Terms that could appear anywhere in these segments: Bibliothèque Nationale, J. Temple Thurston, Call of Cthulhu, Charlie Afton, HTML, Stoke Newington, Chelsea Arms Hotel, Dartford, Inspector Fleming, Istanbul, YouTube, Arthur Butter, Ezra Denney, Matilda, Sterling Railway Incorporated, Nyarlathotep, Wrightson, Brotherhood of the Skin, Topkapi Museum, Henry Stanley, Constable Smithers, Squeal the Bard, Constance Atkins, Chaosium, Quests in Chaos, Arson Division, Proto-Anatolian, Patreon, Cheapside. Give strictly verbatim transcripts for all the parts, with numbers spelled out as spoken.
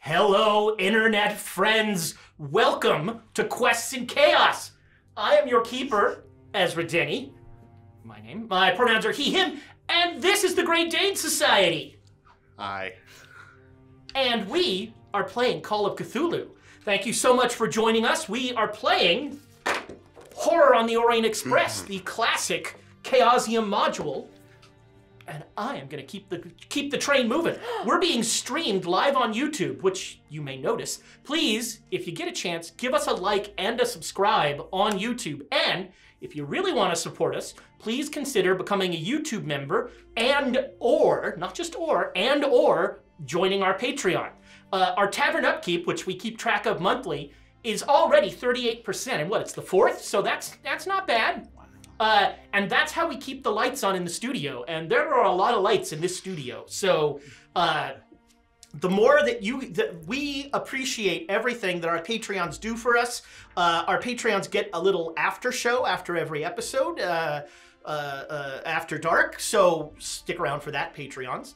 Hello, internet friends. Welcome to Quests in Chaos. I am your keeper, Ezra Denney. My name, my pronouns are he, him, and this is the Great Dane Society. Hi. And we are playing Call of Cthulhu. Thank you so much for joining us. We are playing Horror on the Orient Express, the classic Chaosium module. And I am going to keep the keep the train moving. We're being streamed live on YouTube, which you may notice. Please, if you get a chance, give us a like and a subscribe on YouTube. And if you really want to support us, please consider becoming a YouTube member and or, not just or, and or joining our Patreon. Uh, our tavern upkeep, which we keep track of monthly, is already thirty-eight percent. And what, it's the fourth? So that's that's not bad. Uh, and that's how we keep the lights on in the studio. And there are a lot of lights in this studio. So uh, the more that you, that we appreciate everything that our Patreons do for us. Uh, our Patreons get a little after show after every episode, uh, uh, uh, after dark. So stick around for that, Patreons.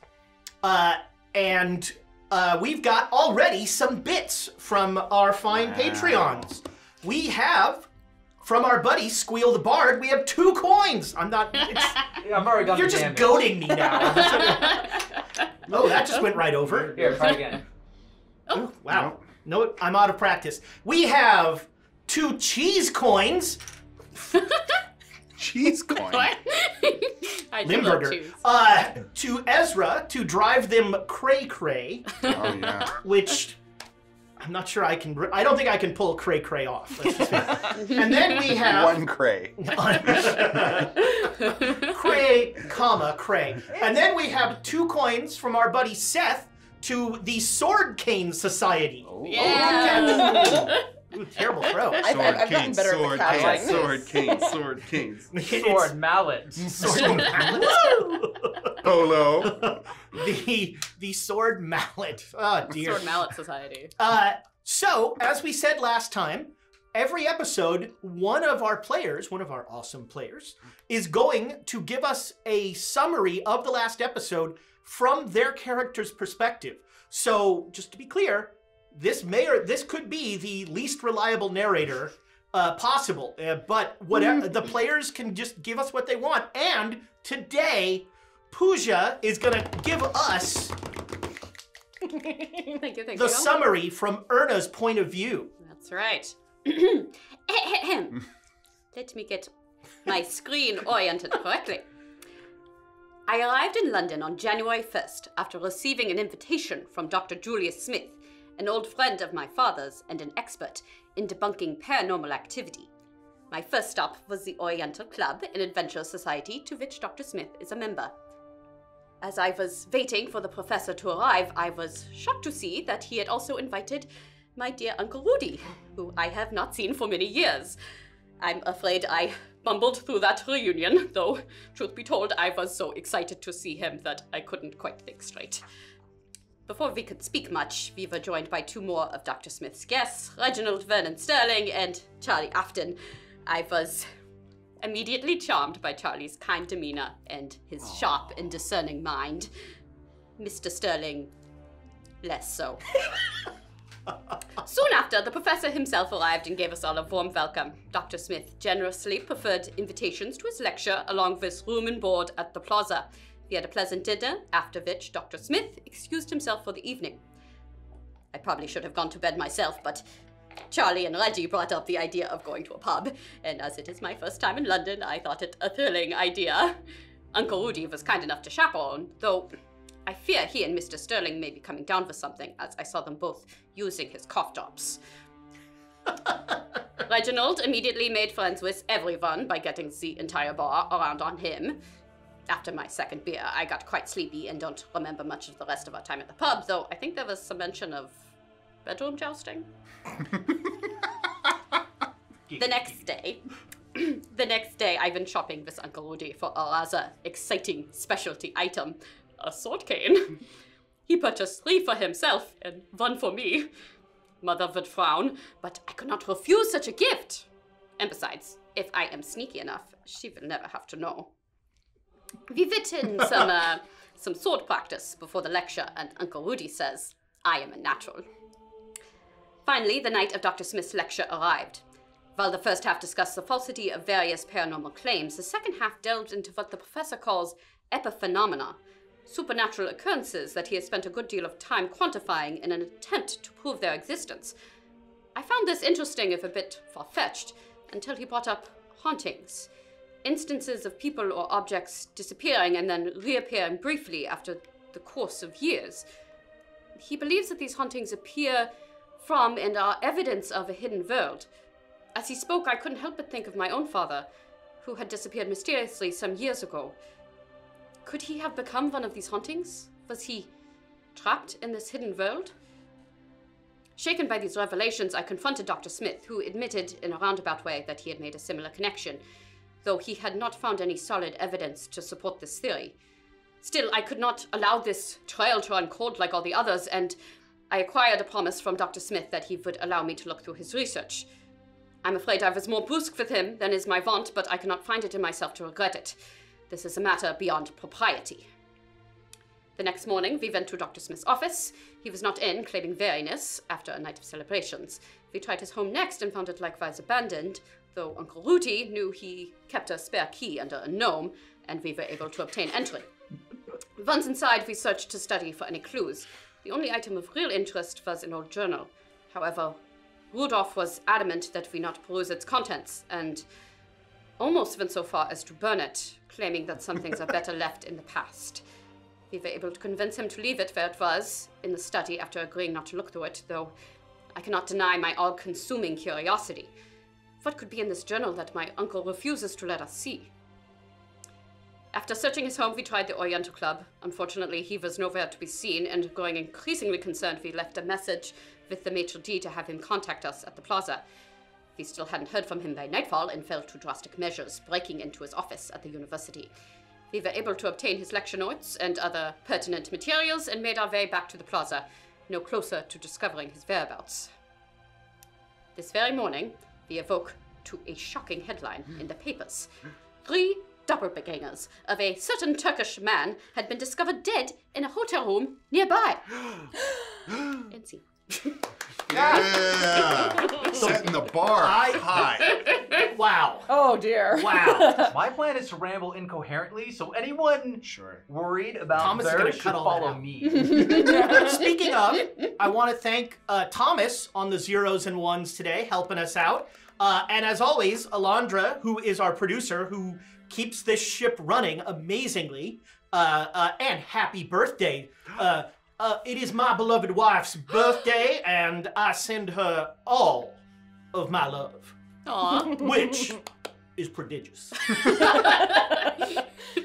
Uh, and uh, we've got already some bits from our fine wow. Patreons. We have... From our buddy, Squeal the Bard, we have two coins. I'm not, it's, yeah, I'm already you're just damage. goading me now. Oh, that just went right over. Here, try again. Oh, oh wow. No. no, I'm out of practice. We have two cheese coins. Cheese coin? What? I Limburger. Cheese. Uh, to Ezra to drive them cray-cray. Oh, yeah. Which... I'm not sure I can, I don't think I can pull Cray Cray off. Let's just and then we have... One Cray. Cray, comma, Cray. And then we have two coins from our buddy Seth to the Sword Cane Society. Oh, yeah. Oh, ooh, terrible throw. Sword I've, I've cane, gotten better sword at the cane, sword cane, sword cane, sword cane. Sword mallet. Sword mallet. Polo. The, the sword mallet. Oh, dear. Sword mallet society. Uh, so, as we said last time, every episode, one of our players, one of our awesome players, is going to give us a summary of the last episode from their character's perspective. So, just to be clear, This may or this could be the least reliable narrator uh, possible, uh, but whatever the players can just give us what they want. And today, Pooja is gonna give us thank you, thank the you. summary from Erna's point of view. That's right. Let me get my screen oriented correctly. I arrived in London on January first after receiving an invitation from Doctor Julius Smith, an old friend of my father's and an expert in debunking paranormal activity. My first stop was the Oriental Club, an adventure society to which Doctor Smith is a member. As I was waiting for the professor to arrive, I was shocked to see that he had also invited my dear Uncle Rudy, who I have not seen for many years. I'm afraid I bumbled through that reunion, though, truth be told, I was so excited to see him that I couldn't quite think straight. Before we could speak much, we were joined by two more of Doctor Smith's guests, Reginald Vernon Sterling and Charlie Afton. I was immediately charmed by Charlie's kind demeanor and his Aww. sharp and discerning mind. Mister Sterling, less so. Soon after, the professor himself arrived and gave us all a warm welcome. Doctor Smith generously preferred invitations to his lecture along with room and board at the plaza. We had a pleasant dinner, after which Doctor Smith excused himself for the evening. I probably should have gone to bed myself, but Charlie and Reggie brought up the idea of going to a pub, and as it is my first time in London, I thought it a thrilling idea. Uncle Rudy was kind enough to chaperone, though I fear he and Mister Sterling may be coming down for something, as I saw them both using his cough drops. Reginald immediately made friends with everyone by getting the entire bar around on him. After my second beer, I got quite sleepy and don't remember much of the rest of our time at the pub, though I think there was some mention of bedroom jousting. The next day, the next day I went shopping with Uncle Rudy for a rather exciting specialty item, a sword cane. He purchased three for himself and one for me. Mother would frown, but I could not refuse such a gift. And besides, if I am sneaky enough, she will never have to know. We fit in some, uh, some sword practice before the lecture, and Uncle Rudy says, I am a natural. Finally, the night of Doctor Smith's lecture arrived. While the first half discussed the falsity of various paranormal claims, the second half delved into what the professor calls epiphenomena, supernatural occurrences that he has spent a good deal of time quantifying in an attempt to prove their existence. I found this interesting, if a bit far-fetched, until he brought up hauntings, instances of people or objects disappearing and then reappearing briefly after the course of years. He believes that these hauntings appear from and are evidence of a hidden world. As he spoke, I couldn't help but think of my own father, who had disappeared mysteriously some years ago. Could he have become one of these hauntings? Was he trapped in this hidden world? Shaken by these revelations, I confronted Doctor Smith, who admitted in a roundabout way that he had made a similar connection, though he had not found any solid evidence to support this theory. Still, I could not allow this trial to run cold like all the others, and I acquired a promise from Doctor Smith that he would allow me to look through his research. I'm afraid I was more brusque with him than is my vaunt, but I cannot find it in myself to regret it. This is a matter beyond propriety. The next morning, we went to Doctor Smith's office. He was not in, claiming weariness, after a night of celebrations. We tried his home next and found it likewise abandoned, though Uncle Rudy knew he kept a spare key under a gnome, and we were able to obtain entry. Once inside, we searched to study for any clues. The only item of real interest was an old journal. However, Rudolph was adamant that we not peruse its contents, and almost went so far as to burn it, claiming that some things are better left in the past. We were able to convince him to leave it where it was, in the study, after agreeing not to look through it, though I cannot deny my all-consuming curiosity. What could be in this journal that my uncle refuses to let us see? After searching his home, we tried the Oriental Club. Unfortunately, he was nowhere to be seen, and growing increasingly concerned, we left a message with the maitre d' to have him contact us at the plaza. We still hadn't heard from him by nightfall and fell to drastic measures, breaking into his office at the university. We were able to obtain his lecture notes and other pertinent materials and made our way back to the plaza, no closer to discovering his whereabouts. This very morning, we awoke to a shocking headline in the papers. Three doppelgangers of a certain Turkish man had been discovered dead in a hotel room nearby. N C. Yeah! Setting the bar high. Wow. Oh dear. Wow. My plan is to ramble incoherently, so anyone sure. worried about Thomas is gonna should follow me. Speaking of, I want to thank uh, Thomas on the zeros and ones today, helping us out. Uh, and as always, Alondra, who is our producer, who keeps this ship running amazingly. Uh, uh, and happy birthday. Uh, uh, it is my beloved wife's birthday, and I send her all of my love. Aww. Which is prodigious.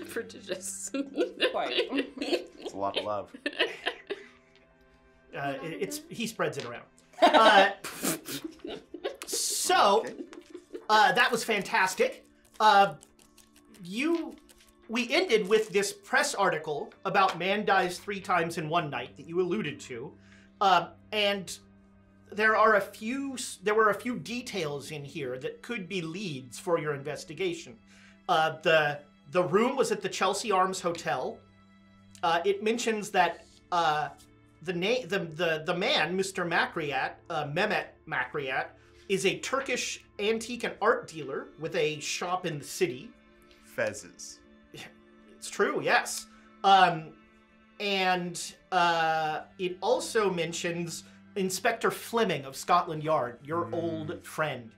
Prodigious. Quite. It's a lot of love. Uh, it, it's, he spreads it around. Uh, so, uh, that was fantastic. Uh, You, we ended with this press article about man dies three times in one night that you alluded to, uh, and there are a few, there were a few details in here that could be leads for your investigation. Uh, the the room was at the Chelsea Arms Hotel. Uh, it mentions that uh, the name, the, the the man, Mister Makryat, uh, Mehmet Makryat, is a Turkish antique and art dealer with a shop in the city. Fezzes. It's true, yes. Um, and uh, it also mentions Inspector Fleming of Scotland Yard, your mm. old friend.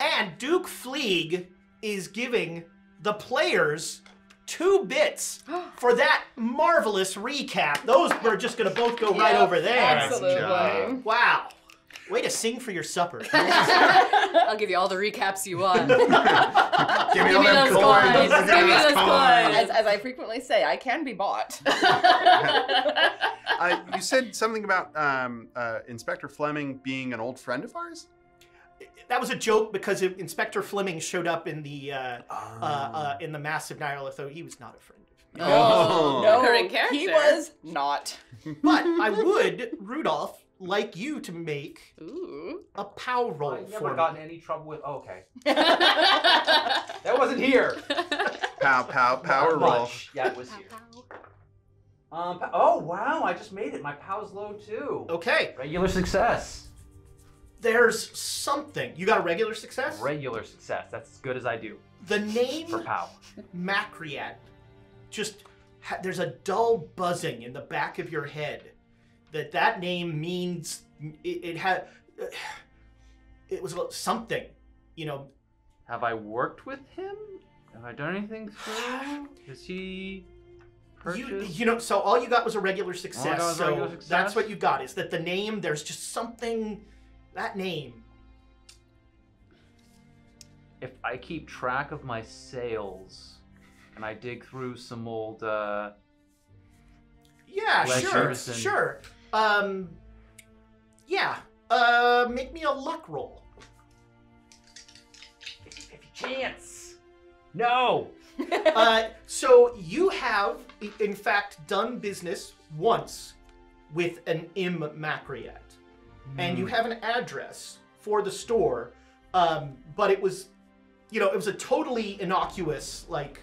And Duke Fleeg is giving the players two bits for that marvelous recap. Those were just going to both go yep, right over there. Absolutely. Wow. Way to sing for your supper. I'll give you all the recaps you want. Give me, give me those coins. Give me those coins. As, as I frequently say, I can be bought. uh, you said something about um, uh, Inspector Fleming being an old friend of ours? That was a joke because it, Inspector Fleming showed up in the uh, oh. uh, uh, in the massive Nihiletho. He was not a friend of mine. Oh, no, current character. He was not. But I would, Rudolph, like you to make Ooh. a pow roll I've never for gotten me. any trouble with. Oh, okay. That wasn't here. Pow, pow, power roll. Yeah, it was pow, here. Pow. Um, oh, wow, I just made it. My pow's low, too. Okay. Regular success. There's something. You got a regular success? Regular success. That's as good as I do. The name for pow. Makryat. Just, ha there's a dull buzzing in the back of your head that that name means it, it had, uh, it was about something, you know. Have I worked with him? Have I done anything for him? Is he... You, you know, so all you got was a regular success. So regular success? That's what you got, is that the name, there's just something, that name. If I keep track of my sales and I dig through some old, uh... yeah, sure, and... sure. Um, yeah, uh, make me a luck roll. If you chance. No! uh, so you have, in fact, done business once with an M. Makryat. Mm. And you have an address for the store, um, but it was, you know, it was a totally innocuous, like,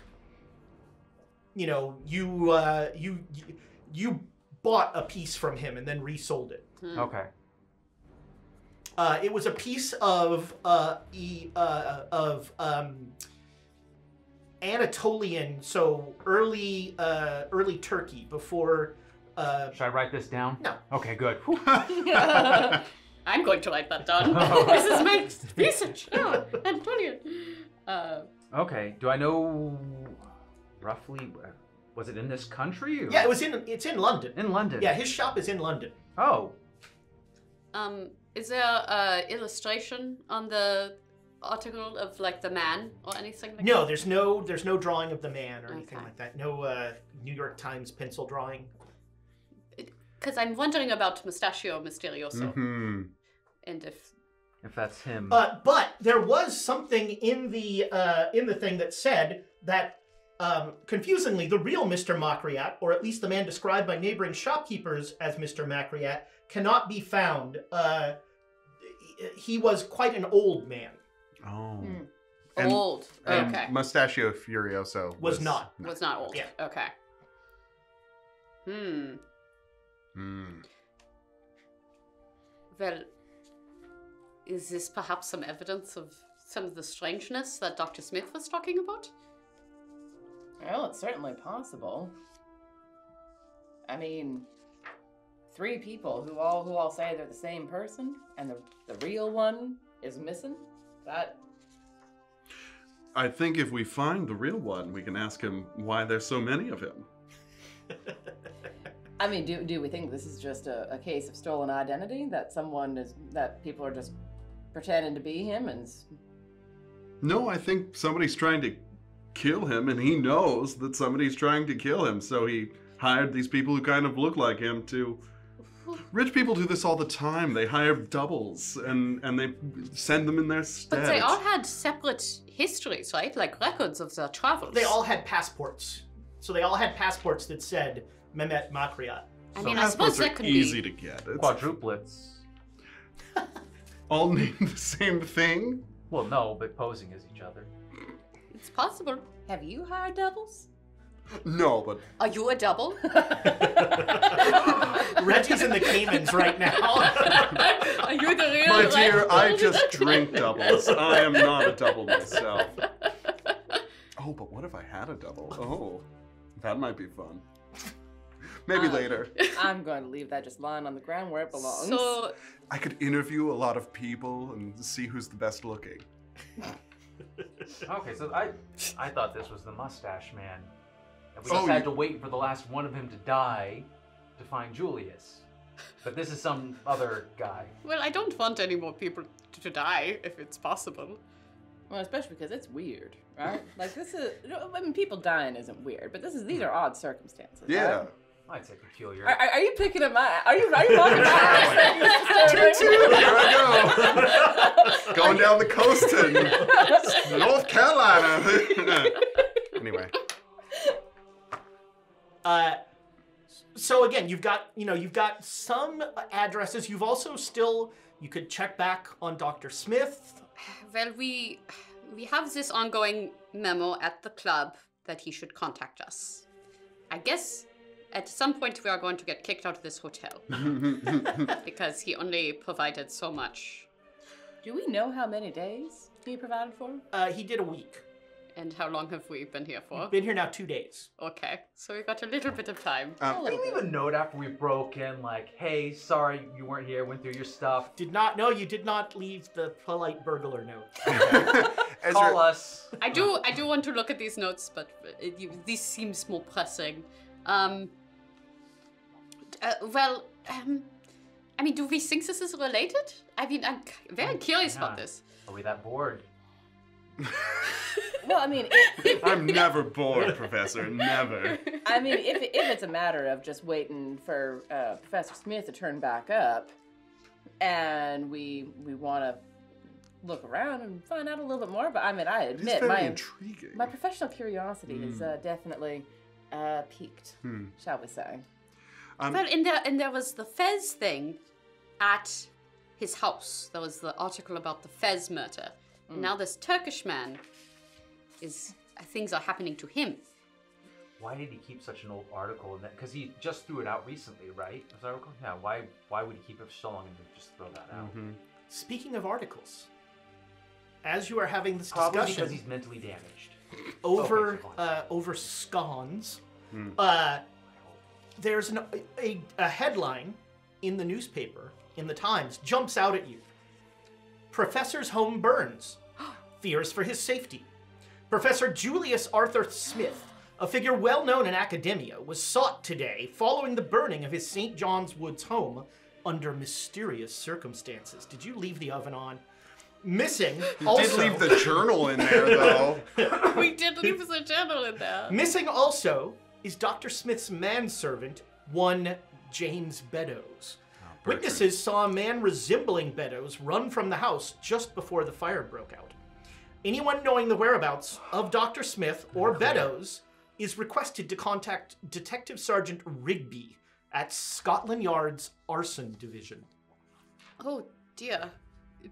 you know, you, uh, you, you bought a piece from him and then resold it. Mm. Okay. Uh, it was a piece of, uh, e, uh, of, um... Anatolian, so early, uh, early Turkey before. Uh... Should I write this down? No. Okay, good. uh, I'm going to write that down. This is my research. Oh, Anatolian. Uh... Okay. Do I know roughly? Was it in this country? Or... Yeah, it was in. It's in London. In London. Yeah, his shop is in London. Oh. Um, is there a illustration on the article of like the man or anything like no, that? No, there's no there's no drawing of the man or okay. anything like that. No uh, New York Times pencil drawing. Because I'm wondering about Mustachio Misterioso. Mm-hmm. And if if that's him. Uh, but there was something in the uh, in the thing that said that um, confusingly the real Mister Makryat, or at least the man described by neighboring shopkeepers as Mister Makryat, cannot be found. Uh, he was quite an old man. Oh. Mm. And, old. And okay. Mustachio Furioso was, was not. No. Was not old. Yeah. Okay. Hmm. Hmm. Well, is this perhaps some evidence of some of the strangeness that Doctor Smith was talking about? Well, it's certainly possible. I mean, three people who all who all say they're the same person and the the real one is missing. That. I think if we find the real one, we can ask him why there's so many of him. I mean, do do we think this is just a, a case of stolen identity? That someone is, that people are just pretending to be him and... No, I think somebody's trying to kill him, and he knows that somebody's trying to kill him, so he hired these people who kind of look like him to... Rich people do this all the time. They hire doubles and, and they send them in their stead. But they all had separate histories, right? Like records of their travels. They all had passports. So they all had passports that said Mehmet Makryat. I mean, so I suppose that could easy be... easy to get. It's quadruplets. All named the same thing? Well, no, but posing as each other. It's possible. Have you hired doubles? No, but... Are you a double? Reggie's in the Caymans right now. Are you the real... My dear, I just drink doubles. I am not a double myself. Oh, but what if I had a double? Oh, that might be fun. Maybe um, later. I'm going to leave that just lying on the ground where it belongs. So... I could interview a lot of people and see who's the best looking. Okay, so I, I thought this was the mustache man. And we just oh, had to wait for the last one of him to die to find Julius. But this is some other guy. Well, I don't want any more people to, to die, if it's possible. Well, especially because it's weird, right? Like, this is... I mean, people dying isn't weird, but this is these are odd circumstances. Yeah. Right? I'd say peculiar. Are, are you picking him up? Are you are you walking out? Here I go. Going down the coast in North Carolina. Anyway. Uh, so again, you've got, you know, you've got some addresses. You've also still, you could check back on Doctor Smith. Well, we, we have this ongoing memo at the club that he should contact us. I guess at some point we are going to get kicked out of this hotel because he only provided so much. Do we know how many days he provided for? Uh, he did a week. And how long have we been here for? We've been here now two days. Okay, so we got a little bit of time. Um, did we leave a note after we broke in, like, hey, sorry you weren't here, went through your stuff? Did not, no, you did not leave the polite burglar note. Call us. I do, I do want to look at these notes, but it, it, this seems more pressing. Um, uh, well, um, I mean, do we think this is related? I mean, I'm very curious about this. Are we that bored? Well, I mean, if, I'm never bored, Professor. Never. I mean, if if it's a matter of just waiting for uh, Professor Smith to turn back up, and we we want to look around and find out a little bit more. But I mean, I admit my intriguing. my professional curiosity mm. is uh, definitely uh, piqued, hmm. shall we say? Um, well, and there and there was the Fez thing at his house. There was the article about the Fez murder. Mm. Now this Turkish man is, uh, things are happening to him. Why did he keep such an old article in that? Because he just threw it out recently, right? Was that article? Yeah, why, why would he keep it for so long and just throw that out? Mm-hmm. Speaking of articles, as you are having this discussion... Probably because he's mentally damaged. Over, oh, uh, over scones, mm. uh, there's an, a, a headline in the newspaper, in the Times, jumps out at you. Professor's home burns. Fears for his safety. Professor Julius Arthur Smith, a figure well known in academia, was sought today following the burning of his Saint John's Woods home under mysterious circumstances. Did you leave the oven on? Missing you also... You did leave the journal in there, though. We did leave the journal in there. Missing also is Doctor Smith's manservant, one James Beddoes. Witnesses saw a man resembling Beddoes run from the house just before the fire broke out. Anyone knowing the whereabouts of Doctor Smith or okay. Beddoes is requested to contact Detective Sergeant Rigby at Scotland Yard's Arson Division. Oh, dear.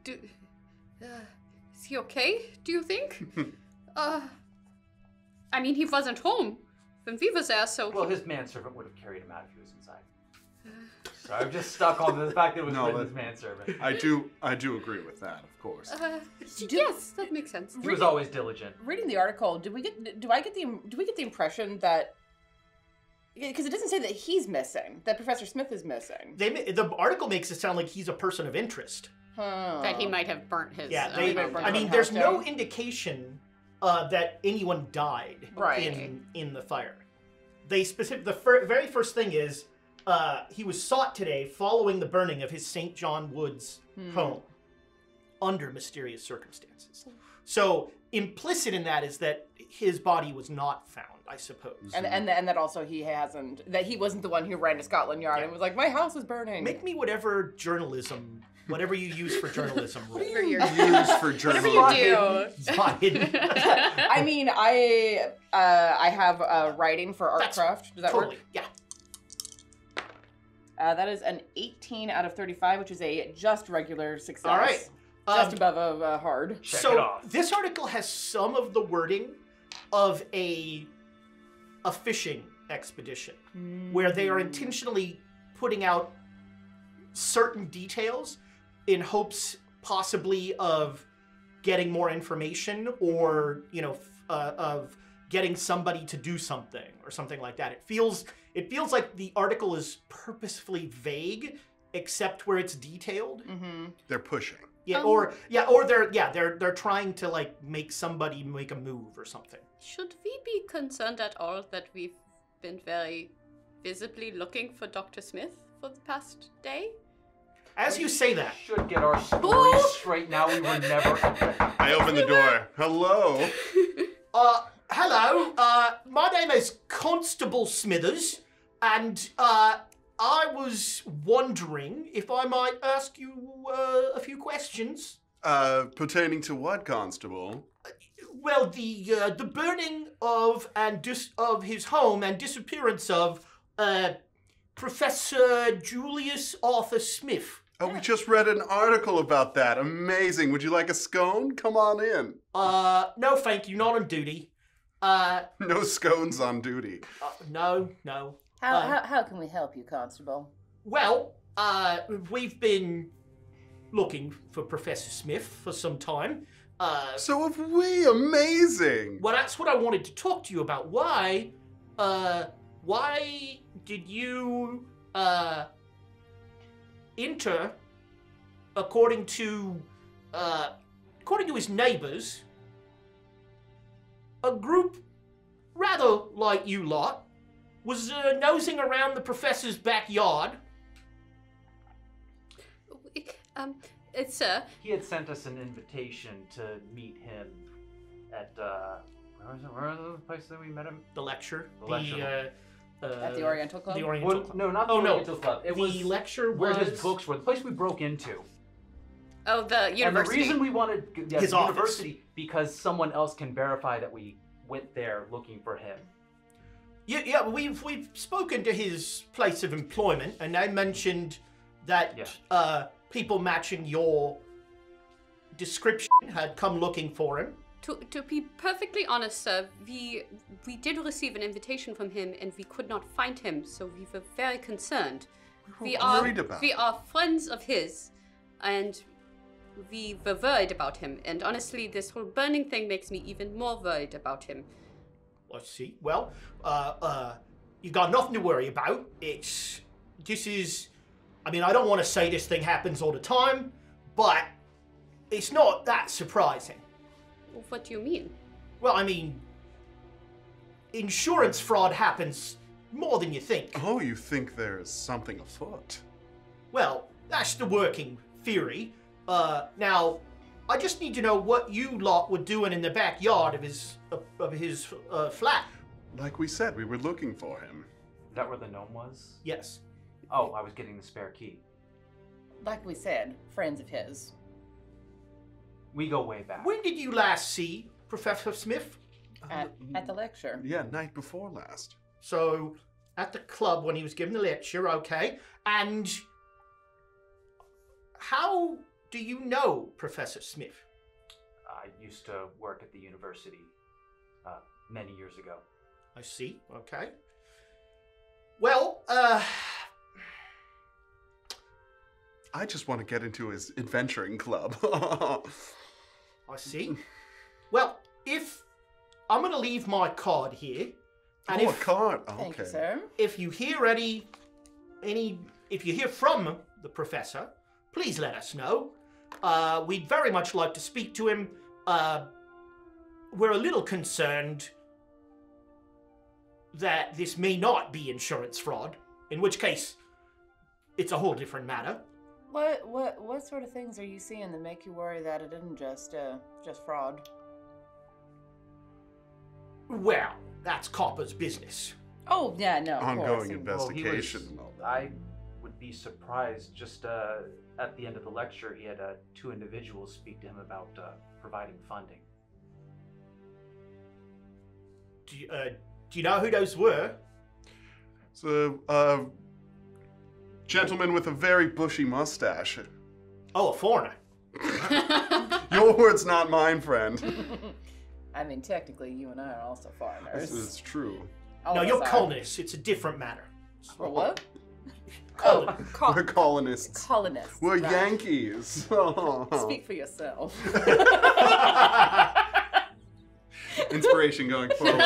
Do, uh, is he okay, do you think? uh, I mean, he wasn't home when we was there, so... Well, he... his manservant would have carried him out if he was inside. So I'm just stuck on the fact that it was no, written manservant. I do, I do agree with that, of course. Uh, yes, that makes sense. He reading, was always diligent. Reading the article, did we get? Do I get the? Do we get the impression that? Because it doesn't say that he's missing. That Professor Smith is missing. They, the article makes it sound like he's a person of interest. Huh. That he might have burnt his. Yeah, they, uh, burnt I mean, there's no down. indication uh, that anyone died right. in in the fire. They specific. The fir very first thing is. Uh, he was sought today following the burning of his Saint John Woods hmm. home under mysterious circumstances. So implicit in that is that his body was not found, I suppose. And and, and that also he hasn't, that he wasn't the one who ran to Scotland Yard yeah. and was like, my house is burning. Make me whatever journalism, whatever you use for journalism. Whatever you use for journalism. Whatever you do. I mean, I, uh, I have uh, writing for Artcraft. That's, Does that totally, work? Yeah. Uh, that is an eighteen out of thirty-five, which is a just regular success. All right. Just um, above a uh, hard. Check so it off. This article has some of the wording of a, a fishing expedition mm. where they are intentionally putting out certain details in hopes possibly of getting more information or, you know, uh, of getting somebody to do something or something like that. It feels... It feels like the article is purposefully vague, except where it's detailed. Mm-hmm. They're pushing. Yeah, um, or yeah, or they're yeah, they're they're trying to like make somebody make a move or something. Should we be concerned at all that we've been very visibly looking for Doctor Smith for the past day? As you say that, we should get our stories straight now. We were never. I opened the door. Hello. uh. Hello, uh, my name is Constable Smithers, and uh, I was wondering if I might ask you uh, a few questions. Uh, pertaining to what, Constable? Uh, well, the uh, the burning of and dis of his home and disappearance of uh, Professor Julius Arthur Smith. Oh, we just read an article about that. Amazing. Would you like a scone? Come on in. Uh, no, thank you. Not on duty. Uh, no scones on duty. Uh, no, no. How, um, how, how can we help you, Constable? Well, uh, we've been looking for Professor Smith for some time. Uh, so have we, amazing! Well, that's what I wanted to talk to you about. Why, uh, why did you, uh, enter, according to, uh, according to his neighbors, a group rather like you lot was uh, nosing around the professor's backyard. Um, it's, uh... He had sent us an invitation to meet him at, uh... Where was it? Where was the place that we met him? The lecture. The, the lecture. Uh, uh... At the Oriental Club? The Oriental well, Club. No, not the oh, Oriental no. Club. It the was lecture where was... his books were. The place we broke into. Oh, the university. And the reason we wanted... Yes, his university. Office. Because someone else can verify that we went there looking for him. Yeah, yeah, we've, we've spoken to his place of employment, and they mentioned that, yeah. uh... people matching your description had come looking for him. To, to be perfectly honest, sir, we, we did receive an invitation from him and we could not find him, so we were very concerned. We, we are worried about. We are friends of his, and we were worried about him. And honestly, this whole burning thing makes me even more worried about him. I see. Well, uh, uh, you've got nothing to worry about. It's, this is... I mean, I don't want to say this thing happens all the time, but it's not that surprising. What do you mean? Well, I mean, insurance fraud happens more than you think. Oh, you think there is something afoot? Well, that's the working theory. Uh, now, I just need to know what you lot were doing in the backyard of his of his uh, flat. Like we said, we were looking for him. Is that where the gnome was? Yes. Oh, I was getting the spare key. Like we said, friends of his. We go way back. When did you last see Professor Smith? At, uh, at the lecture. Yeah, night before last. So, at the club when he was giving the lecture, okay. And how do you know Professor Smith? I used to work at the university uh, many years ago. I see, okay. Well, uh... I just want to get into his adventuring club. I see. Well, if... I'm going to leave my card here. And oh, if, a card. Oh, thank okay. you, sir. If you hear any... any... If you hear from the professor, please let us know. Uh, we'd very much like to speak to him. Uh, we're a little concerned that this may not be insurance fraud, in which case it's a whole different matter. What what what sort of things are you seeing that make you worry that it isn't just uh, just fraud? Well, that's Copper's business. Oh yeah, no. Ongoing investigation. Well, was, I would be surprised. Just uh, at the end of the lecture, he had uh, two individuals speak to him about uh, providing funding. Do you, uh, do you know who those were? So. Uh, Gentleman with a very bushy mustache. Oh, a foreigner. Your word's not mine, friend. I mean, technically, you and I are also foreigners. This is true. All no, you're colonists. It's a different matter. Or what? Col oh, col We're colonists. Colonists. We're right. Yankees. Oh. Speak for yourself. Inspiration going forward.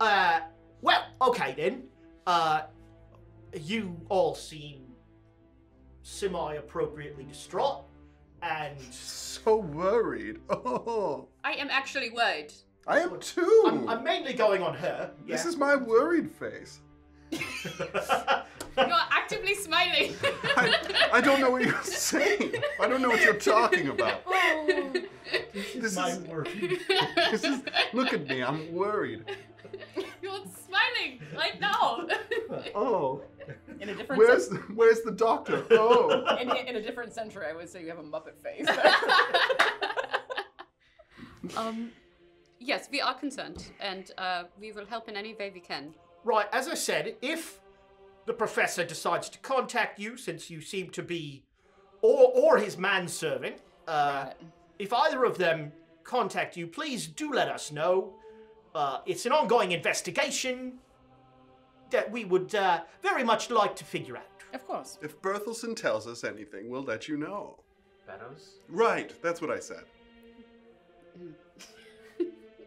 uh... Well, okay then. Uh, you all seem semi-appropriately distraught and so worried. Oh, I am actually worried. I am too. I'm, I'm mainly going on her. Yeah. This is my worried face. You're actively smiling. I, I don't know what you're saying. I don't know what you're talking about. Oh, this, this is my worried. This is. Look at me. I'm worried. You're smiling right now. Oh. In a different where's the, where's the doctor? Oh. In, in a different century, I would say you have a Muppet face. um, yes, we are concerned, and uh, we will help in any way we can. Right, as I said, if the professor decides to contact you, since you seem to be, or or his manservant, uh, right. if either of them contact you, please do let us know. Uh, it's an ongoing investigation that we would uh, very much like to figure out. Of course. If Berthelsen tells us anything, we'll let you know. Beddoes? Right, that's what I said.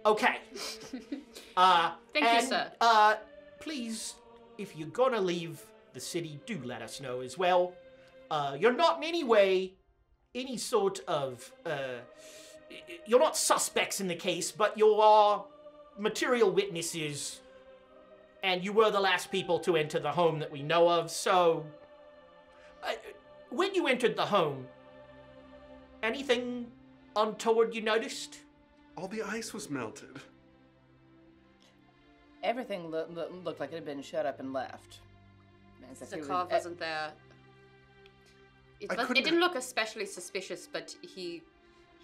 Okay. uh, Thank and, you, sir. Uh, please, if you're gonna leave the city, do let us know as well. Uh, you're not in any way any sort of... Uh, you're not suspects in the case, but you are material witnesses, and you were the last people to enter the home that we know of, so... Uh, when you entered the home, anything untoward you noticed? All the ice was melted. Everything lo lo looked like it had been shut up and left. The car wasn't there. It, was, it didn't look especially suspicious, but he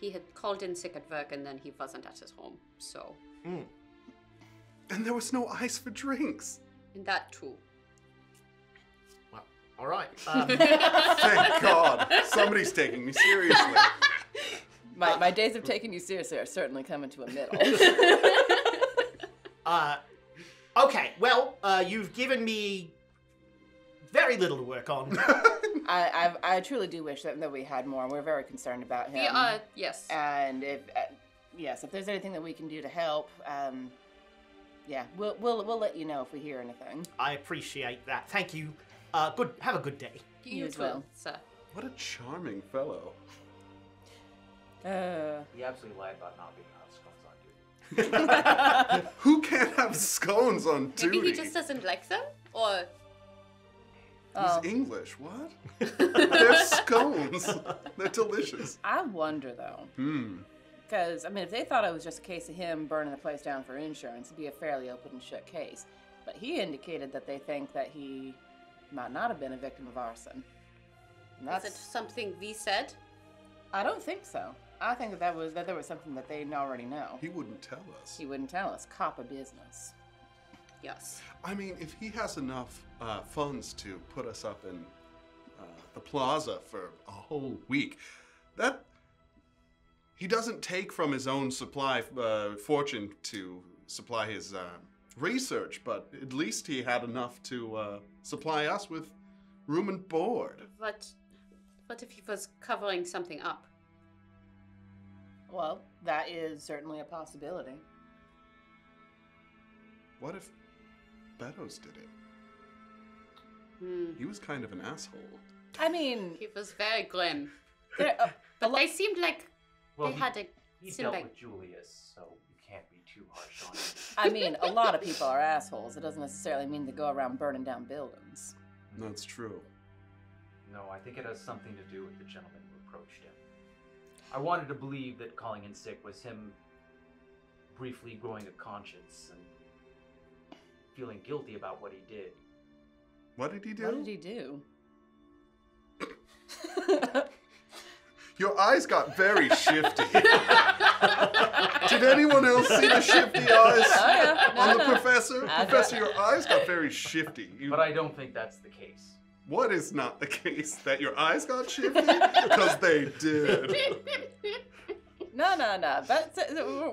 he had called in sick at work, and then he wasn't at his home, so... Mm. And there was no ice for drinks. And that, too. Well, all right. Um. Thank God. Somebody's taking me seriously. My, my days of taking you seriously are certainly coming to a middle. uh, okay, well, uh, you've given me very little to work on. I, I I truly do wish that, that we had more. We're very concerned about him. Yeah, uh, yes. And if uh, yes, if there's anything that we can do to help, um, yeah, we'll we'll we'll let you know if we hear anything. I appreciate that. Thank you. Uh, good. Have a good day. You, you as well, well, sir. What a charming fellow. Uh, he absolutely lied about not being out scones on duty. Who can't have scones on Maybe duty? Maybe he just doesn't like them, or he's oh. English. What? They're scones. They're delicious. I wonder though, because hmm. I mean, if they thought it was just a case of him burning the place down for insurance, it'd be a fairly open and shut case. But he indicated that they think that he might not have been a victim of arson. And that's... Is it something we said? I don't think so. I think that, that was that there was something that they already know. He wouldn't tell us. He wouldn't tell us. Copper business. Yes. I mean, if he has enough uh, funds to put us up in uh, the plaza for a whole week, that he doesn't take from his own supply uh, fortune to supply his uh, research, but at least he had enough to uh, supply us with room and board. But. What if he was covering something up? Well, that is certainly a possibility. What if Beddoes did it? Mm. He was kind of an asshole. I mean... He was very grim. There, uh, but they seemed like well, they had a... He dealt back. with Julius, so you can't be too harsh on him. I mean, a lot of people are assholes. It doesn't necessarily mean to go around burning down buildings. That's true. No, I think it has something to do with the gentleman who approached him. I wanted to believe that calling in sick was him briefly growing a conscience and feeling guilty about what he did. What did he do? What did he do? Your eyes got very shifty. Did anyone else see the shifty eyes oh, yeah. no, on the no. professor? I professor, your eyes got very shifty. You... But I don't think that's the case. What is not the case? That your eyes got shifty? Because they did. No, no, no. But so,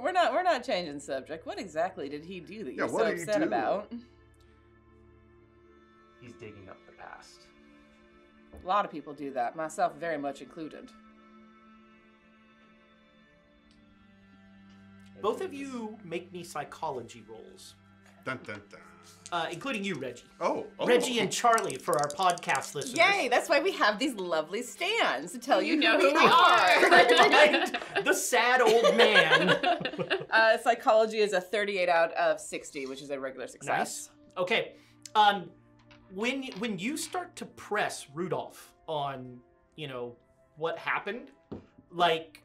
we're not. We're not changing subject. What exactly did he do that you're yeah, so upset you about? He's digging up the past. A lot of people do that, myself very much included. Both of you make me psychology rolls. Dun, dun, dun. Uh, including you, Reggie. Oh, oh, Reggie and Charlie for our podcast listeners. Yay! That's why we have these lovely stands to tell you, you know who we are. Right? The sad old man. Uh, psychology is a thirty-eight out of sixty, which is a regular success. Nice. Okay. Um, when when you start to press Rudolph on, you know, what happened, like,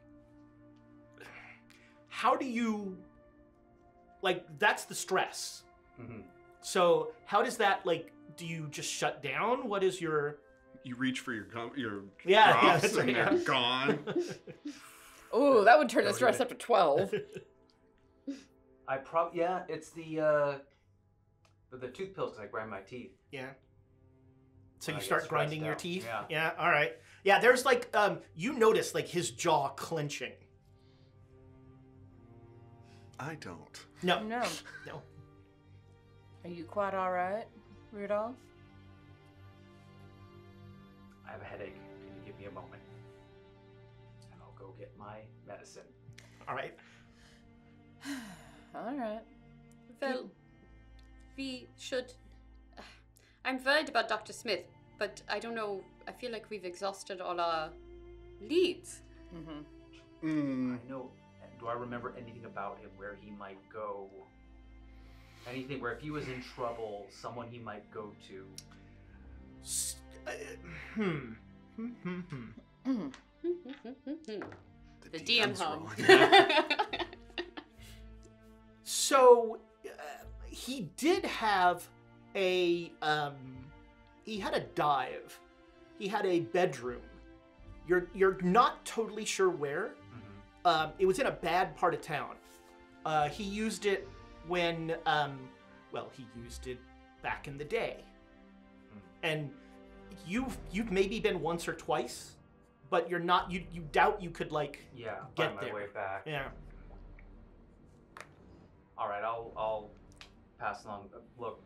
how do you, like, that's the stress. Mm-hmm. So how does that, like, do you just shut down? What is your... You reach for your gum, your yeah, drops yeah, right, and they're yeah. gone. Ooh, that would turn that the stress up to twelve. I prob... Yeah, it's the, uh... The, the tooth pills because I grind my teeth. Yeah. So you I start grinding your out. teeth? Yeah. Yeah, all right. Yeah, there's, like, um... You notice, like, his jaw clenching. I don't. No. No. No. Are you quite all right, Rudolph? I have a headache. Can you give me a moment? And I'll go get my medicine. All right. All right. Well, we should... Uh, I'm worried about Doctor Smith, but I don't know. I feel like we've exhausted all our leads. Mm-hmm. Mm. I know. Do I remember anything about him, where he might go? Anything where if he was in trouble, someone he might go to? S uh, hmm. Hmm, hmm, hmm. The, the D M's home. So, uh, he did have a, um, he had a dive. He had a bedroom. You're, you're not totally sure where. Mm-hmm. Um, it was in a bad part of town. Uh, he used it when, um, well, he used it back in the day. Mm. And you've, you've maybe been once or twice, but you're not, you, you doubt you could, like, yeah, get find my there. way back. Yeah. All right, I'll, I'll pass along. Look,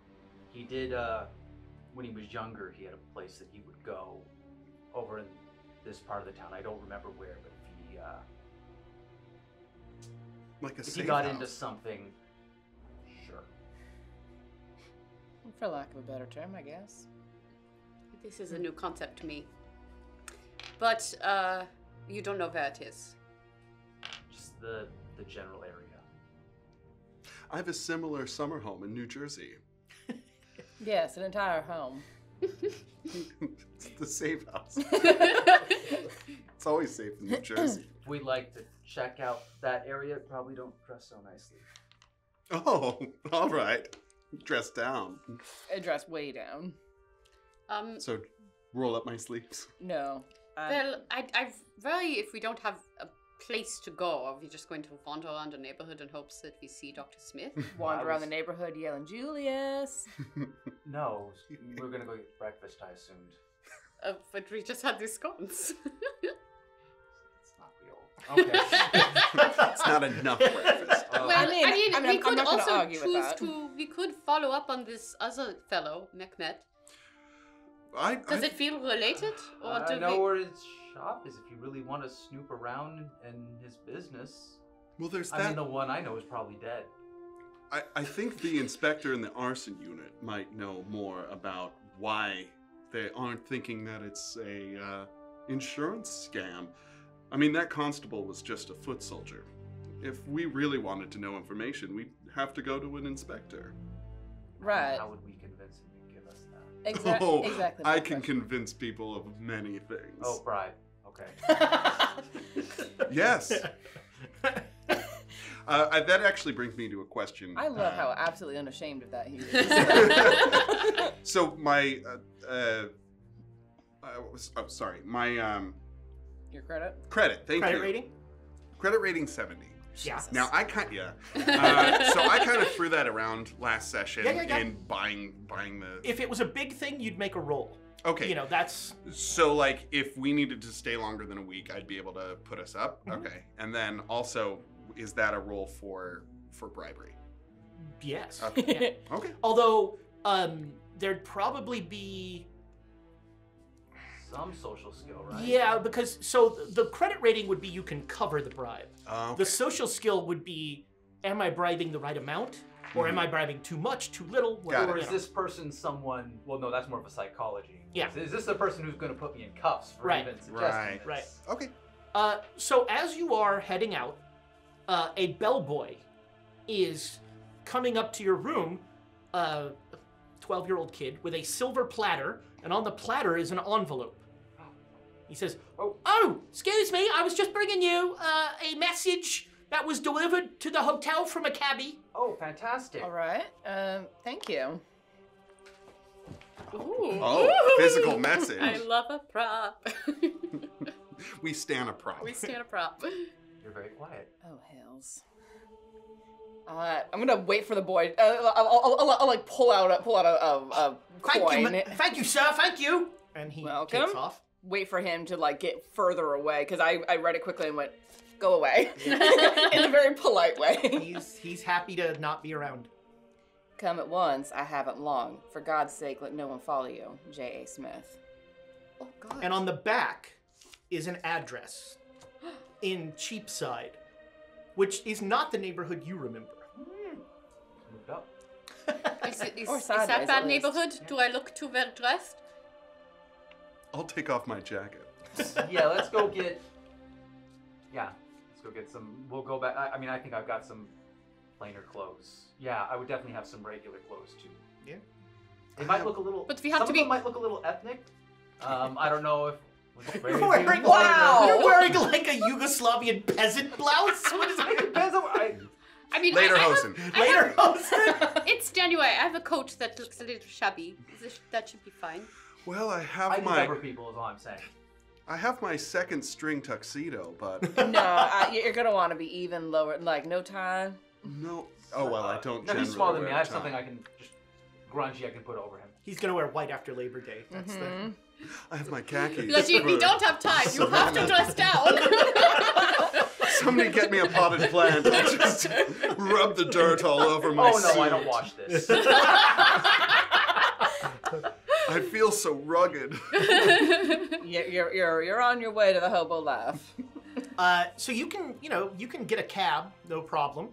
he did, uh, when he was younger, he had a place that he would go over in this part of the town. I don't remember where, but if he, uh, like a if he got house. into something, sure. For lack of a better term, I guess. This is a new concept to me. But, uh, you don't know where it is. Just the, the general area. I have a similar summer home in New Jersey. Yes, an entire home. It's the safe house. It's always safe in New Jersey. We'd like to check out that area. Probably don't dress so nicely. Oh, all right. Dress down. I dress way down. Um. So roll up my sleeves. No. Um, well, I, I worry if we don't have a place to go. Are we just going to wander around the neighborhood in hopes that we see Doctor Smith? Wander was... around the neighborhood yelling, Julius! No, we're going to go get breakfast, I assumed. Uh, but we just had these scones. It's not real. Okay. It's not enough breakfast. Uh, well, I mean, I mean, I mean we I'm, could I'm also choose to, we could follow up on this other fellow, Mehmet. I, Does I, it feel related? Or I do know we... where his shop is if you really want to snoop around in his business. Well, there's that. I mean, the one I know is probably dead. I, I think the inspector in the arson unit might know more about why they aren't thinking that it's a uh, insurance scam. I mean, that constable was just a foot soldier. If we really wanted to know information, we'd have to go to an inspector. Right. How would we convince him? Exactly. Oh, exactly I can question. convince people of many things. Oh, bribe. Okay. Yes. Uh, that actually brings me to a question. I love uh, how absolutely unashamed of that he is. So my, uh, uh, I was, oh, sorry, my. Um, Your credit. Credit. Thank credit you. Credit rating. Credit rating seventy. Yeah. Now I kind yeah. Uh, so I kind of threw that around last session yeah, yeah, yeah. in buying buying the. If it was a big thing, you'd make a roll. Okay. You know that's. So like, if we needed to stay longer than a week, I'd be able to put us up. Mm-hmm. Okay. And then also, is that a roll for for bribery? Yes. Okay. Yeah. Okay. Although um, there'd probably be. Some social skill, right? Yeah, because so the credit rating would be you can cover the bribe. Uh, okay. The social skill would be, am I bribing the right amount? Or mm-hmm. am I bribing too much, too little? Or is this person someone, well, no, that's more of a psychology. Yeah. Is this the person who's going to put me in cuffs for right. even suggesting right. this? Right, right. Okay. Uh, so as you are heading out, uh, a bellboy is coming up to your room, uh, a twelve-year-old kid with a silver platter, and on the platter is an envelope. He says, oh, oh, excuse me, I was just bringing you uh, a message that was delivered to the hotel from a cabbie. Oh, fantastic. All right, um, thank you. Ooh. Oh, Ooh. physical message. I love a prop. We stand a prop. We stand a prop. You're very quiet. Oh, hells. Uh, I'm gonna wait for the boy. Uh, I'll, I'll, I'll, I'll, I'll like pull out, a, pull out a, a, a coin. Thank you, thank you, sir. Thank you. And he Welcome. takes off. wait for him to like get further away, because I, I read it quickly and went, go away. Yeah. In a very polite way. He's he's happy to not be around. Come at once, I haven't long. For God's sake, let no one follow you. J A. Smith. Oh, God. And on the back is an address in Cheapside, which is not the neighborhood you remember. Mm. Moved up. Is, it, is, is that bad neighborhood? Yeah. Do I look too well dressed? I'll take off my jacket. Yeah, let's go get... Yeah, let's go get some... We'll go back... I, I mean, I think I've got some... plainer clothes. Yeah, I would definitely have some regular clothes too. Yeah, they might look a little. But we have some to be. Might look a little ethnic. Um, I don't know if. Wearing, wearing, wow! You're wearing like a Yugoslavian peasant blouse. What is it? Peasant? I, I mean, later hosen. Later hosen. It's January. I have a coat that looks a little shabby. This, that should be fine. Well, I have I my. I remember people is all I'm saying. I have my second string tuxedo, but. No, I, you're gonna want to be even lower. Like no tie. No. Oh, well, I don't generally. He's smaller than me. I have something I can, just grungy, I can put over him. He's going to wear white after Labor Day. That's mm-hmm. the... I have my khakis. Like, you, you don't have time. You have to dress down. Somebody get me a potted plant. I'll just rub the dirt all over my suit. Oh, no, seat. I don't wash this. I feel so rugged. you're, you're, you're on your way to the hobo life. Uh, so you can, you know, you can get a cab, no problem.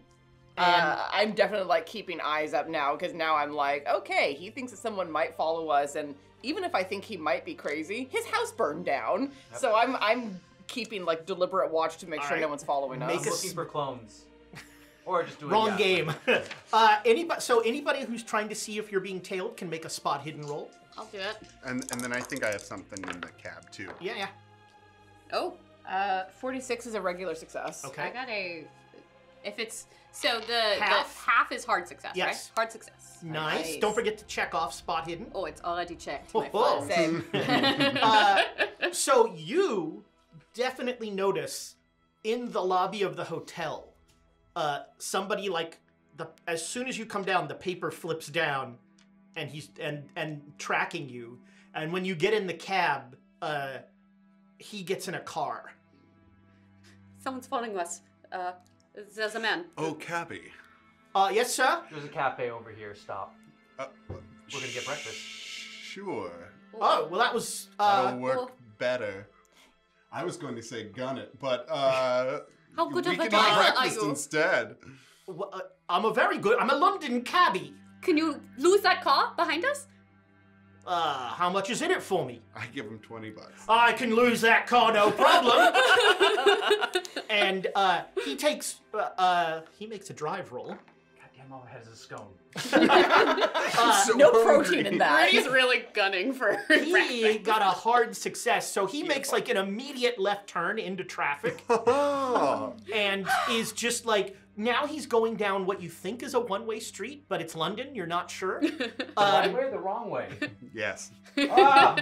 Uh, I'm definitely like keeping eyes up now, because now I'm like, okay, he thinks that someone might follow us, and even if I think he might be crazy, his house burned down, yep. So I'm I'm keeping like deliberate watch to make all sure right. no one's following us. Make us looking for clones, or just doing wrong game. uh, anybody, so anybody who's trying to see if you're being tailed can make a spot hidden roll. I'll do it. And and then I think I have something in the cab too. Yeah, yeah. Oh, uh, forty-six is a regular success. Okay, I got a. If it's so the half, the half is hard success, yes. Right? Hard success. Nice. Right. Don't forget to check off spot hidden. Oh, it's already checked. My oh, oh. Same. uh, so you definitely notice in the lobby of the hotel, uh, somebody like the as soon as you come down, the paper flips down, and he's and and tracking you. And when you get in the cab, uh, he gets in a car. Someone's following us. Uh, There's a man. Oh, cabby. Uh, yes, sir? There's a cafe over here. Stop. Uh, We're gonna get breakfast. Sure. Oh, well, that was... Uh, That'll work well, better. I was going to say gun it, but... Uh, how good of a driver are you? We can eat breakfast instead. Well, uh, I'm a very good... I'm a London cabbie. Can you lose that car behind us? Uh, how much is in it for me? I give him twenty bucks. I can lose that car, no problem. And uh, he takes, uh, uh, he makes a drive roll. Goddamn, all I had is a scone. uh, so no hungry. Protein in that. He's really gunning for. He got a hard success, so he makes like an immediate left turn into traffic, oh. And is just like. Now he's going down what you think is a one-way street, but it's London, you're not sure. um, I wear the wrong way. Yes. Ah.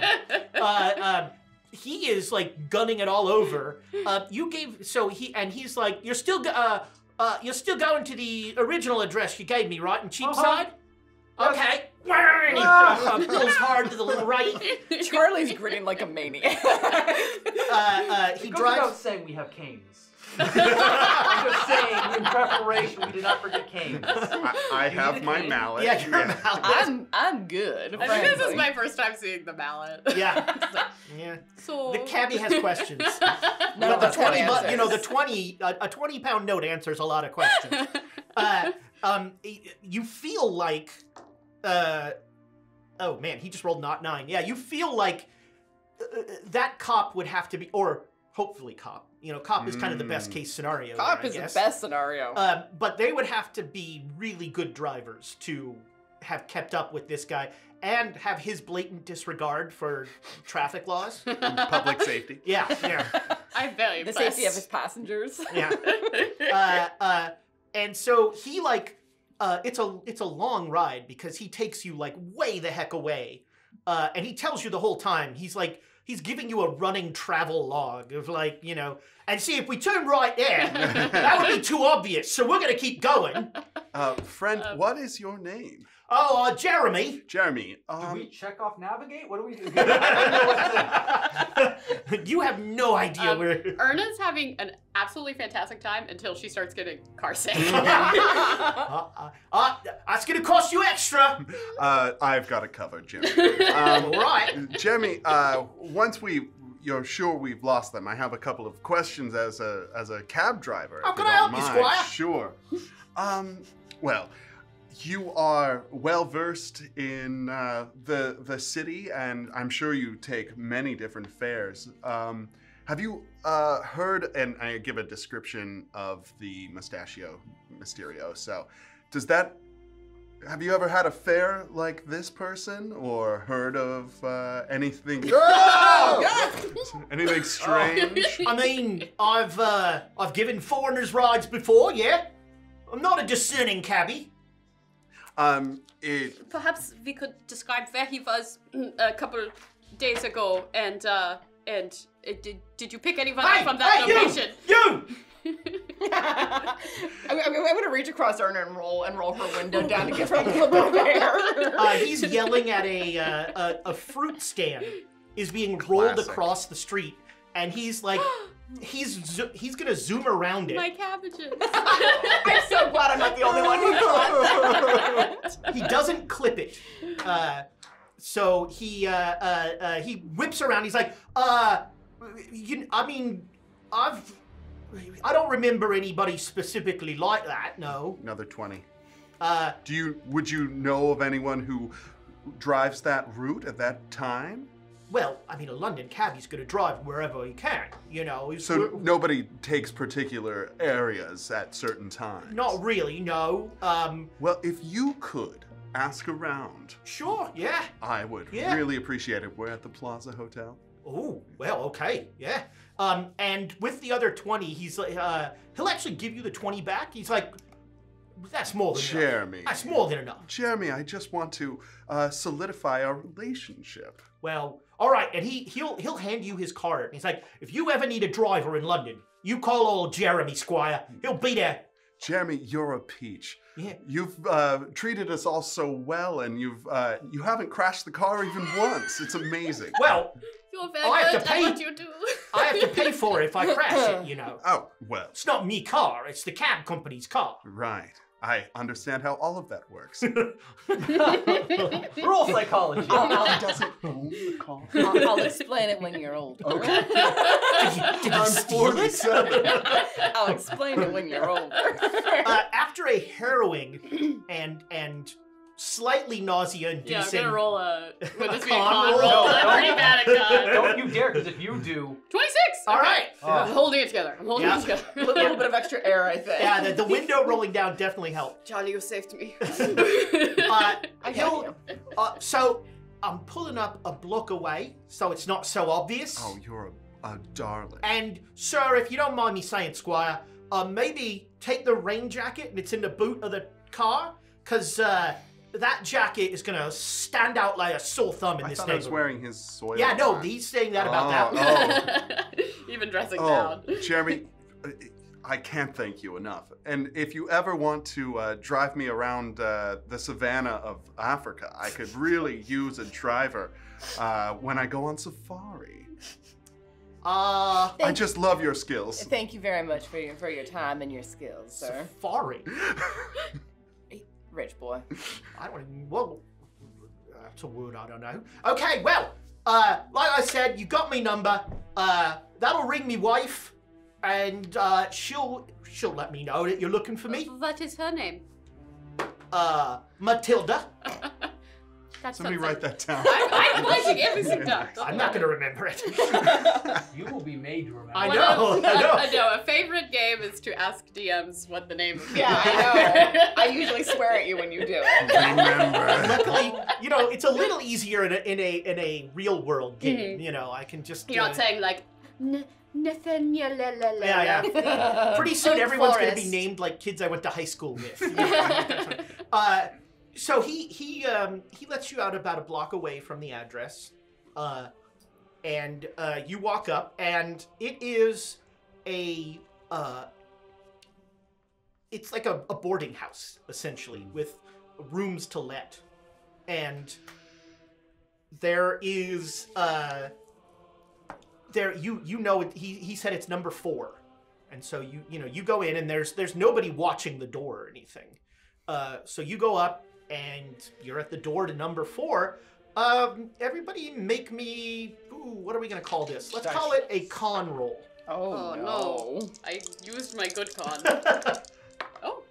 uh, uh, he is like gunning it all over. Uh, you gave, so he, and he's like, you're still, uh, uh, you're still going to the original address you gave me, right? In Cheapside? Uh-huh. Okay. Yes. uh, pulls hard to the right. Charlie's grinning like a maniac. uh, uh, he it goes drives. Without saying we have canes. I'm just saying, in preparation, we did not forget canes. I, I have my cane. Mallet. Yeah, your yeah. mallet. I'm, I'm good. I think this is my first time seeing the mallet. Yeah. So, yeah. So. The cabbie has questions. No, but the twenty, but, you know, the twenty, uh, a twenty-pound note answers a lot of questions. uh, um, you feel like, uh, oh man, he just rolled not nine. Yeah, you feel like uh, that cop would have to be, or hopefully cop. You know, cop is kind of the best case scenario. Cop there, is guess. The best scenario. Uh, but they would have to be really good drivers to have kept up with this guy and have his blatant disregard for traffic laws. And public safety. Yeah, yeah. I'm very impressed. The safety of his passengers. Yeah. Uh, uh, and so he like, uh, it's a it's a long ride because he takes you like way the heck away. Uh, and he tells you the whole time, he's like, he's giving you a running travel log of like, you know, and see if we turn right there, that would be too obvious. So we're going to keep going. Uh, friend, um, what is your name? Oh, uh, Jeremy. Jeremy. Um... Do we check off navigate? What do we do? You have no idea um, where... Erna's having an absolutely fantastic time until she starts getting car sick. uh, uh, uh, that's going to cost you extra. Uh, I've got it covered, Jeremy. Um, All right. Jeremy, uh, once we... You're sure we've lost them. I have a couple of questions as a as a cab driver. How can I help you, Squire? Sure. Um, well, you are well versed in uh, the the city, and I'm sure you take many different fares. Um, have you uh, heard? And I give a description of the mustachio Mysterio. So, does that? Have you ever had a fare like this person, or heard of uh, anything? Oh! Anything strange? I mean, I've uh, I've given foreigners rides before. Yeah, I'm not a discerning cabbie. Um, it... Perhaps we could describe where he was a couple days ago, and uh, and uh, did did you pick anyone hey, up from that hey, location? You. you! I, I, I want to reach across Erna and roll and roll her window down to give her a little bit of uh, He's yelling at a, uh, a a fruit stand is being rolled Classic. across the street, and he's like, he's he's gonna zoom around it. My cabbages. I'm so glad I'm not the only one who caught that. He doesn't clip it, uh, so he uh, uh, uh, he whips around. He's like, uh, you, I mean, I've. I don't remember anybody specifically like that, no. Another twenty. Uh, Do you, would you know of anyone who drives that route at that time? Well, I mean, a London cabbie's gonna drive wherever he can, you know. So nobody takes particular areas at certain times? Not really, no. Um, well, if you could ask around. Sure, yeah. I would yeah. really appreciate it. We're at the Plaza Hotel. Oh, well, okay, yeah. Um, and with the other twenty, he's like, uh, he'll actually give you the twenty back. He's like, that's more than Jeremy. enough. Jeremy. That's more than enough. Jeremy, I just want to uh, solidify our relationship. Well, all right, and he, he'll, he'll hand you his card. He's like, if you ever need a driver in London, you call old Jeremy Squire. He'll be there. Jeremy, you're a peach. Yeah. You've uh, treated us all so well, and you've uh, you haven't crashed the car even once. It's amazing. Well... I have to pay. You do. I have to pay for it if I crash it, you know. Oh well. It's not me car. It's the cab company's car. Right. I understand how all of that works. Rural psychology. I'll, I'll, doesn't own the car. I'll, I'll explain it when you're old. Okay. Did you, did I'm forty-seven. I'll explain it when you're older. Uh, after a harrowing and and. Slightly nausea-inducing. Yeah, I'm gonna roll a. Would this a be a con roll? roll? No, I'm pretty bad at con. Don't you dare, because if you do. twenty-six! All okay. right. Uh, I'm holding it together. I'm holding yeah. it together. A little bit of extra air, I think. Yeah, the, the window rolling down definitely helped. Charlie, you saved me. uh, he'll, uh, so, I'm pulling up a block away, so it's not so obvious. Oh, you're a, a darling. And, sir, if you don't mind me saying, Squire, uh, maybe take the rain jacket and it's in the boot of the car, because, uh, that jacket is gonna stand out like a sore thumb in I this neighborhood. I was wearing his soil. Yeah, no, he's saying that about oh, that. Oh. Even dressing oh, down. Jeremy, I can't thank you enough. And if you ever want to uh, drive me around uh, the savannah of Africa, I could really use a driver uh, when I go on safari. Uh, I just love your skills. Thank you very much for your, for your time and your skills, sir. Safari? Rich boy. I don't even, well, that's a word I don't know. Okay, well, uh, like I said, you got me number. Uh, that'll ring me wife, and uh, she'll she'll let me know that you're looking for me. What is her name? Uh, Matilda. That Somebody write like... that down. I'm blushing every single I'm not going to remember it. You will be made to remember. I know, I know. I know. A favorite game is to ask D Ms what the name of Yeah, I know. I usually swear at you when you do it. Remember. Luckily, you know, it's a little easier in a in a, in a real world game. Mm-hmm. You know, I can just... You're uh, not saying like... Nathaniel, la, la, la, yeah, yeah. Pretty soon everyone's going to be named like kids I went to high school with. You know? uh... So he he um, he lets you out about a block away from the address, uh, and uh, you walk up, and it is a uh, it's like a, a boarding house essentially with rooms to let. And there is, uh, there, you, you know, he, he said it's number four. And so you, you know, you go in and there's, there's nobody watching the door or anything. Uh, so you go up and you're at the door to number four. Um, everybody make me, ooh, what are we going to call this? Let's call it a con roll. Oh, oh no. no. I used my good con. Oh.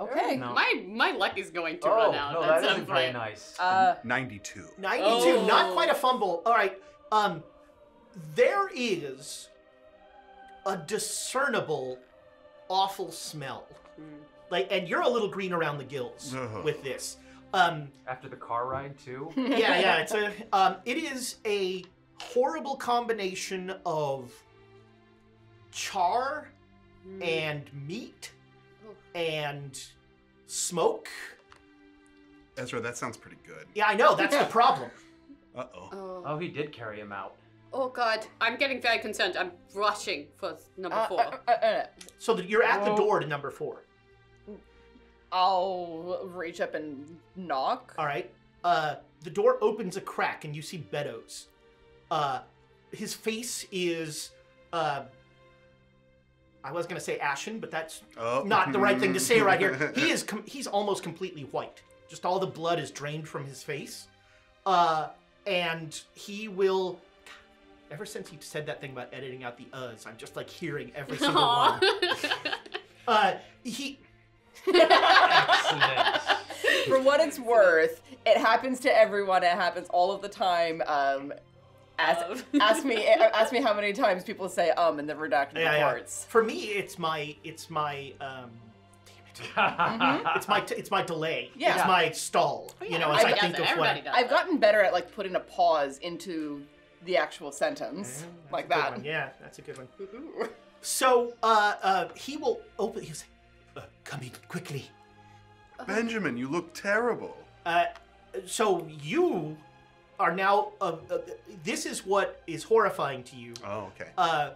Okay. No. My my luck is going to oh, run out. No, that isn't very nice. Uh, ninety-two. ninety-two, oh. Not quite a fumble. All right. Um, there is a discernible, awful smell. Mm. Like, and you're a little green around the gills uh-huh. with this. Um, After the car ride, too? Yeah, yeah. It's a, um, it is a horrible combination of char mm. and meat and smoke. Ezra, that sounds pretty good. Yeah, I know. That's the problem. Uh-oh. Oh. Oh, he did carry him out. Oh, God. I'm getting very concerned. I'm rushing for number uh, four. Uh, uh, uh, so that you're at oh. the door to number four. I'll reach up and knock. All right. Uh, the door opens a crack, and you see Beddoes. Uh, his face is, uh, I was going to say ashen, but that's oh. not the right thing to say right here. He is com he's almost completely white. Just all the blood is drained from his face. Uh, and he will... Ever since he said that thing about editing out the uhs, I'm just, like, hearing every single Aww. one. uh, he... Excellent. For what it's worth, it happens to everyone. It happens all of the time. Um, ask, um. ask me, ask me how many times people say um in the redacted yeah, reports. Yeah. For me, it's my, it's my, um, damn it, it's my, it's my delay. Yeah. It's my stall. Oh, yeah. You know, as I, I think of what I've gotten better at, like putting a pause into the actual sentence, yeah, like that. One. Yeah, that's a good one. So uh, uh, he will open. He'll say, Uh, come in quickly. Benjamin, you look terrible. Uh, so you are now, uh, uh, this is what is horrifying to you. Oh, okay. Uh,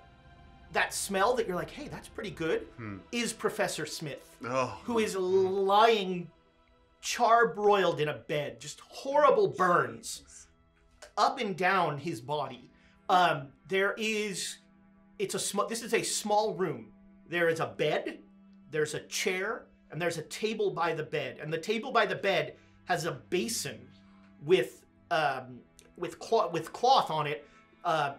that smell that you're like, hey, that's pretty good, hmm. is Professor Smith, oh. who is lying charbroiled in a bed, just horrible burns Jesus. up and down his body. Um, there is, it's a sm this is a small room. There is a bed. There's a chair, and there's a table by the bed. And the table by the bed has a basin with um, with, cloth, with cloth on it. Uh,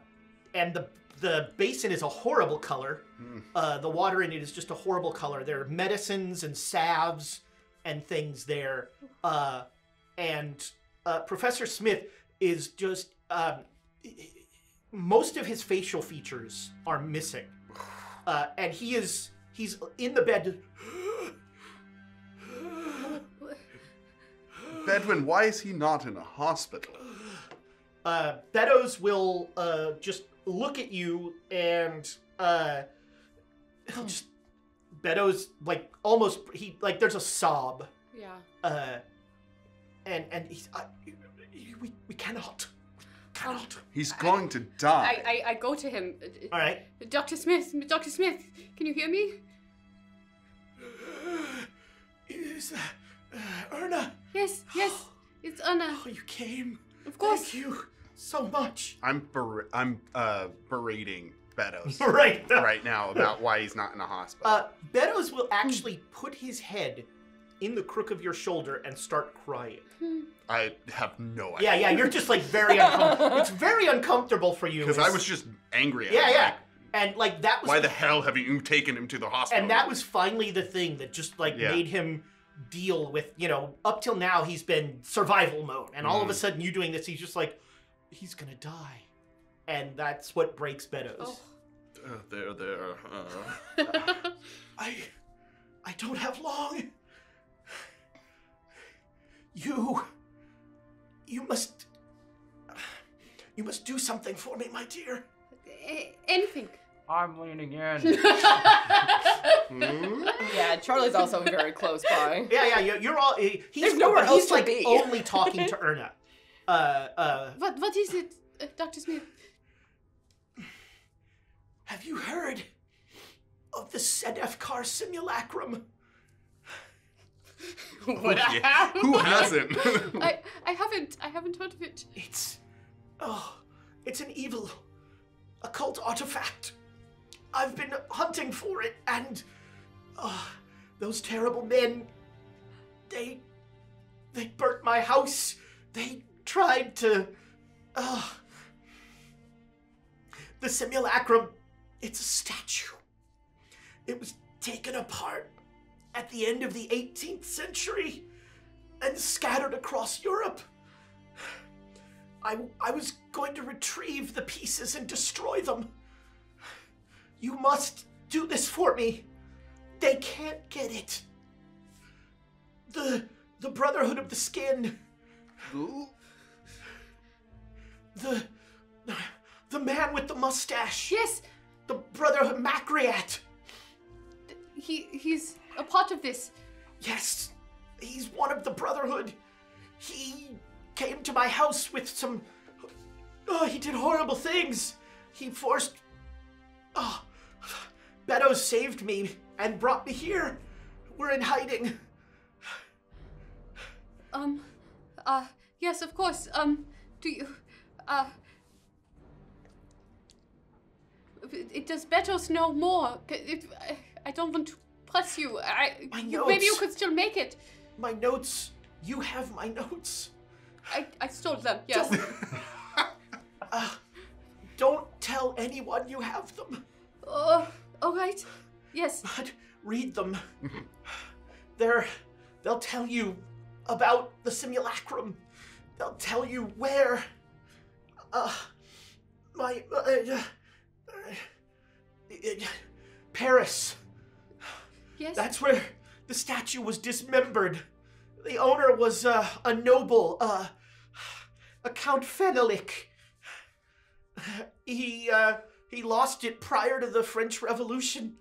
and the, the basin is a horrible color. Mm. Uh, the water in it is just a horrible color. There are medicines and salves and things there. Uh, and uh, Professor Smith is just... Um, most of his facial features are missing. Uh, and he is... He's in the bed. Bedouin, why is he not in a hospital? Uh, Beddoes will uh, just look at you and uh, just Beddoes like almost he like there's a sob. Yeah. Uh, and and he's uh, we we cannot. Cannot. He's going I, to die. I, I I go to him. All right. Doctor Smith, Doctor Smith, can you hear me? Is uh, Erna? Yes, yes, it's Erna. Oh, you came. Of course. Thank you so much. I'm ber I'm uh, berating Beddoes right right now about why he's not in a hospital. Uh, Beddoes will actually put his head in the crook of your shoulder and start crying. I have no idea. Yeah, yeah, you're just like very uncomfortable. It's very uncomfortable for you. Because I was just angry at him. Yeah, yeah. Like, and like that was. Why the hell have you taken him to the hospital? And that was finally the thing that just like yeah. made him deal with, you know, up till now he's been survival mode. And mm. all of a sudden you doing this, he's just like, he's gonna die. And that's what breaks Beddoes. Oh. Uh, there, there. Uh, I, I don't have long. You, you must, you must do something for me, my dear. Anything. I'm leaning in. hmm? Yeah, Charlie's also very close by. Yeah, yeah, you're all. He's There's nowhere else he's to like be. Only talking to Erna. Uh, uh, what, what is it, uh, Doctor Smith? Have you heard of the Sedefkar Simulacrum? What oh, yeah. Who hasn't? I, I haven't. I haven't heard of it. It's... Oh, it's an evil occult artifact. I've been hunting for it, and... Oh, those terrible men, they... They burnt my house. They tried to... Oh, the simulacrum, it's a statue. It was taken apart at the end of the eighteenth century and scattered across Europe. I, I was going to retrieve the pieces and destroy them. You must do this for me. They can't get it. The, the Brotherhood of the Skin. Who? The, the man with the mustache. Yes. The Brotherhood Makryat. He, he's a part of this. Yes. He's one of the Brotherhood. He came to my house with some... Oh, he did horrible things. He forced... Oh, Beddoes saved me and brought me here. We're in hiding. Um, uh, yes, of course. Um, do you... Uh, it does Beddoes know more? It, I, I don't want to press you. I, my notes. Maybe you could still make it. My notes. You have my notes. I, I stole them, yes. Don't, uh, don't tell anyone you have them. Uh, all right. Yes. But read them. They're, they'll tell you about the simulacrum. They'll tell you where... Uh, my, uh, uh, uh, uh, Paris. Yes? That's where the statue was dismembered. The owner was, uh, a noble, uh, a Count Fenalik. He, uh, he lost it prior to the French Revolution.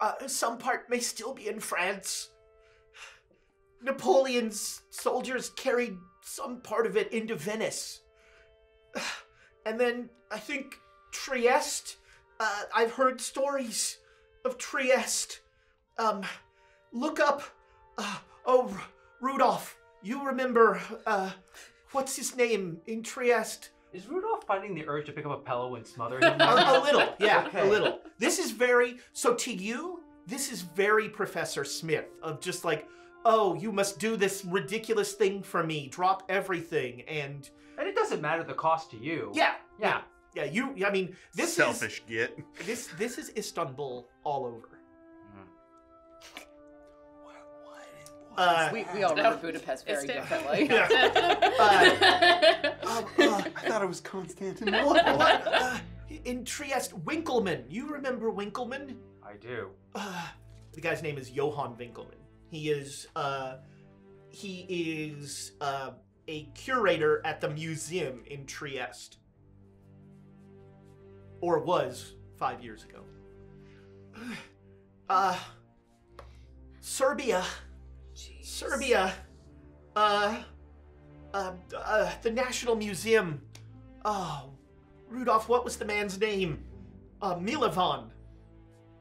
Uh, some part may still be in France. Napoleon's soldiers carried some part of it into Venice. And then, I think, Trieste. Uh, I've heard stories of Trieste. Um, look up... Uh, oh, R Rudolph, you remember... Uh, what's his name in Trieste? Is Rudolph finding the urge to pick up a pillow and smother him? a, a little, yeah, okay. a little. This is very... So to you, this is very Professor Smith, of just like, oh, you must do this ridiculous thing for me. Drop everything, and... And it doesn't matter the cost to you. Yeah, yeah, yeah. You, I mean, this selfish is selfish. Git this. This is Istanbul all over. Mm. What, what, what uh, we we all remember no, Budapest very differently. Yeah. uh, uh, uh, I thought it was Constantinople. uh, in Trieste, Winckelmann. You remember Winckelmann? I do. Uh, the guy's name is Johann Winckelmann. He is. Uh, he is. Uh, a curator at the museum in Trieste. Or was five years ago. Uh, Serbia. Jeez. Serbia. Uh, uh, uh, the National Museum. Oh, Rudolph, what was the man's name? Uh, Milovan.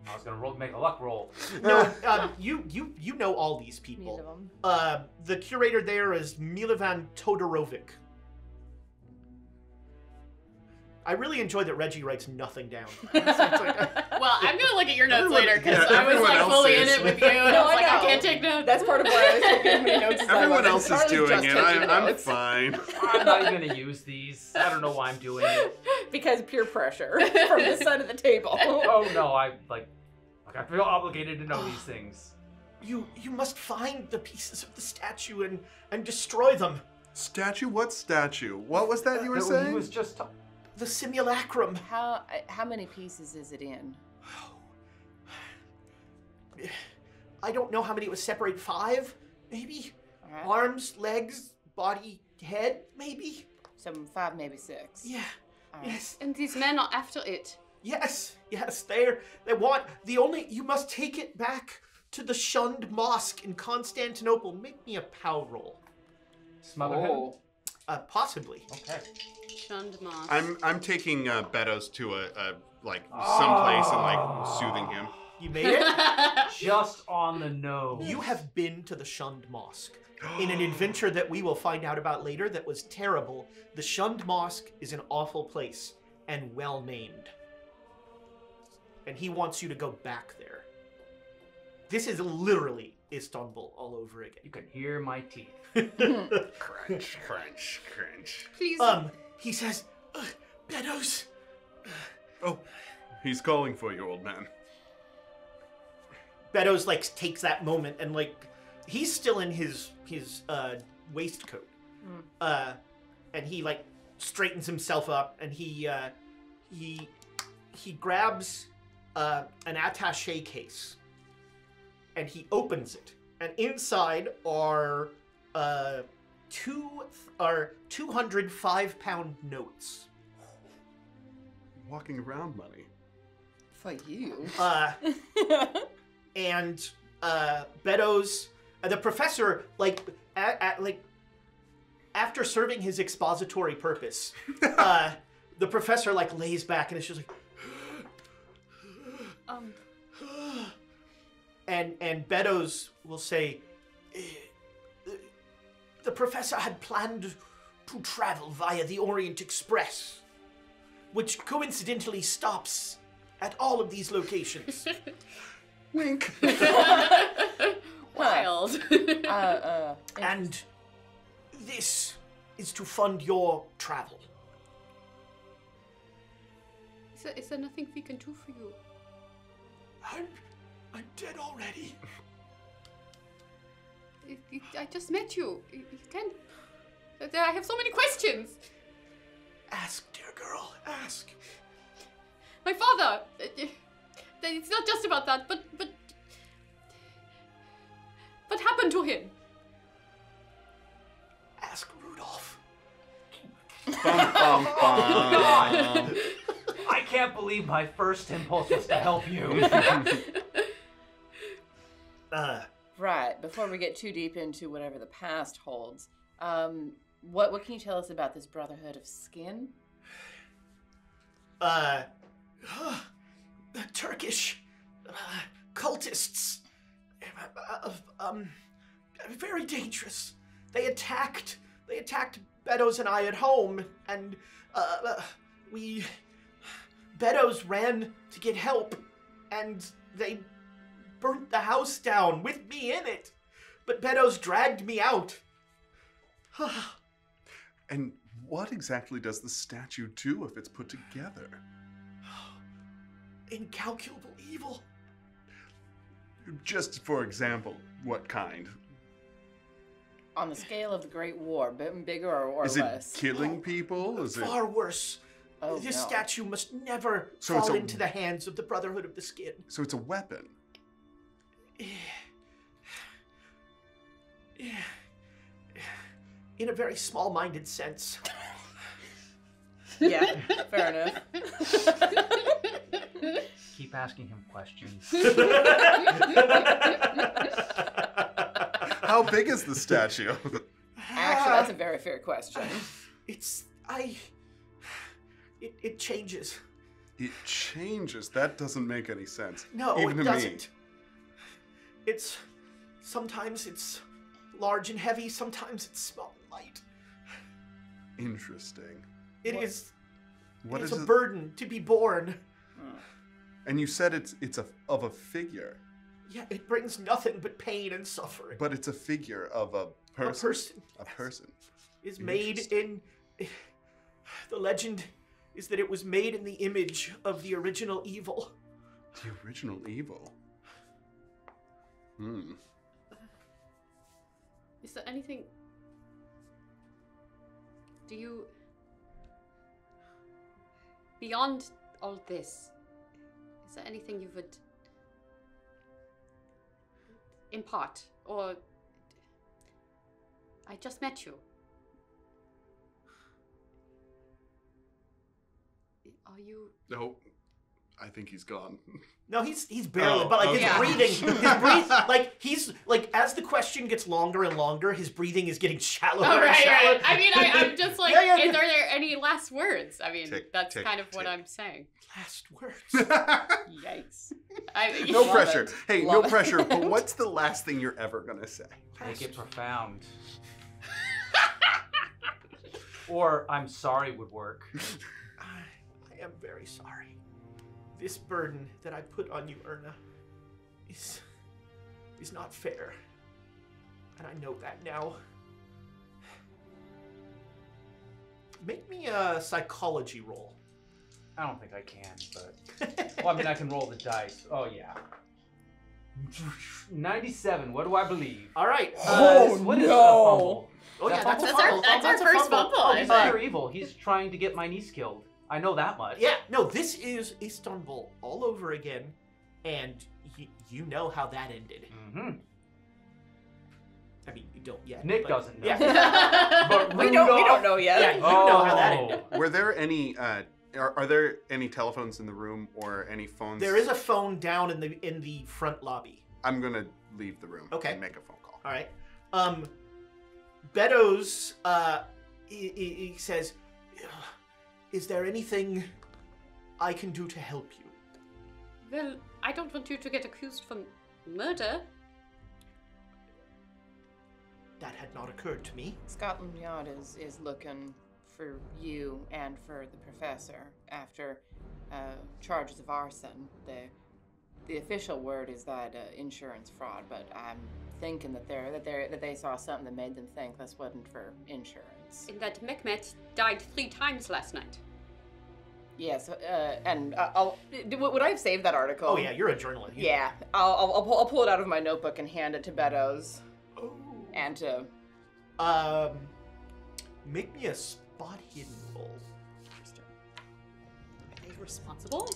I was gonna roll, make a luck roll. No, um, you you you know all these people. Uh, the curator there is Milovan Todorovic. I really enjoy that Reggie writes nothing down. Like, uh, well, I'm gonna look at your notes everyone, later because yeah, I was like fully is. in it with you. And no, I was like, I, I can't take notes. That's part of why I was taking my notes. Everyone else is doing it. I'm, I'm fine. I'm not even gonna use these. I don't know why I'm doing it. Because peer pressure from this side of the table. Oh no, I like. I feel obligated to know these things. You you must find the pieces of the statue and and destroy them. Statue? What statue? What was that you were no, saying? It was just the simulacrum. How how many pieces is it in? I don't know how many it was separated. Five, maybe. Right. Arms, legs, body, head, maybe. Some five, maybe six. Yeah. Right. Yes. And these men are after it. Yes, yes, they're, they want, the only, you must take it back to the shunned mosque in Constantinople. Make me a pow roll. Smother him? Uh, possibly. Okay. Shunned mosque. I'm, I'm taking uh, Beddoes to a, a like, someplace oh. and, like, soothing him. You made it? Just on the nose. You have been to the Shunned Mosque. In an adventure that we will find out about later that was terrible, the Shunned Mosque is an awful place and well-named. And he wants you to go back there. This is literally Istanbul all over again. You can hear my teeth. Crunch, crunch, crunch. Please. Um, he says, Beddoes. Oh, he's calling for you, old man. Beddoes, like, takes that moment and, like, he's still in his, his uh, waistcoat. Mm. Uh, and he, like, straightens himself up and he, uh, he, he grabs uh, an attaché case. And he opens it, and inside are uh, two are two hundred five pound notes. Walking around money. For you. Uh, and uh, Beddoes, uh, the professor, like at, at, like after serving his expository purpose, uh, the professor like lays back and is just like. um. And and Beddoes will say, the professor had planned to travel via the Orient Express, which coincidentally stops at all of these locations. Wink. Wild. Uh, uh, and this is to fund your travel. Is there, is there nothing we can do for you? I'm... I'm dead already. It, it, I just met you. You can. I have so many questions. Ask, dear girl. Ask. My father. It's not just about that, but but what happened to him? Ask Rudolph. Bum, bum, bum. I can't believe my first impulse was to help you. Uh, right, before we get too deep into whatever the past holds, um, what what can you tell us about this Brotherhood of Skin? Uh, uh the Turkish uh, cultists, uh, um, very dangerous. They attacked, they attacked Beddoes and I at home, and uh, uh, we, Beddoes ran to get help, and they burnt the house down with me in it, but Beddoes dragged me out. And what exactly does the statue do if it's put together? Incalculable evil. Just for example, what kind? On the scale of the Great War, bigger or, or is less? Is it killing people? Is Far it... worse. Oh, this no. statue must never so fall a... into the hands of the Brotherhood of the Skin. So it's a weapon. In a very small-minded sense. Yeah, fair enough. Keep asking him questions. How big is the statue? Actually, that's a very fair question. Uh, it's... I... It, it changes. It changes? That doesn't make any sense. No, Even it to doesn't. Me. It's, sometimes it's large and heavy, sometimes it's small and light. Interesting. It what? is, what it is, is a it? burden to be born. Huh. And you said it's it's a, of a figure. Yeah, it brings nothing but pain and suffering. But it's a figure of a person. A person. A person. Is made in, the legend is that it was made in the image of the original evil. The original evil? Hmm. Is there anything? Do you, beyond all this, is there anything you would impart? Or I just met you. Are you? No, I think he's gone. No, he's he's barely, oh, but like okay. his breathing, his breath, like he's like as the question gets longer and longer, his breathing is getting shallower. Oh, right, and shallower. Right. I mean, I, I'm just like, yeah, yeah, is, are there any last words? I mean, tick, that's tick, kind of tick. what I'm saying. Last words. Yikes. I, no pressure. It. Hey, love no it. pressure. But what's the last thing you're ever gonna say? Make it profound. Or I'm sorry would work. I, I am very sorry. This burden that I put on you, Erna, is, is not fair. And I know that now. Make me a psychology roll. I don't think I can, but... well, I mean, I can roll the dice. Oh, yeah. ninety-seven, what do I believe? All right. Uh, oh, this, what no. is a fumble? Oh, yeah, that's, that's, our, that's, that's our first fumble. fumble. Oh, he's pure evil. He's trying to get my niece killed. I know that much. Yeah, no, this is Istanbul all over again, and y you know how that ended. Mm-hmm. I mean, you don't yet. Nick but, doesn't know. Yeah. But we, don't, we don't know yet. Yeah, you oh. know how that ended. Were there any, uh, are, are there any telephones in the room or any phones? There is a phone down in the, in the front lobby. I'm going to leave the room okay. and make a phone call. All right. Um, Beddoes, uh, he, he says... Is there anything I can do to help you? Well, I don't want you to get accused for murder. That had not occurred to me. Scotland Yard is, is looking for you and for the professor after uh, charges of arson. The, the official word is that uh, insurance fraud, but I'm thinking that, they're, that, they're, that they saw something that made them think this wasn't for insurance. In that Mehmet died three times last night. Yes, uh, and I'll, would I have saved that article? Oh yeah, you're a journalist. You yeah, I'll, I'll, I'll, pull, I'll pull it out of my notebook and hand it to Beddoes. Oh. And to... Um, make me a spot hidden roll. Are they responsible?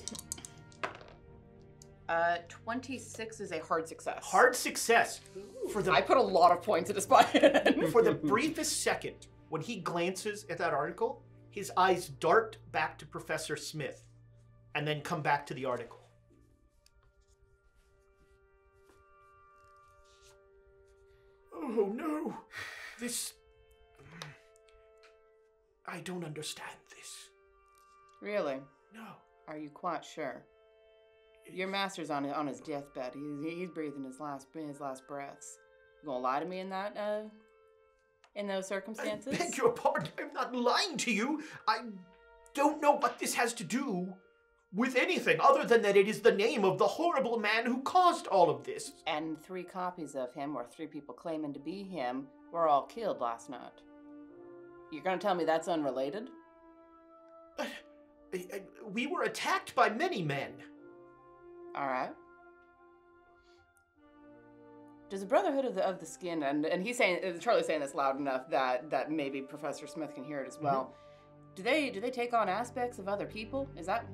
Uh, twenty-six is a hard success. Hard success. Ooh. For the, I put a lot of points into spot hidden. For the briefest second, when he glances at that article, his eyes dart back to Professor Smith and then come back to the article. Oh no, this, I don't understand this. Really? No. Are you quite sure? It's... Your master's on, on his deathbed. He's, he's breathing his last, his last breaths. You gonna lie to me in that, uh? In those circumstances? I beg your pardon, I'm not lying to you. I don't know what this has to do with anything other than that it is the name of the horrible man who caused all of this. And three copies of him, or three people claiming to be him, were all killed last night. You're gonna tell me that's unrelated? Uh, we were attacked by many men. All right. Does the Brotherhood of the, of the Skin, and, and he's saying, Charlie's saying this loud enough that, that maybe Professor Smith can hear it as well. Mm-hmm. Do they do they take on aspects of other people? Is that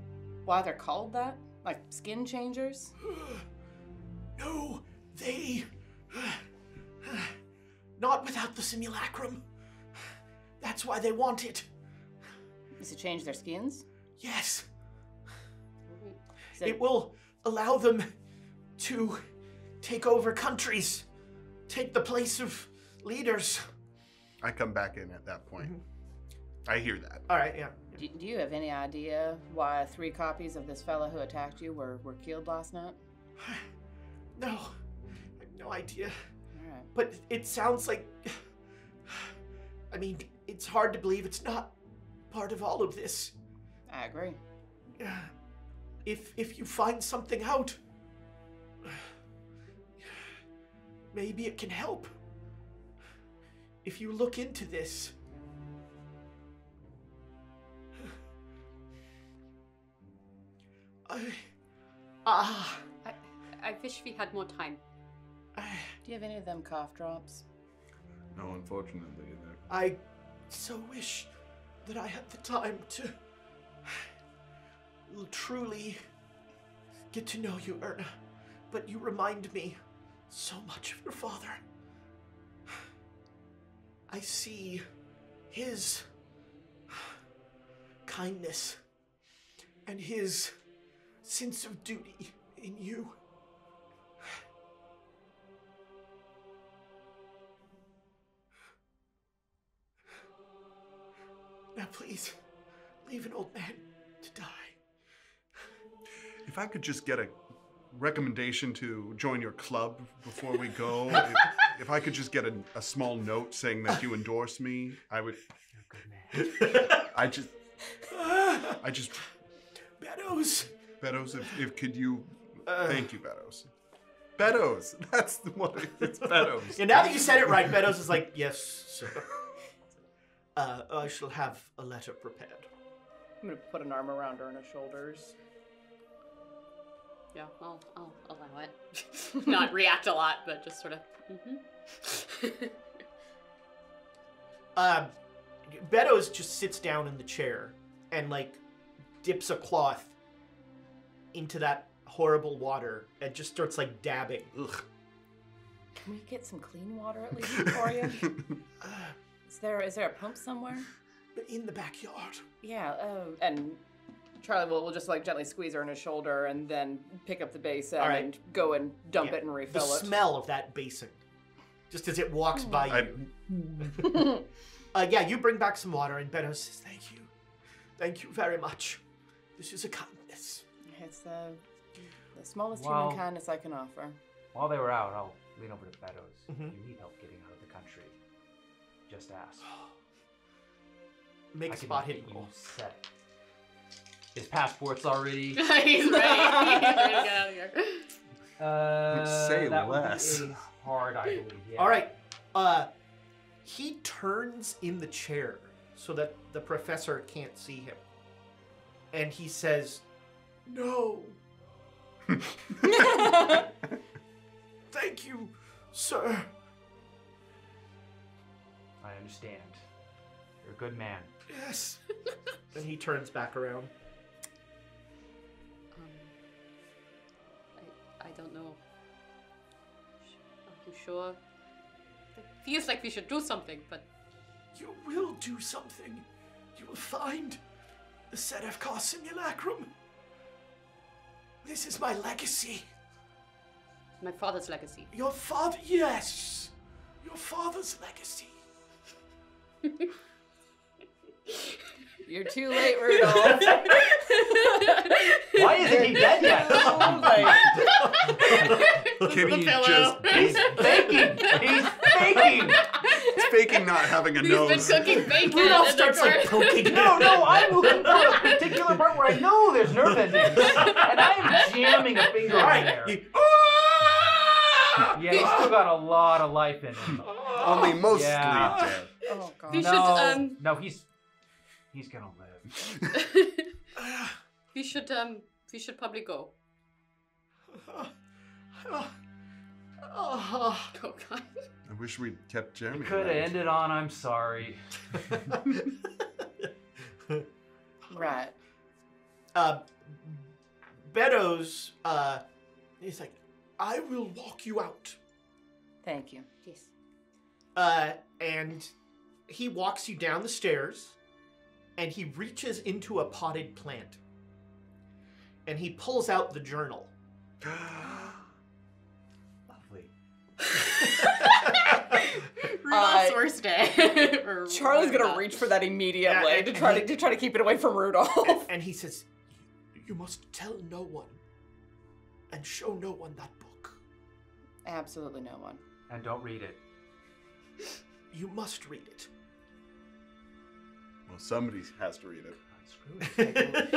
why they're called that? Like skin changers? No, they, not without the simulacrum. That's why they want it. Is it change their skins? Yes. It will allow them to take over countries, take the place of leaders. I come back in at that point. Mm-hmm. I hear that. All right, yeah. Do, do you have any idea why three copies of this fellow who attacked you were, were killed last night? No, I have no idea. All right. But it sounds like, I mean, it's hard to believe it's not part of all of this. I agree. If, if you find something out, maybe it can help if you look into this. I, ah. I, I wish we had more time. I, Do you have any of them cough drops? No, unfortunately, no. I so wish that I had the time to truly get to know you, Erna, but you remind me so much of your father. I see his kindness and his sense of duty in you. Now please, leave an old man to die. If I could just get a recommendation to join your club before we go. if, if I could just get a, a small note saying that you endorse me, I would. You're a good man. I just, I just. Beddoes. Beddoes, if, if could you, uh, thank you, Beddoes. Beddoes, that's the one, it's Beddoes. Yeah, now that you said it right, Beddoes is like, yes, sir. Uh, I shall have a letter prepared. I'm gonna put an arm around Erna's shoulders. Yeah, I'll, I'll allow it. Not react a lot, but just sort of, mm-hmm. uh, Beddoes just sits down in the chair and like dips a cloth into that horrible water and just starts like dabbing. Ugh. Can we get some clean water at least for you? uh, is there is there a pump somewhere? But in the backyard. Yeah. Um, and Charlie will will just like gently squeeze her in his shoulder and then pick up the basin right. and go and dump yeah. it and refill the it. The smell of that basin, just as it walks oh. by I'm... you. uh, yeah, you bring back some water and Beddoes says, "Thank you, thank you very much. This is a kindness." It's uh, the smallest while, human kindness I can offer. While they were out, I'll lean over to Beddoes. Mm-hmm. If you need help getting out of the country, just ask. Make I a spot hidden goal. Set. His passport's already. He's ready. He's ready to get out of here. Uh, say that less. Would be hard, I believe. Yeah. All right. Uh, he turns in the chair so that the professor can't see him, and he says. No. Thank you, sir. I understand. You're a good man. Yes. Then he turns back around. Um, I, I don't know. Are you sure? It feels like we should do something, but... You will do something. You will find the Sedefkar Simulacrum. This is my legacy. My father's legacy. Your father, yes. Your father's legacy. You're too late, Rudolph. Why isn't he dead yet? Oh my God. Can he just, he's faking. He's faking. He's faking not having a he's nose. He's been cooking bacon. Rudolph starts like poking. No, no, I'm looking for a particular part where I know there's nerve endings. And I am jamming a finger right. in there. He, ah! Yeah, he's still got a lot of life in him. Only mostly yeah. dead. Oh, God. We no, should, um... no, he's... He's gonna live. we should, um, we should probably go. Oh, oh, oh, oh God. I wish we'd kept Jeremy. Could have ended on, I'm sorry. Right. Uh, Beddoes, uh, he's like, I will walk you out. Thank you. Yes. Uh, and he walks you down the stairs. And he reaches into a potted plant. And he pulls out the journal. Lovely. Rudolph's uh, worst day. Charlie's gonna reach for that immediately yeah, and, to try he, to, to try to keep it away from Rudolph. And, and he says, "You must tell no one, and show no one that book. Absolutely no one. And don't read it. You must read it." Well, somebody has to read it. Oh, screw it.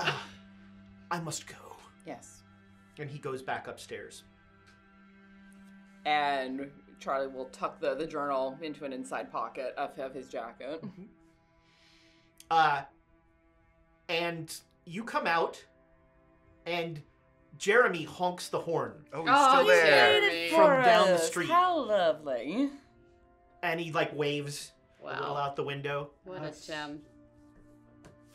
uh, I must go. Yes. And he goes back upstairs. And Charlie will tuck the, the journal into an inside pocket of, of his jacket. Mm-hmm. Uh, and you come out, and Jeremy honks the horn. Oh, he's oh, still he's there. Waited for From us. Down the street. How lovely. And he, like, waves... Wow. A little out the window. What a gem.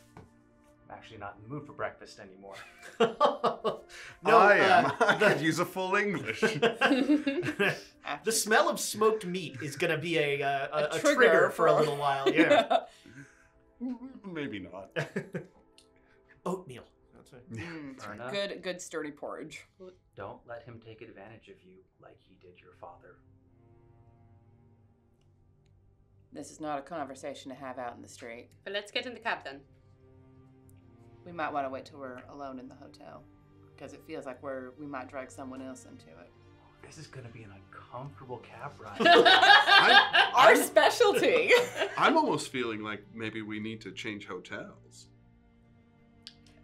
I'm actually not in the mood for breakfast anymore. no, I am. Uh, I could use a full English. The smell of smoked meat is going to be a, a, a, a, a trigger, trigger for a little while. Yeah. Maybe not. Oatmeal. That's say. Mm, Fair enough. Good, good sturdy porridge. Don't let him take advantage of you like he did your father. This is not a conversation to have out in the street. But let's get in the cab then. We might want to wait till we're alone in the hotel, because it feels like we're we might drag someone else into it. This is going to be an uncomfortable cab ride. I'm, Our I'm, specialty. I'm almost feeling like maybe we need to change hotels.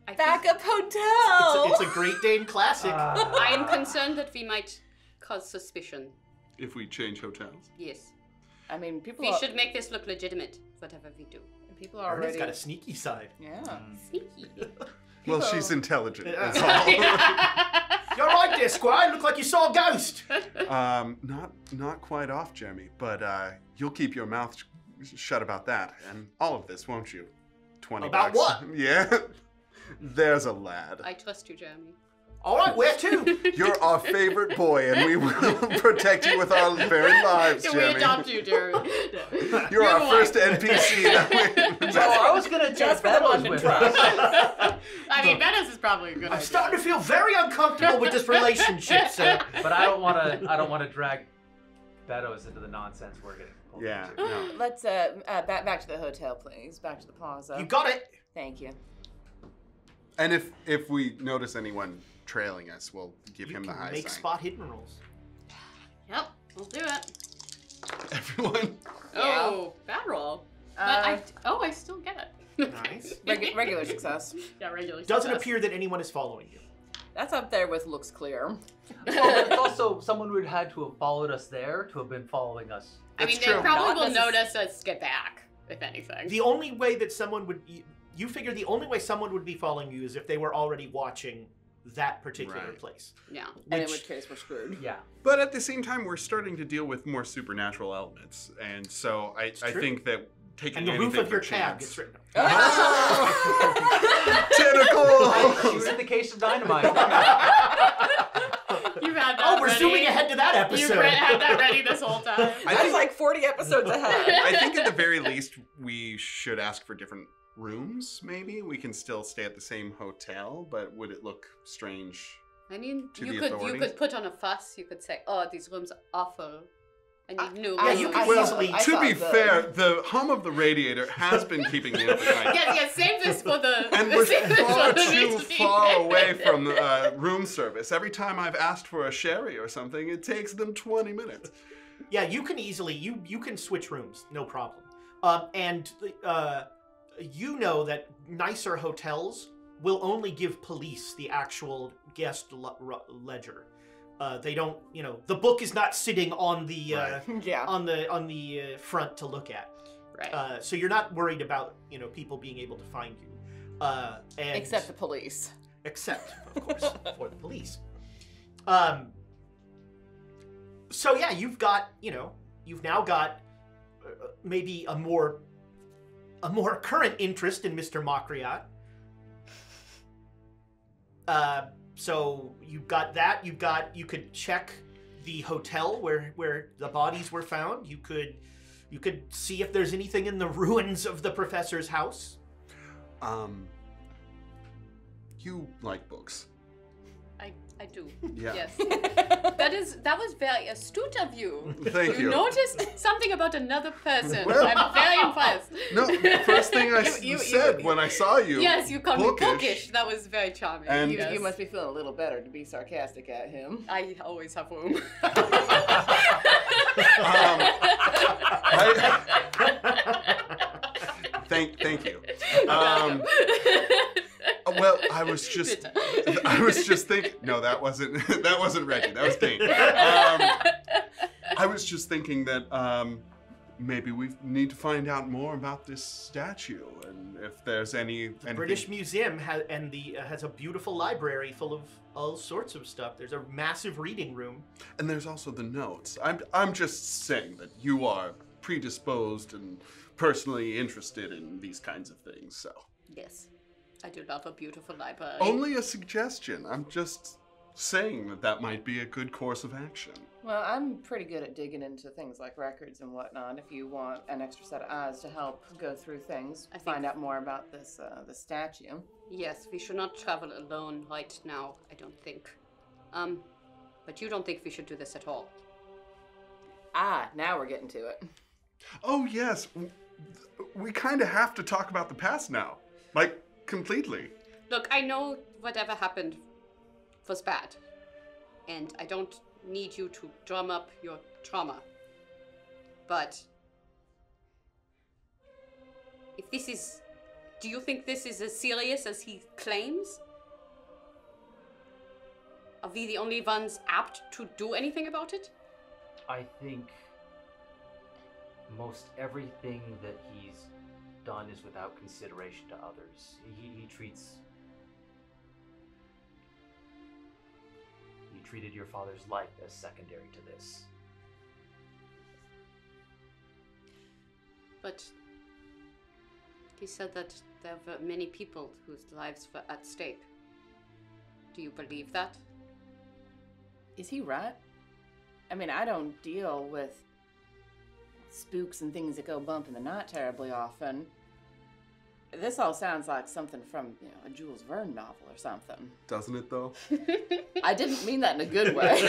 I Backup hotel. It's a, it's a Great Dane classic. Uh, I am concerned that we might cause suspicion. If we change hotels? Yes. I mean, people We are, should make this look legitimate, whatever we do. And people are Erna's already... got a sneaky side. Yeah. Mm. Sneaky. Well, she's intelligent. That's all. Yeah. You're right there, Squire. You look like you saw a ghost. Um, not not quite off, Jeremy, but uh, you'll keep your mouth sh shut about that and all of this, won't you? twenty About bucks. What? Yeah. There's a lad. I trust you, Jeremy. All right, where to? You're our favorite boy, and we will protect you with our very lives, Jeremy. We adopt you, Jeremy. You're, You're our first N P C. That we... So I was going to just for the London Trust. I mean, Beddoes is probably a good. I'm idea. starting to feel very uncomfortable with this relationship, sir. But I don't want to. I don't want to drag Beddoes into the nonsense we're getting pulled yeah, into. Yeah. No. Let's uh, uh back back to the hotel, please. Back to the plaza. You got it. Thank you. And if if we notice anyone trailing us, we'll give you him the high sign. Make spot hidden rolls. Yep, we'll do it. Everyone. Oh, yeah. Bad roll. But uh, I oh, I still get it. Nice. Regu regular success. Yeah, regular. Doesn't success. appear that anyone is following you. That's up there with looks clear. Well, it's also someone would have had to have followed us there to have been following us. I That's mean, true. They probably Not will notice us get back, if anything. The only way that someone would. E You figure the only way someone would be following you is if they were already watching that particular right. place. Yeah, which, and in which case we're screwed. Yeah. But at the same time, we're starting to deal with more supernatural elements. And so I, I think that taking anything for chance. And the roof of your cab gets written up. Oh! Tentacle! She's in the case of dynamite. You've had that Oh, we're ready. zooming ahead to that episode. You've had that ready this whole time. I That's think, like forty episodes ahead. I think at the very least, we should ask for different... rooms, maybe? We can still stay at the same hotel, but would it look strange I mean, to you the could authorities? You could put on a fuss. You could say, oh, these rooms are awful. And you'd know. Yeah, you could well, easily. I to be the... fair, the hum of the radiator has been keeping me up at night. Yes, yes, save this for the... And we're far too far away from the, uh, room service. Every time I've asked for a sherry or something, it takes them twenty minutes. Yeah, you can easily, you, you can switch rooms, no problem. Um, and... Uh, You know that nicer hotels will only give police the actual guest le ledger. Uh, they don't, you know, the book is not sitting on the uh, right. yeah. on the on the uh, front to look at. Right. Uh, so you're not worried about you know people being able to find you, uh, and except the police. Except, of course, for the police. Um. So yeah, you've got you know you've now got uh, maybe a more A more current interest in Mister Makryat. Uh, so you've got that. You've got you could check the hotel where where the bodies were found. You could you could see if there's anything in the ruins of the professor's house. Um, you like books. I, I do. Yeah. Yes. That is that was very astute of you. Thank you. You noticed something about another person. Well, I'm very impressed. No, the first thing I you, you, said you, when I saw you. Yes, you called bookish. me bookish. That was very charming. And you, yes. you must be feeling a little better to be sarcastic at him. I always have room. um, I, thank thank you. Um, Well, I was just, I was just thinking. No, that wasn't. That wasn't Reggie. That was Dane. Um, I was just thinking that um, maybe we need to find out more about this statue and if there's any. The anything. British Museum has and the uh, has a beautiful library full of all sorts of stuff. There's a massive reading room. And there's also the notes. I'm I'm just saying that you are predisposed and personally interested in these kinds of things. So yes. I do love a beautiful library. Only a suggestion. I'm just saying that that might be a good course of action. Well, I'm pretty good at digging into things like records and whatnot. If you want an extra set of eyes to help go through things, I find out more about this uh, the statue. Yes, we should not travel alone right now, I don't think. Um, but you don't think we should do this at all? Ah, now we're getting to it. Oh, yes. We kind of have to talk about the past now. Like, completely. Look, I know whatever happened was bad, and I don't need you to drum up your trauma, but if this is, do you think this is as serious as he claims? Are we the only ones apt to do anything about it? I think most everything that he's done is without consideration to others. He, he treats... He treated your father's life as secondary to this. But he said that there were many people whose lives were at stake. Do you believe that? Is he right? I mean, I don't deal with spooks and things that go bump in the night terribly often. This all sounds like something from, you know, a Jules Verne novel or something. Doesn't it, though? I didn't mean that in a good way.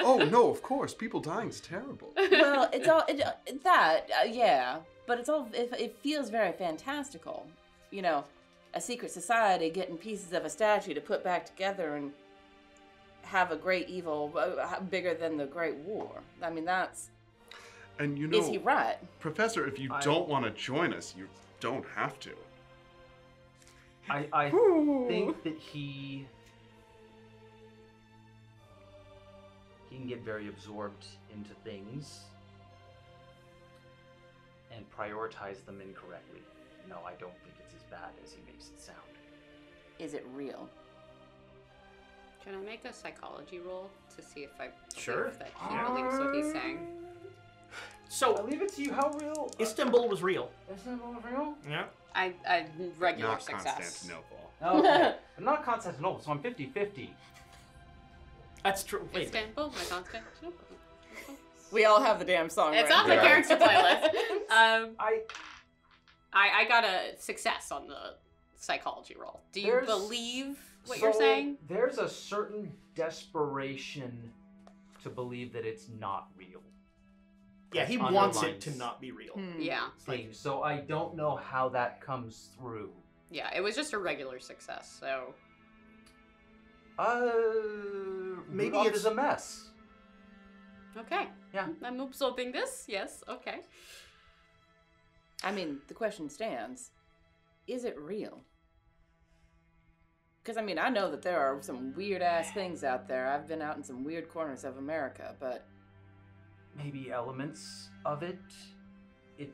Oh, no, of course. People dying is terrible. Well, it's all... It, that, uh, yeah. But it's all... It, it feels very fantastical. You know, a secret society getting pieces of a statue to put back together and have a great evil uh, bigger than the Great War. I mean, that's... And you know... Is he right? Professor, if you I... don't want to join us, you... don't have to. I, I think that he he can get very absorbed into things and prioritize them incorrectly. No, I don't think it's as bad as he makes it sound. Is it real? Can I make a psychology roll to see if I sure if that he uh... believes what he's saying? So, I leave it to you. How real? Istanbul was real. Istanbul was real? Yeah. I, I regular not success. Not Constantinople. Okay. I'm not Constantinople, so I'm fifty fifty. That's true. Wait. Istanbul, my Constantinople. We all have the damn song. It's right on my character playlist. Um, I, I, I got a success on the psychology roll. Do you believe what so you're saying? There's a certain desperation to believe that it's not real. Yeah, he wants it to not be real. Mm. Yeah. Like, so I don't know how that comes through. Yeah, it was just a regular success, so... Uh... Maybe it's a mess. Okay. Yeah. I'm absorbing this. Yes, okay. I mean, the question stands, is it real? Because, I mean, I know that there are some weird-ass things out there. I've been out in some weird corners of America, but... Maybe elements of it. It.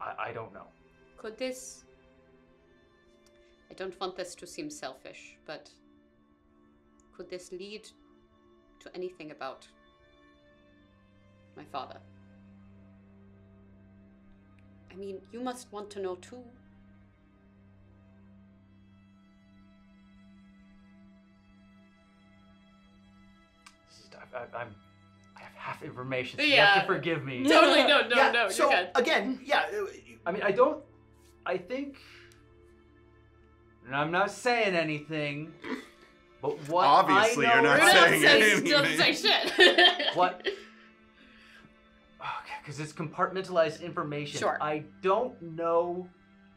I, I don't know. Could this. I don't want this to seem selfish, but. Could this lead to anything about my father? I mean, you must want to know too. I, I'm, I have half information, so yeah. You have to forgive me. Totally, no, no, yeah, no, so you're good. Again, yeah, I mean, I don't, I think, and I'm not saying anything, but what obviously I know, you're not saying anything. Don't say shit. What? Okay, because it's compartmentalized information. Sure. I don't know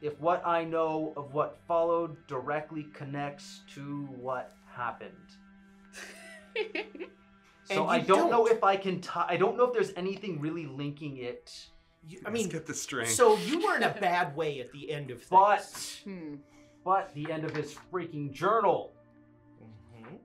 if what I know of what followed directly connects to what happened. So I don't, don't know if I can tie. I don't know if there's anything really linking it. You, I mean, get the string. So you were in a bad way at the end of things. But, hmm. but the end of his freaking journal. Mm-hmm.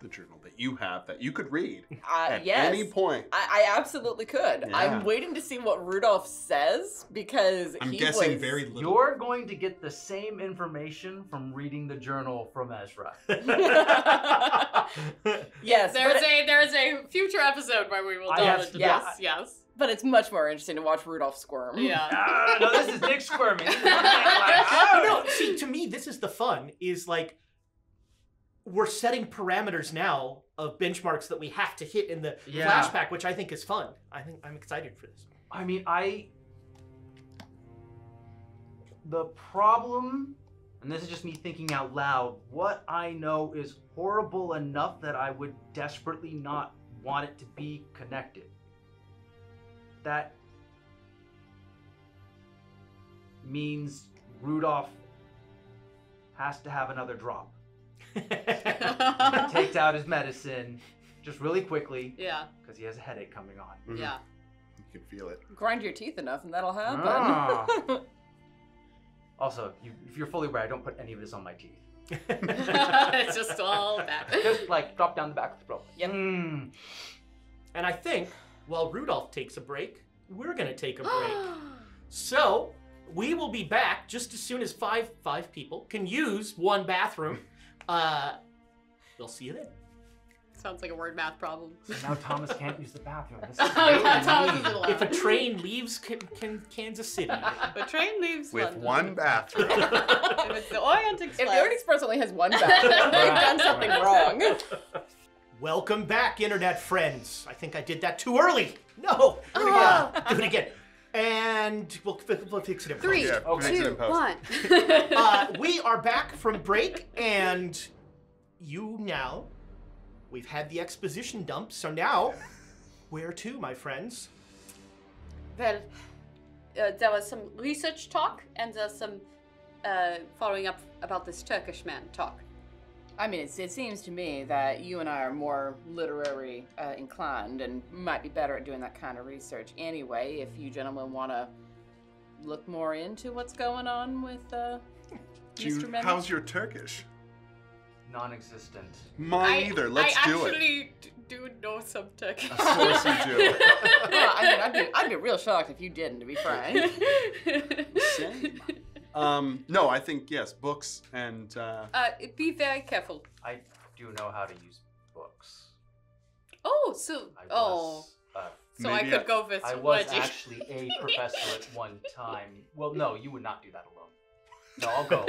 The journal that you have that you could read uh, at yes. any point. I, I absolutely could. Yeah. I'm waiting to see what Rudolph says because I'm he guessing was... very little. You're going to get the same information from reading the journal from Ezra. Yes, there's a there's a future episode where we will delve into this. Yes, yes. But it's much more interesting to watch Rudolph squirm. Yeah. Ah, no, this is Nick squirming. This is like, oh. No, see, to me, this is the fun, is like, we're setting parameters now of benchmarks that we have to hit in the yeah. flashback, which I think is fun. I think I'm excited for this. I mean, I... The problem, and this is just me thinking out loud, what I know is horrible enough that I would desperately not want it to be connected. That means Rudolph has to have another drop. Takes out his medicine just really quickly. Yeah. Because he has a headache coming on. Mm-hmm. Yeah. You can feel it. Grind your teeth enough and that'll happen. Ah. Also, you, if you're fully aware, I don't put any of this on my teeth. It's just all that. Just like drop down the back of the throat. Yep. Mm. And I think while Rudolph takes a break, we're going to take a break. So we will be back just as soon as five five people can use one bathroom. Uh, we'll see you then. Sounds like a word math problem. So now Thomas can't use the bathroom. This is oh, yeah, Thomas if a train leaves can, can Kansas City. If a train leaves with London. One bathroom. If it's the Orient Express. If the Orient Express only has one bathroom, they've done something wrong. Welcome back, internet friends. I think I did that too early. No, do it again. Do it again. And we'll, we'll fix it in post. Three, yeah, okay. two, one. uh, we are back from break, and you now, we've had the exposition dump, so now, where to, my friends? Well, uh, there was some research talk, and there's some uh, following up about this Turkish man talk. I mean, it's, it seems to me that you and I are more literary uh, inclined and might be better at doing that kind of research anyway, if you gentlemen want to look more into what's going on with uh, Mister Mehmet. How's your Turkish? Non-existent. Mine I, either. Let's I do it. I actually do know some Turkish. Of course you do. Well, I mean, I'd be, I'd be real shocked if you didn't, to be frank. Same. Um, no, I think, yes, books and... Uh... Uh, be very careful. I do know how to use books. Oh, so... I was, oh. Uh, so I could I, go visit. I was magic. Actually a professor at one time. Well, no, you would not do that alone. No, I'll go.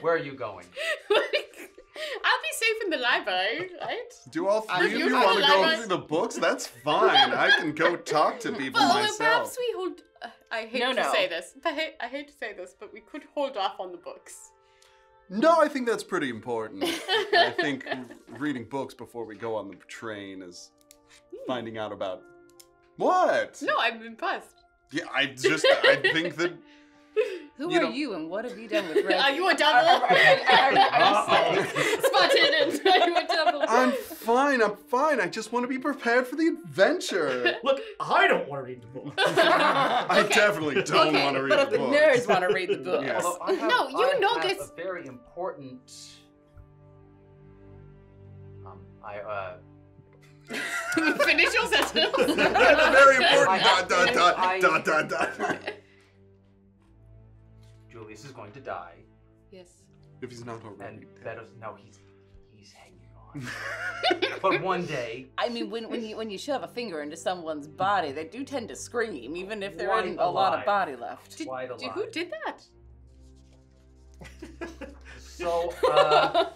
Where are you going? I'll be safe in the library, right? Do all three of you, you want to go through the books? That's fine. I can go talk to people well, myself. Well, perhaps we hold... I hate no, to no. say this. I hate, I hate to say this, but we could hold off on the books. No, I think that's pretty important. I think reading books before we go on the train is finding out about what? No, I'm impressed. Yeah, I just I think that. Who you are know... you, and what have you done with Reggie? Are you a double? Are, are, are, are, are you spotted and are you a double? I'm fine. I'm fine. I just want to be prepared for the adventure. Look, I don't want to read the book. I okay. definitely don't okay. want to read but the book. But if the nerds want to read the book, yes. no, you I know this. A very important. Um, I uh. Finish your sentence. That's very important. Dot dot dot dot dot dot. Julius is going to die. Yes. If he's not already and dead. Beddoes, no, he's he's hanging on. But one day. I mean, when when you when you shove a finger into someone's body, they do tend to scream, even if there isn't a lot of body left. Did, Quite did, who did that? So uh,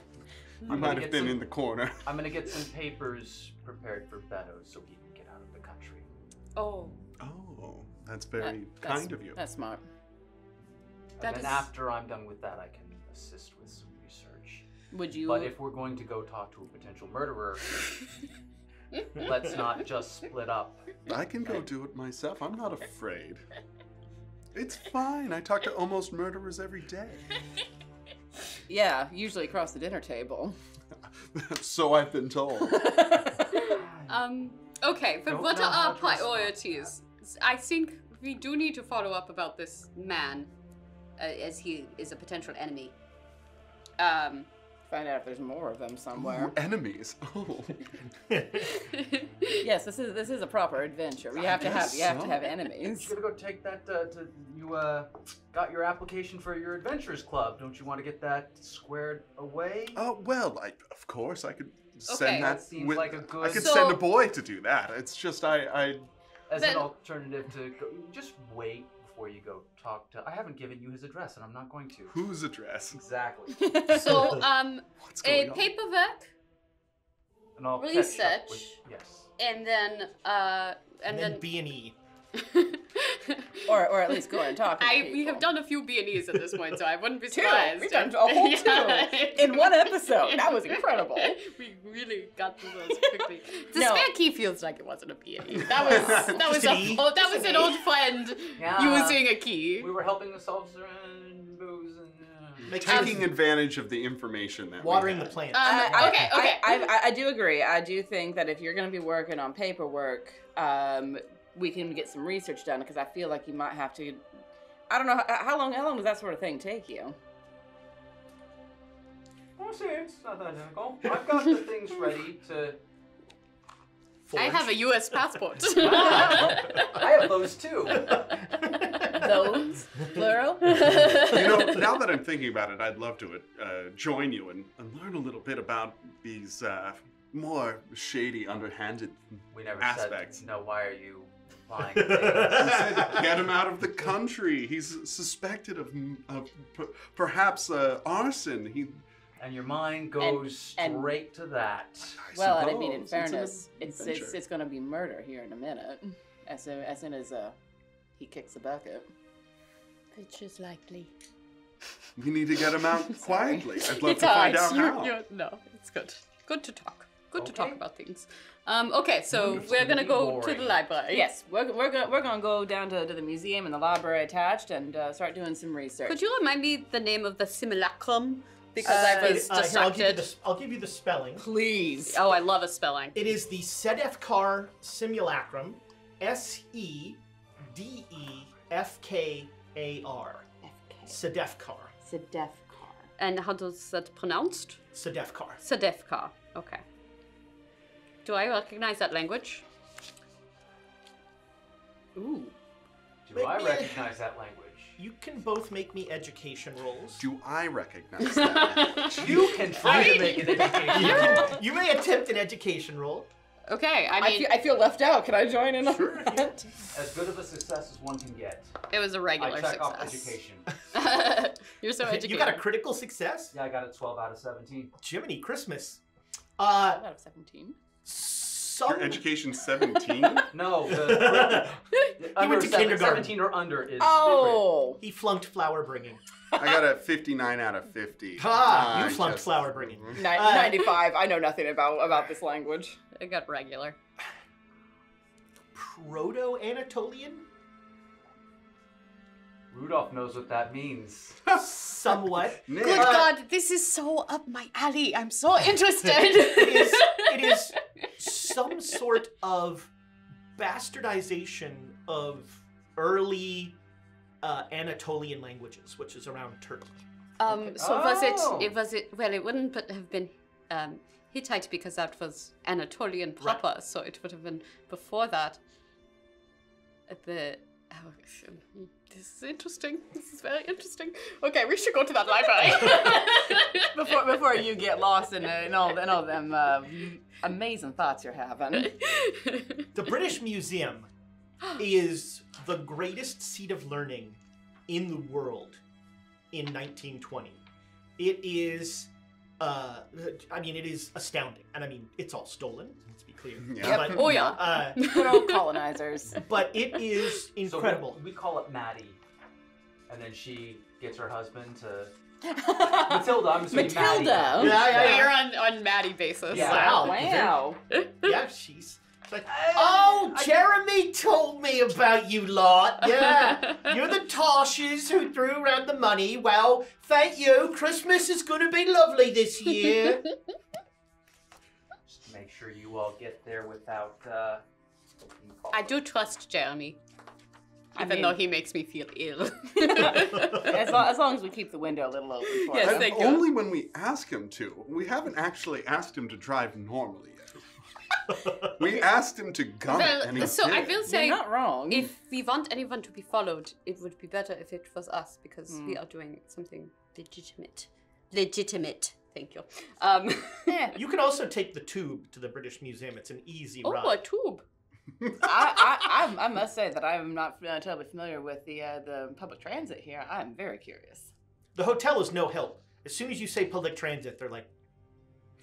I might have been some, in the corner. I'm gonna get some papers prepared for Beddoes so he can get out of the country. Oh. Oh, that's very that, kind that's, of you. That's smart. And then is... after I'm done with that, I can assist with some research. Would you? But if we're going to go talk to a potential murderer, let's not just split up. I can go do it myself. I'm not afraid. It's fine. I talk to almost murderers every day. Yeah, usually across the dinner table. So I've been told. um. Okay, but Don't what are our priorities? I think we do need to follow up about this man. Uh, as he is a potential enemy. Um, Find out if there's more of them somewhere. Ooh, enemies. Oh. Yes, this is this is a proper adventure. We have to have you so. have to have enemies. You're gonna go take that. Uh, to, you uh, got your application for your adventurers club. Don't you want to get that squared away? Oh well, I, of course I could send okay. that. that seems with, like a good. I could so, send a boy to do that. It's just I. I as then, an alternative to go, just wait before you go talk to. I haven't given you his address, and I'm not going to. Whose address? Exactly. So, um, What's going a on? paperwork. And I'll research. With, yes. And then, uh, and, and then, then B and E. or, or at least go and talk. I, we have done a few B and E's at this point, so I wouldn't be surprised. We've done a whole two yeah. in one episode. That was incredible. We really got through those quickly. The no. spare key feels like it wasn't a B and E. That was that was a, oh, that was an old friend yeah. using a key. We were helping the solves and booze and. Like taking um, advantage of the information that watering we had. the plants. Um, I, okay, I, okay. I, I, I do agree. I do think that if you're going to be working on paperwork, um, we can get some research done because I feel like you might have to. I don't know how, how long. How long does that sort of thing take you? Well, see, it's not that difficult. I've got the things ready to. Forge. I have a U S passport. I have those too. Those? Plural? You know, now that I'm thinking about it, I'd love to uh, join you and, and learn a little bit about these uh, more shady, underhanded we never aspects. Said, no, why are you lying? You said, get him out of the country. He's suspected of, of per, perhaps uh, arson. He. And your mind goes and, and, straight to that. I well, and I mean, in fairness, it's it's, it's, it's going to be murder here in a minute. As soon as, soon as uh, he kicks the bucket. Which is likely. We need to get him out quietly. I'd love it's to find right. out you, how. You're, no, it's good. Good to talk. Good okay. to talk about things. Um, okay, so Wonderful. we're going to go boring. to the library. Yes, we're, we're going we're gonna to go down to, to the museum and the library attached and uh, start doing some research. Could you remind me the name of the simulacrum? Because uh, I was uh, distracted. Here, I'll, give the, I'll give you the spelling. Please. Oh, I love a spelling. It is the Sedefkar Simulacrum. S E D E F K A R. Sedefkar. Sedefkar. And how does that pronounced? Sedefkar. Sedefkar. Okay. Do I recognize that language? Ooh. Do Wait, I recognize that language? You can both make me education rolls. Do I recognize that? You can try I to make an education you, can, you may attempt an education roll. Okay, I mean... I feel, I feel left out. Can I join in on sure. that? As good of a success as one can get. It was a regular success. I check off education. You're so educated. You got a critical success? Yeah, I got a twelve out of seventeen. Jiminy Christmas. Uh, twelve out of seventeen. Some... Your education seventeen? No, the he went to seven, kindergarten. seventeen or under is. Oh, different. He flunked flower bringing. I got a fifty-nine out of fifty. Ah, uh, you flunked just... flower bringing. Ni uh, Ninety-five. I know nothing about about this language. I got regular. Proto-Anatolian. Rudolph knows what that means. Somewhat. Good uh, God, this is so up my alley. I'm so interested. It is. It is some sort of bastardization of early uh, Anatolian languages, which is around Turkey. Um, okay. So oh. was it? It was it. Well, it wouldn't have been um, Hittite because that was Anatolian proper. Right. So it would have been before that. The oh, this is interesting. This is very interesting. Okay, we should go to that library before before you get lost in, in all in all them. Uh, Amazing thoughts you're having. The British Museum is the greatest seat of learning in the world in nineteen twenty. It is, uh, I mean, it is astounding. And I mean, it's all stolen, let's be clear. Yeah. But, oh yeah, uh, good old colonizers. But it is incredible. So we, we call it Maddie. And then she gets her husband to... Matilda, I'm assuming Matilda. Yeah, yeah, yeah. You're on, on Maddie basis. Yeah. Wow. Wow. Yeah, she's like, hey, oh, I Jeremy did... told me about you lot. Yeah. You're the Toshes who threw around the money. Well, thank you. Christmas is going to be lovely this year. Just make sure you all get there without... Uh, I do trust Jeremy. Even I mean, though he makes me feel ill. as, long, as long as we keep the window a little open for yes, him. Thank only you. When we ask him to. We haven't actually asked him to drive normally yet. We asked him to gun well, and he So did. I will say, you're not wrong. If we want anyone to be followed, it would be better if it was us because mm. we are doing something legitimate. Legitimate. Thank you. Um, yeah. You can also take the tube to the British Museum. It's an easy oh, ride. Oh, a tube. I, I I must say that I am not terribly familiar with the uh, the public transit here. I am very curious. The hotel is no help. As soon as you say public transit, they're like,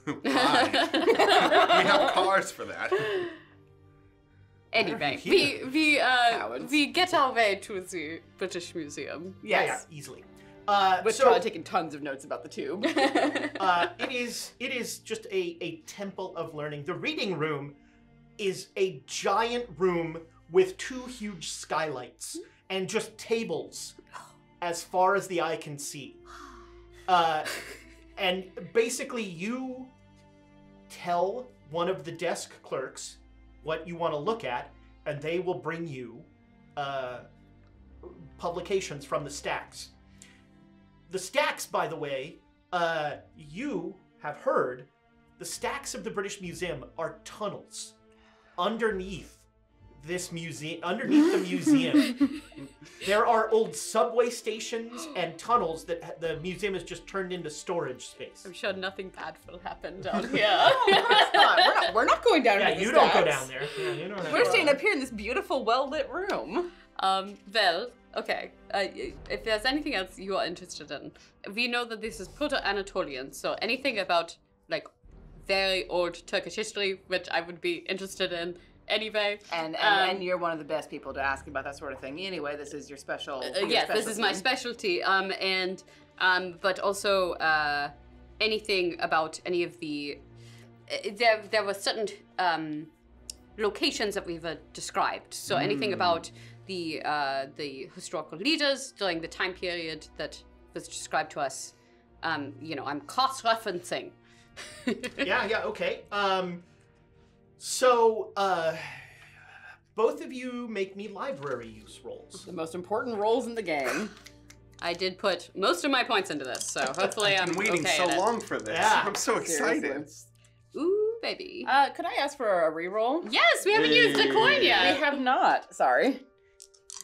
"Why? We have cars for that." Anyway, we we uh, we get our way to the British Museum. Yes. Yeah, yeah, easily. Uh, We're so, probably taking tons of notes about the tube. uh, it is it is just a a temple of learning. The reading room is a giant room with two huge skylights and just tables as far as the eye can see. Uh, and basically you tell one of the desk clerks what you want to look at, and they will bring you uh, publications from the stacks. The stacks, by the way, uh, you have heard, the stacks of the British Museum are tunnels. Underneath this museum, underneath the museum, there are old subway stations and tunnels that the museum has just turned into storage space. I'm sure nothing bad will happen down here. No, of course not. We're not. We're not going down yeah, to the you stacks. Don't go down there. Yeah, you don't We're staying up here in this beautiful, well-lit room. Um, well, okay. Uh, if there's anything else you are interested in, we know that this is Proto-Anatolian, so anything about, like, very old Turkish history, which I would be interested in anyway. And and, um, and you're one of the best people to ask about that sort of thing. Anyway, this is your special. Uh, your yes, this is my specialty. Um, and um, but also uh, anything about any of the uh, there there were certain um, locations that we've uh, described. So mm. anything about the uh, the historical leaders during the time period that was described to us. Um, you know, I'm cross-referencing. yeah, yeah, okay. Um, so, uh, both of you make me library use rolls. The most important rolls in the game. I did put most of my points into this, so hopefully I'm okay. I've been waiting so long for this. Yeah. I'm so excited. Seriously. Ooh, baby. Uh, could I ask for a reroll? Yes, we haven't hey. used a coin yet. We have not, sorry.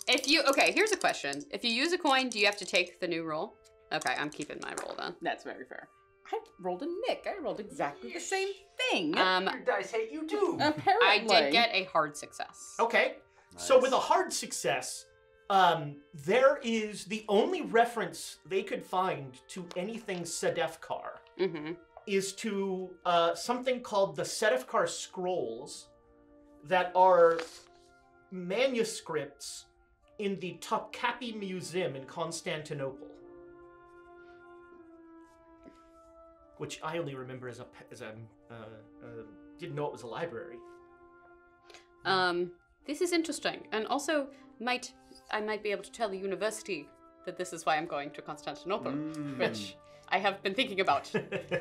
If you, okay, here's a question. If you use a coin, do you have to take the new roll? Okay, I'm keeping my roll then. That's very fair. I rolled a Nick. I rolled exactly the same thing. Um, Your dice hate you too. Apparently. I did get a hard success. Okay. Nice. So with a hard success, um, there is the only reference they could find to anything Sedefkar mm-hmm. is to uh, something called the Sedefkar Scrolls that are manuscripts in the Topkapi Museum in Constantinople. Which I only remember as a as a uh, uh, didn't know it was a library. Um, this is interesting, and also might I might be able to tell the university that this is why I'm going to Constantinople, mm. which I have been thinking about.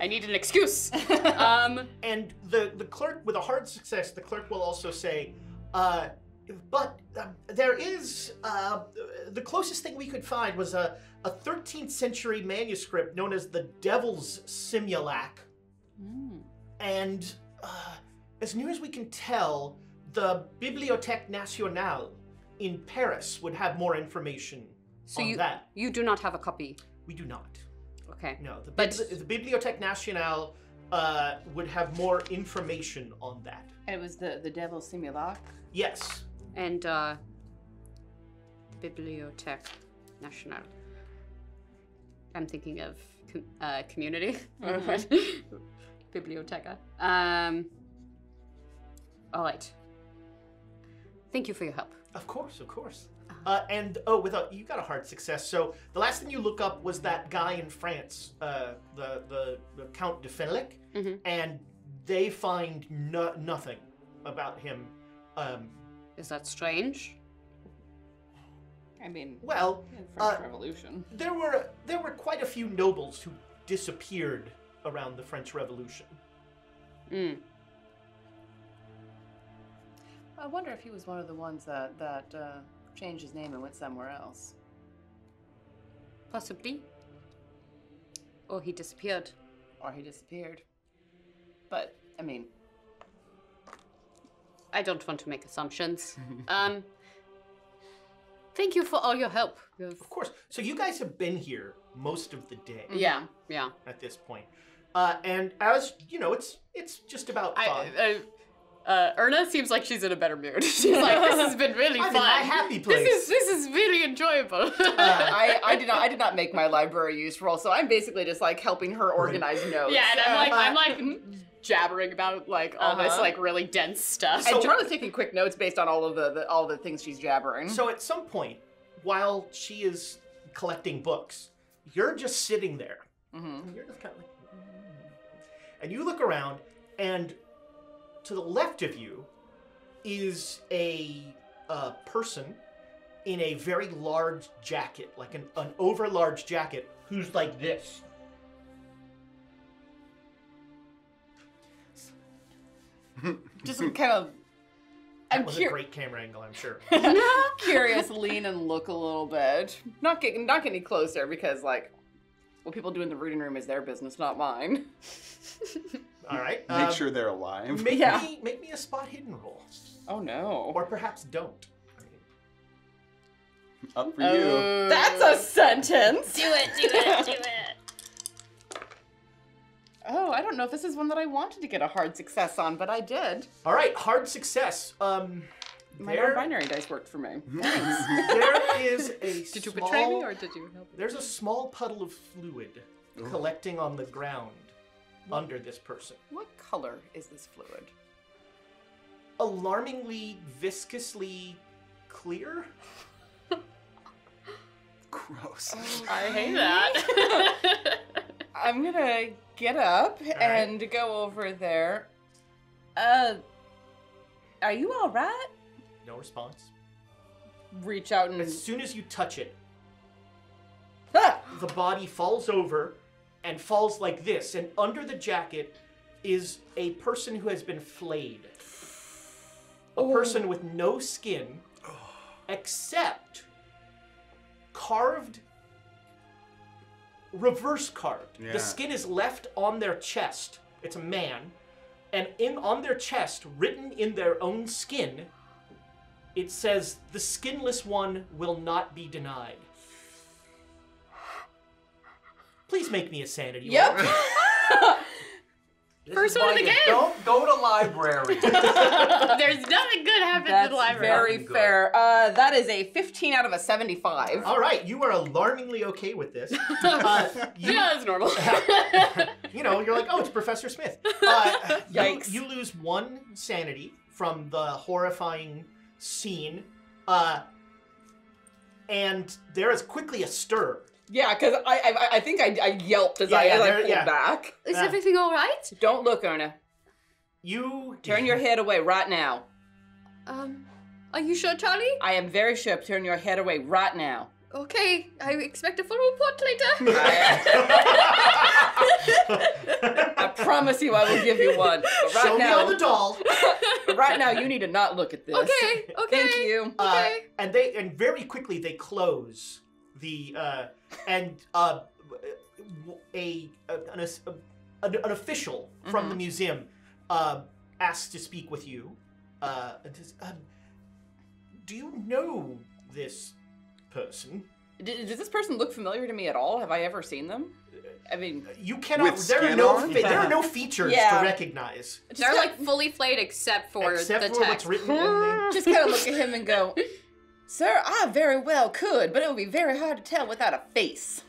I need an excuse. um, and the the clerk with a hard success, the clerk will also say, uh, but uh, there is uh, the closest thing we could find was a. A thirteenth century manuscript known as the Devil's Simulac. Mm. And uh, as near as we can tell, the Bibliothèque Nationale in Paris would have more information so on you, that. So you do not have a copy? We do not. Okay. No, the, but... the Bibliothèque Nationale uh, would have more information on that. And it was the, the Devil's Simulac? Yes. And uh, Bibliothèque Nationale. I'm thinking of com uh, community, mm-hmm. Biblioteca. Um, all right. Thank you for your help. Of course, of course. Uh, and oh, with a, you got a hard success. So the last thing you look up was that guy in France, uh, the, the the Count de Fenalik, mm-hmm. and they find no nothing about him. Um, Is that strange? I mean, well, in the French uh, Revolution. There were there were quite a few nobles who disappeared around the French Revolution. Mm. I wonder if he was one of the ones that that uh, changed his name and went somewhere else. Possibly. Or he disappeared. Or he disappeared. But I mean, I don't want to make assumptions. um. Thank you for all your help. Of course. So you guys have been here most of the day. Yeah, yeah. At this point, uh, and as you know, it's it's just about five. I, I, Uh, Erna seems like she's in a better mood. She's like, this has been really I'm fun. I'm in my happy place. This is this is really enjoyable. uh, I, I did not I did not make my library use role, so I'm basically just like helping her organize notes. Yeah, and I'm like I'm like jabbering about like all uh-huh. this like really dense stuff. So and Charlie's taking quick notes based on all of the, the all the things she's jabbering. So at some point, while she is collecting books, you're just sitting there, mm-hmm. and you're just kind of like, and you look around, and to the left of you is a uh, person in a very large jacket, like an, an over-large jacket, who's like this. Just kind of... That I'm was a great camera angle, I'm sure. Curious, lean and look a little bit. Not getting, not getting closer because, like, what people do in the reading room is their business, not mine. All right. Make um, sure they're alive. Make, yeah. me, make me a spot hidden roll. Oh, no. Or perhaps don't. Up for uh, you. That's a sentence. Do it, do it, do it. Oh, I don't know if this is one that I wanted to get a hard success on, but I did. All right, hard success. Um, My there... non-binary dice worked for me. Thanks. There is a did small... Did you betray me or did you help me? There's a small puddle of fluid Ooh. collecting on the ground. Under this person. What color is this fluid? Alarmingly, viscously clear. Gross. Oh, I hate that. I'm gonna get up all and right. go over there. Uh, are you all right? No response. Reach out and... As soon as you touch it, ah! the body falls over and falls like this, and under the jacket is a person who has been flayed. A oh. person with no skin, except carved, reverse carved. Yeah. The skin is left on their chest. It's a man. And in on their chest, written in their own skin, it says, "The skinless one will not be denied." Please make me a sanity roll. Yep. First one of the game. Don't go to library. There's nothing good happens in the library. That's very fair. Uh, that is a fifteen out of a seventy-five. All right, you are alarmingly okay with this. Uh, you, yeah, that's normal. You know, you're like, oh, it's Professor Smith. Uh, Yikes. You, you lose one sanity from the horrifying scene, uh, and there is quickly a stir. Yeah, because I, I I think I, I yelped as yeah, I as yeah, I pulled yeah. back. Is uh, everything all right? Don't look, Erna. You turn your head away right now. Um, are you sure, Charlie? I am very sure. Turn your head away right now. Okay, I expect a full report later. I, I promise you, I will give you one. But right Show now, me on the doll. But right now, you need to not look at this. Okay, okay. Thank you. Uh, okay. And they and very quickly they close. The uh, and uh, a, a, an, a an official mm-hmm. from the museum uh, asked to speak with you. Uh, does, um, do you know this person? D does this person look familiar to me at all? Have I ever seen them? I mean, you cannot. There are no yeah. there are no features yeah. to recognize. They're just like fully flayed except for except the for text. What's written. in Just kind of look at him and go. Sir, I very well could, but it would be very hard to tell without a face.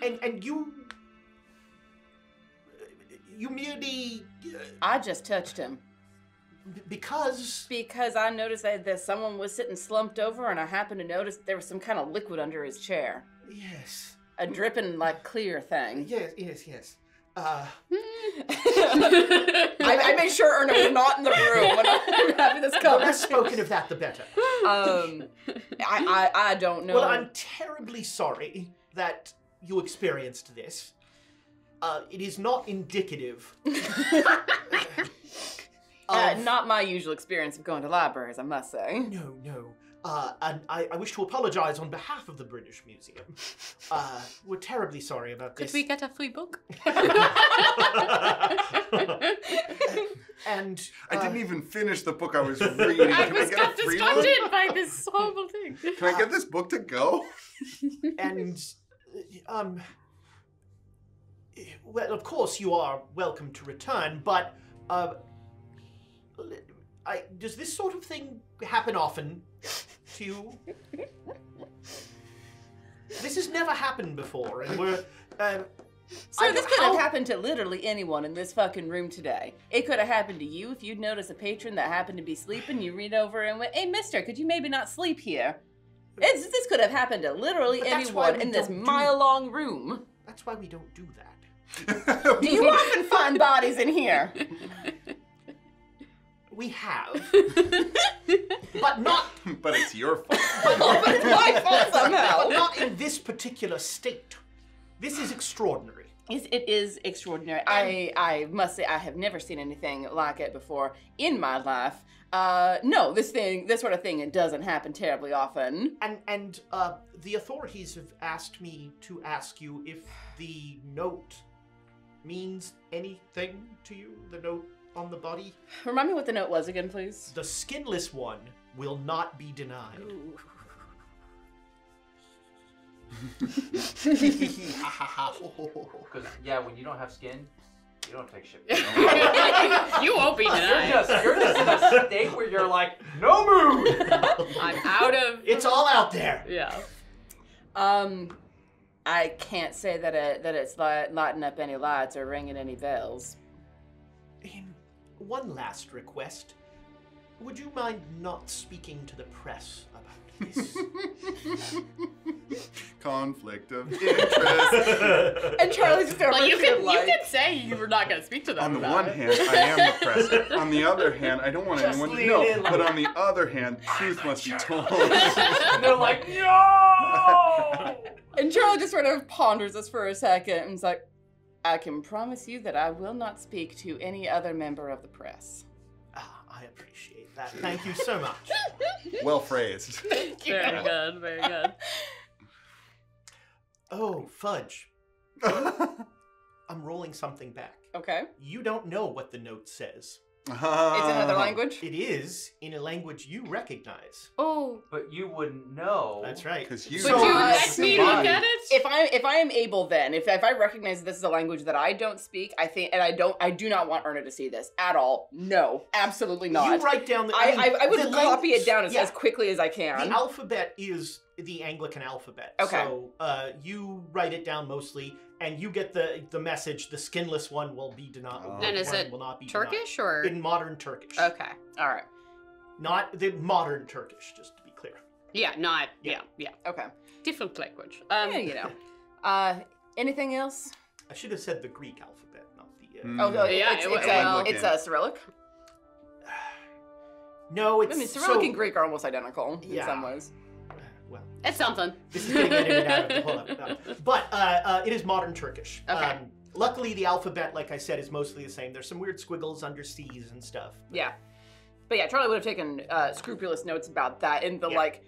And and you... You merely... Uh, I just touched him. Because? Because I noticed that, that someone was sitting slumped over, and I happened to notice there was some kind of liquid under his chair. Yes. A dripping, like, clear thing. Yes, yes, yes. Uh... I, I made sure Erna was not in the room when I'm having this conversation. The less spoken of that, the better. Um, I, I, I don't know. Well, I'm terribly sorry that you experienced this. Uh, it is not indicative. uh, not my usual experience of going to libraries, I must say. No, no. Uh, and I, I wish to apologize on behalf of the British Museum. Uh, we're terribly sorry about this. Could we get a free book? and uh, I didn't even finish the book I was reading. I Can was I got distracted by this horrible thing. Can I get this book to go? And, um, well, of course you are welcome to return, but uh, I, does this sort of thing happen often to you? This has never happened before, and we're... Um, so I, this could how... have happened to literally anyone in this fucking room today. It could have happened to you if you'd noticed a patron that happened to be sleeping, you read over and went, hey, mister, could you maybe not sleep here? It's, this could have happened to literally anyone in this do... mile-long room. That's why we don't do that. Do you often find bodies in here? We have, but not. But it's your fault. But, not, but it's my fault somehow. But not in this particular state. This is extraordinary. Yes, it is extraordinary. I, I must say, I have never seen anything like it before in my life. Uh, no, this thing, this sort of thing, it doesn't happen terribly often. And and uh, the authorities have asked me to ask you if the note means anything to you. The note. On the body. Remind me what the note was again, please. The skinless one will not be denied. Because yeah, when you don't have skin, you don't take shit. You won't be denied. You're just, you're just in a state where you're like, no mood. I'm out of. It's all out there. Yeah. Um, I can't say that it, that it's lighting up any lights or ringing any bells. In one last request, would you mind not speaking to the press about this? Conflict of interest. And Charlie's just there. Well, you can like, you can say you were not going to speak to them. On the about one it. hand, I am the press. On the other hand, I don't want just anyone to know. In. But on the other hand, truth must be told. And they're like, no. And Charlie just sort of ponders this for a second and is like, I can promise you that I will not speak to any other member of the press. Ah, I appreciate that. Thank you so much. Well phrased. Thank you. Very good, very good. Oh, fudge. I'm rolling something back. Okay. You don't know what the note says. Uh, it's another language? It is in a language you recognize. Oh. But you wouldn't know. That's right. Because you But you let me look at it? If I if I am able then, if if I recognize this is a language that I don't speak, I think and I don't I do not want Erna to see this at all. No. Absolutely not. You write down the I I, I, I would copy it down as, yeah. as quickly as I can. The alphabet is the Anglican alphabet. Okay. So uh, you write it down mostly, and you get the the message: the skinless one will be denied. Oh. And is it will not be Turkish denied. Or in modern Turkish? Okay, all right. Not the modern Turkish, just to be clear. Yeah, not yeah, yeah. yeah. Okay, different language. Um, yeah, you know. uh, anything else? I should have said the Greek alphabet, not the. Uh, mm. Oh no, yeah, it's, it, it's, it, a, it's a Cyrillic. No, it's. I mean, Cyrillic so, and Greek are almost identical yeah. in some ways. Well, it's something. This is getting edited out of the whole episode. But uh, uh, it is modern Turkish. Okay. Um, luckily, the alphabet, like I said, is mostly the same. There's some weird squiggles under C's and stuff. But... Yeah. But yeah, Charlie would have taken uh, scrupulous notes about that in the yeah. like,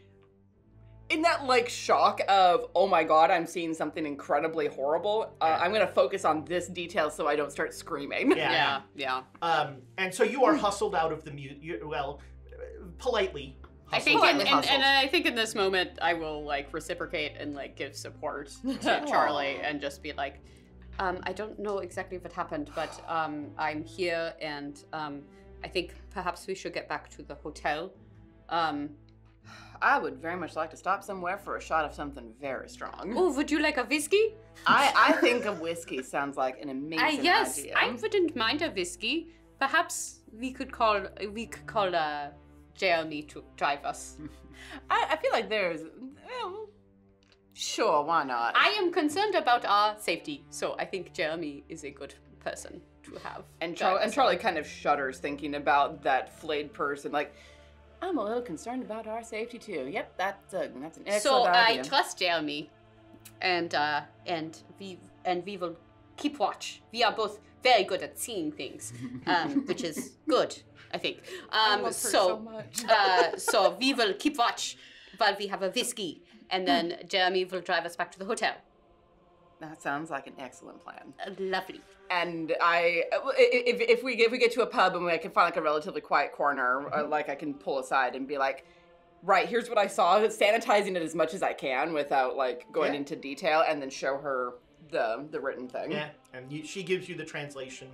in that like shock of, oh my God, I'm seeing something incredibly horrible. Uh, yeah. I'm going to focus on this detail so I don't start screaming. Yeah. Yeah. yeah. Um, and so you are hustled out of the mute, well, politely. I think, in, and, and I think in this moment, I will like reciprocate and like give support to Charlie and just be like, um, I don't know exactly what happened, but um, I'm here, and um, I think perhaps we should get back to the hotel. Um, I would very much like to stop somewhere for a shot of something very strong. Oh, would you like a whiskey? I, I think a whiskey sounds like an amazing uh, yes, idea. Yes, I wouldn't mind a whiskey. Perhaps we could call we could call a. Jeremy to drive us. I, I feel like there's, well, sure, why not? I am concerned about our safety, so I think Jeremy is a good person to have. And, Char and Charlie kind of shudders thinking about that flayed person, like, I'm a little concerned about our safety too. Yep, that's, uh, that's an excellent so idea. So I trust Jeremy, and, uh, and, we, and we will keep watch. We are both very good at seeing things, um, which is good. I think. Um, I so, so, much. uh, so we will keep watch while we have a whiskey, and then Jeremy will drive us back to the hotel. That sounds like an excellent plan. Uh, lovely. And I, if, if we if we get to a pub and I can find like a relatively quiet corner, mm-hmm. or like I can pull aside and be like, right, here's what I saw, sanitizing it as much as I can without like going yeah. into detail, and then show her the the written thing. Yeah, and you, she gives you the translation.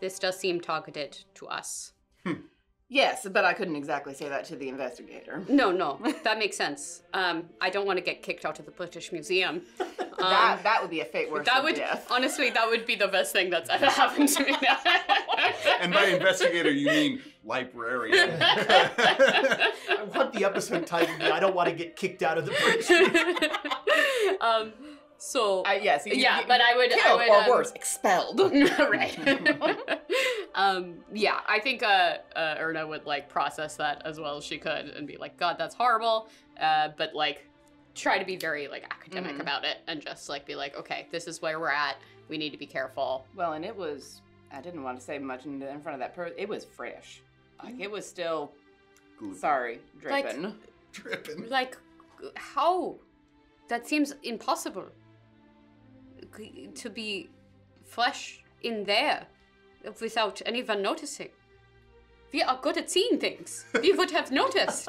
This does seem targeted to us. Hmm. Yes, but I couldn't exactly say that to the investigator. No, no, that makes sense. Um, I don't want to get kicked out of the British Museum. Um, that, that would be a fate worse that than would, death. Honestly, that would be the best thing that's ever happened to me. And by investigator, you mean librarian. What the episode title be? I don't want to get kicked out of the British Museum. Um, so... Uh, yes, you, yeah, you, but I would... Killed, I would, or um, worse, expelled. Right. Um, yeah, I think uh, uh, Erna would, like, process that as well as she could and be like, God, that's horrible, uh, but, like, try to be very, like, academic mm-hmm. about it and just, like, be like, okay, this is where we're at. We need to be careful. Well, and it was, I didn't want to say much in, in front of that person. It was fresh. Like, mm-hmm. it was still, Good. sorry, dripping. Like, dripping. Like, how? That seems impossible to be fresh in there. Without anyone noticing. We are good at seeing things. We would have noticed.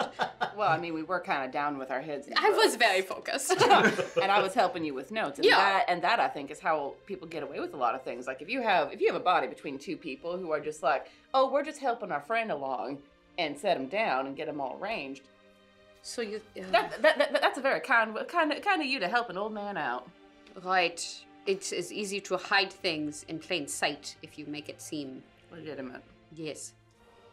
Well, I mean, we were kind of down with our heads. I was very focused. And I was helping you with notes. And, yeah. that, and that, I think, is how people get away with a lot of things. Like, if you have if you have a body between two people who are just like, oh, we're just helping our friend along and set them down and get them all arranged. So you... Uh, that, that, that, that's a very kind, kind, kind of you to help an old man out. Right. It is easy to hide things in plain sight if you make it seem legitimate. Yes.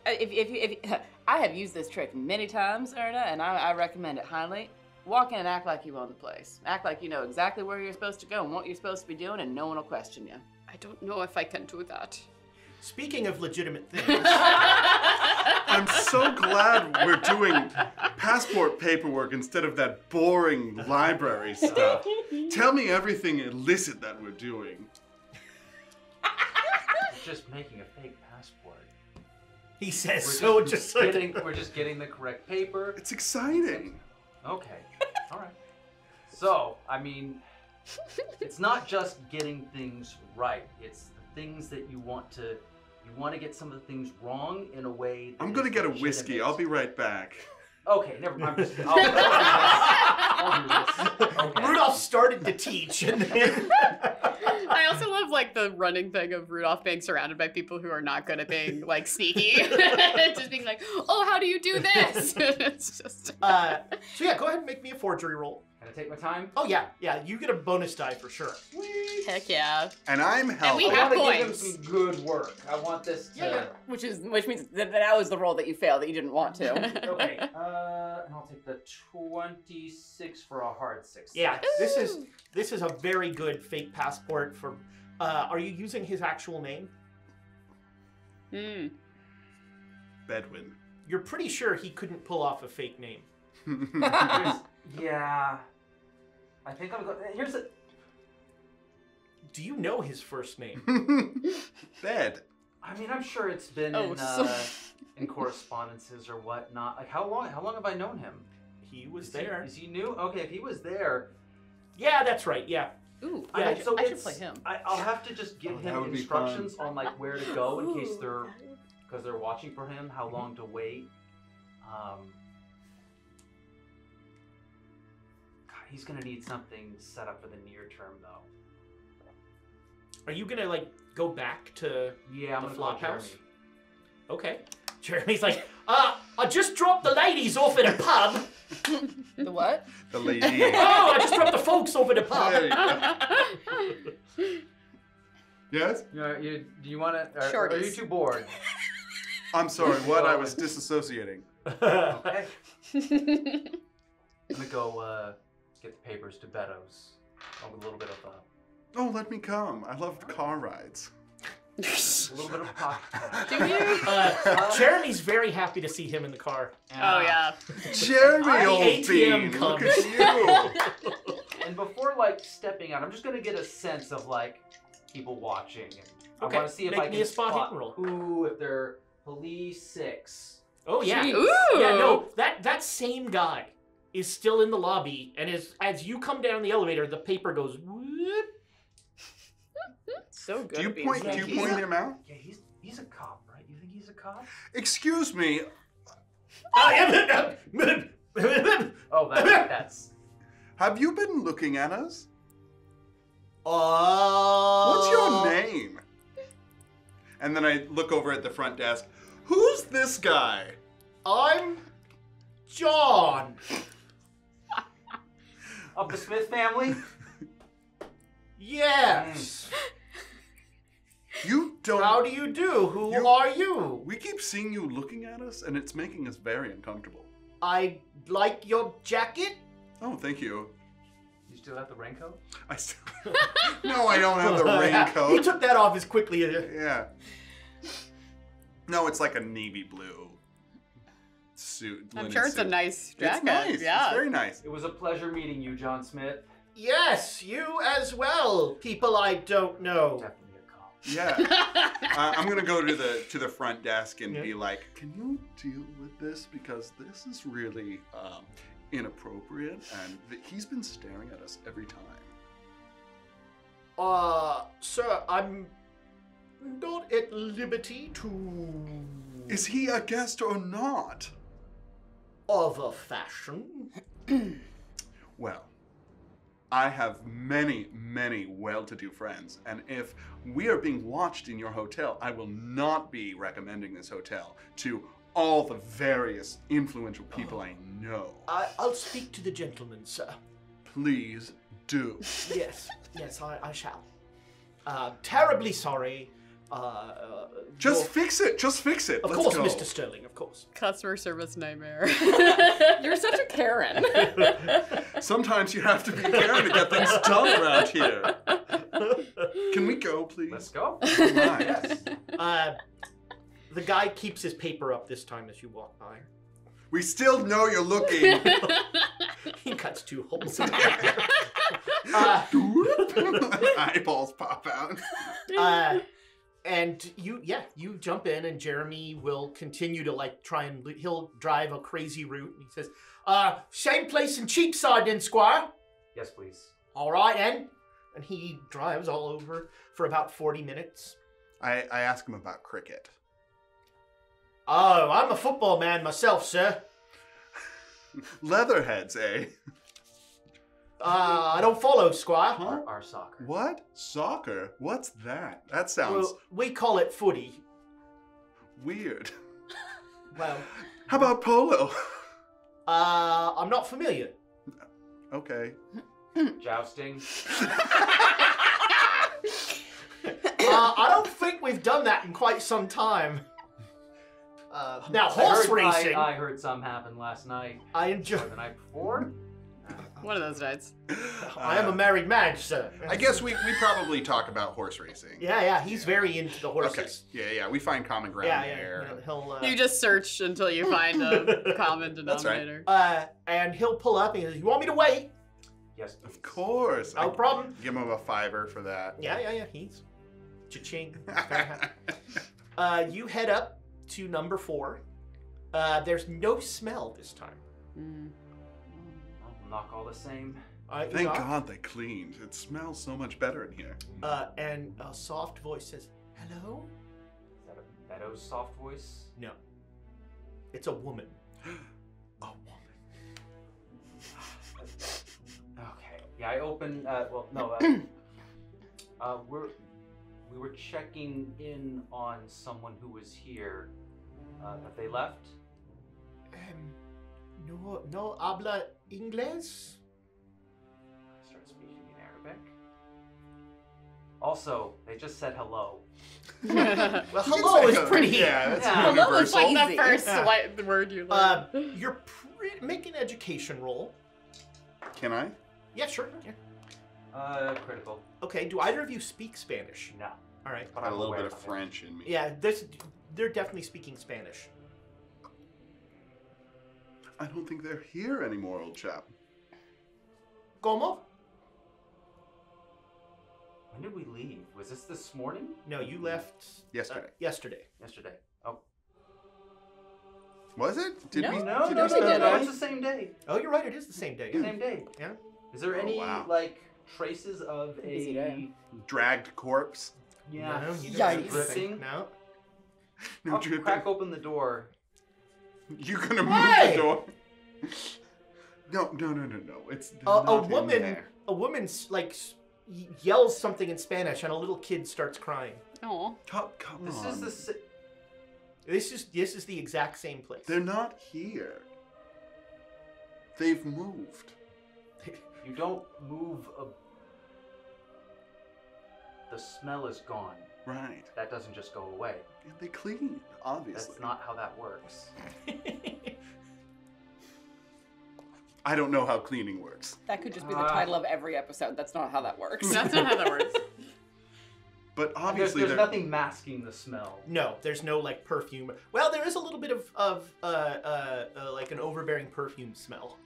If, if, if, if I have used this trick many times, Erna, and I, I recommend it highly. Walk in and act like you own the place. Act like you know exactly where you're supposed to go and what you're supposed to be doing, and no one will question you. I don't know if I can do that. Speaking of legitimate things, I'm so glad we're doing passport paperwork instead of that boring library stuff. Tell me everything illicit that we're doing. Just making a fake passport. He says we're so just, just getting, like... We're just getting the correct paper. It's exciting. Okay. All right. So, I mean, it's not just getting things right. It's the things that you want to... You want to get some of the things wrong in a way that... I'm going to get a whiskey. I'll be right back. Okay, never mind. I'm just, I'll, I'll do this. I'll do this. Okay. Rudolph started to teach. And then... I also love, like, the running thing of Rudolph being surrounded by people who are not good at being, like, sneaky. Just being like, oh, how do you do this? It's just... Uh, so, yeah, go ahead and make me a forgery roll. Can I take my time? Oh, yeah. Yeah, you get a bonus die for sure. Sweet. Heck yeah. And I'm helping. And we have I want to points. Give them some good work. I want this to... Yeah, which, is, which means that that was the roll that you failed, that you didn't want to. Okay. Uh, and I'll take the twenty-six for a hard six. Yeah, Ooh. this is this is a very good fake passport for... Uh, are you using his actual name? Hmm. Bedouin. You're pretty sure he couldn't pull off a fake name. Yeah, I think I'm going. Here's a. Do you know his first name? Bed. I mean, I'm sure it's been oh, in, so... uh, in correspondences or whatnot. Like, how long? How long have I known him? He was is there. He, is he new? Okay, if he was there. Yeah, that's right. Yeah. Ooh, yeah, I, should, so I should play him. I, I'll have to just give oh, him instructions on like where to go in Ooh. case they're because they're watching for him. How long to wait? Um. He's gonna need something set up for the near term, though. Are you gonna like go back to yeah, the flop house? Jeremy. Okay. Jeremy's like, uh, I just dropped the ladies off at a pub. The what? The ladies. Oh, I just dropped the folks off at a pub. Yes. You know, you, do you want to? Are, are you too bored? I'm sorry. What? I was disassociating. Okay. I'm gonna go. Uh, Get the papers to Beddoes. Oh, a little bit of a... Oh, let me come. I loved car rides. A little bit of pocket. Do you? Uh, uh, Jeremy's very happy to see him in the car. And, oh, yeah. Uh, Jeremy, old bean, look at you. And before, like, stepping out, I'm just going to get a sense of, like, people watching. And okay. I want to see if Make I can a spot spot roll. Ooh, if they're police six. Oh, yeah. Jeez. Ooh. Yeah, no, that, that same guy is still in the lobby, and as as you come down the elevator, the paper goes whoop. So good. Do you point? Do you point him out? Yeah, he's he's a cop, right? You think he's a cop? Excuse me. I am. Oh, that, that's. Have you been looking at us? Oh. Uh... What's your name? And then I look over at the front desk. Who's this guy? I'm John. Of the Smith family? Yes. You don't. How do you do? Who you, are you? We keep seeing you looking at us, and it's making us very uncomfortable. I like your jacket. Oh, thank you. You still have the raincoat? I still. No, I don't have the raincoat. He took that off as quickly as. Yeah. No, it's like a navy blue suit. I'm sure it's suit. a nice jacket. It's nice. Yeah. It's very nice. It was a pleasure meeting you, John Smith. Yes, you as well. People I don't know. Definitely a call. Yeah. uh, I'm gonna go to the to the front desk and yeah. be like, "Can you deal with this? Because this is really um, inappropriate, and th he's been staring at us every time." Uh, sir, I'm not at liberty to. Is he a guest or not? Of a fashion. Well. I have many, many well-to-do friends, and if we are being watched in your hotel, I will not be recommending this hotel to all the various influential people oh. I know. I, I'll speak to the gentleman, sir. Please do. Yes, yes, I, I shall. Uh, terribly sorry. Uh, just your... fix it. Just fix it. Of Let's course, go. Mister Sterling. Of course. Customer service nightmare. You're such a Karen. Sometimes you have to be Karen to get things done around here. Can we go, please? Let's go. Oh, nice. uh, the guy keeps his paper up this time as you walk by. We still know you're looking. He cuts two holes. uh, Eyeballs pop out. Uh, And you, yeah, you jump in, and Jeremy will continue to like try and he'll drive a crazy route. And he says, uh, "Same place in Cheapside, then, Squire." Yes, please. All right, and and he drives all over for about forty minutes. I I ask him about cricket. Oh, I'm a football man myself, sir. Leatherheads, eh? Uh, I don't follow, Squire. Huh? Our, our soccer. What? Soccer? What's that? That sounds... Well, we call it footy. Weird. Well... How about polo? Uh, I'm not familiar. Okay. Jousting? uh, I don't think we've done that in quite some time. Uh, now, horse I heard, racing... I, I heard some happen last night. I enjoyed... Or the night before? One of those nights. Uh, I am a married man, sir. I guess we, we probably talk about horse racing. Yeah, yeah, he's yeah. very into the horses. Okay. Yeah, yeah, we find common ground yeah, yeah, there. Yeah, he'll, uh... You just search until you find a common denominator. That's right. Uh, and he'll pull up and he says, "You want me to wait?" Yes, please. Of course. No I problem. Give him a fiver for that. Yeah, yeah, yeah, he's cha-ching. uh, you head up to number four. Uh, there's no smell this time. Mm. All the same. Right, Thank knock. God they cleaned. It smells so much better in here. Uh, and a soft voice says, "Hello?" Is that a Beddoes soft voice? No. It's a woman. A woman. Okay. Yeah, I open. Uh, well, no. Uh, uh, we're we were checking in on someone who was here. Uh, have they left? Um, no, no habla. English? I start speaking in Arabic. Also, they just said hello. Well, hello is pretty. Yeah, that's yeah. Hello is like the first yeah. word you learn. Uh, you're pretty. Make an education roll. Can I? Yeah, sure. Yeah. Uh, critical. Okay. Do either of you speak Spanish? No. All right. But I have a little bit of French in me. Yeah, this, they're definitely speaking Spanish. I don't think they're here anymore, old chap. Como? When did we leave? Was this this morning? No, you left... Yesterday. Uh, yesterday. Yesterday. Oh. Was it? Did no, we, no, did no, we no, no, no, it's the same day. Oh, you're right, it is the same day. Yeah. Same day. Yeah. Is there oh, any, wow. like, traces of a... dragged corpse? Yeah. No, yikes. No. No I'll dripping. Crack open the door. You're gonna move hey! the door? No, no, no, no, no. It's uh, a woman. In there. A woman like yells something in Spanish, and a little kid starts crying. Oh, come, come this on! This is the. This is this is the exact same place. They're not here. They've moved. You don't move a... The smell is gone. Right. That doesn't just go away. And they clean, obviously. That's not how that works. I don't know how cleaning works. That could just be the uh, title of every episode. That's not how that works. That's not how that works. But obviously there's, there's nothing masking the smell. No, there's no like perfume. Well, there is a little bit of, of uh, uh, uh, like an overbearing perfume smell.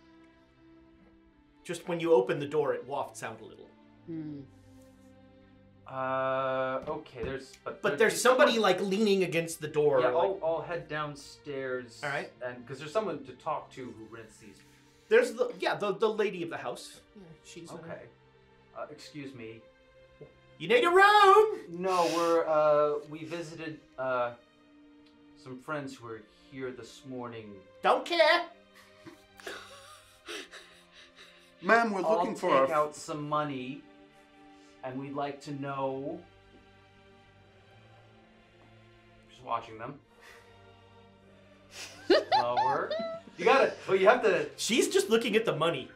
Just when you open the door, it wafts out a little. Mm. Uh, okay, there's... But, but there's, there's somebody someone... like leaning against the door. Yeah, I'll, like... I'll head downstairs. All right. And because there's someone to talk to who rents these. There's the, yeah, the, the lady of the house. Yeah, she's okay. Uh, excuse me. You need a room? No, we're, uh, we visited, uh, some friends who were here this morning. Don't care. Ma'am, we're looking I'll for... I'll take our... out some money, and we'd like to know... Just watching them. Lower. You gotta, well, you have to... She's just looking at the money.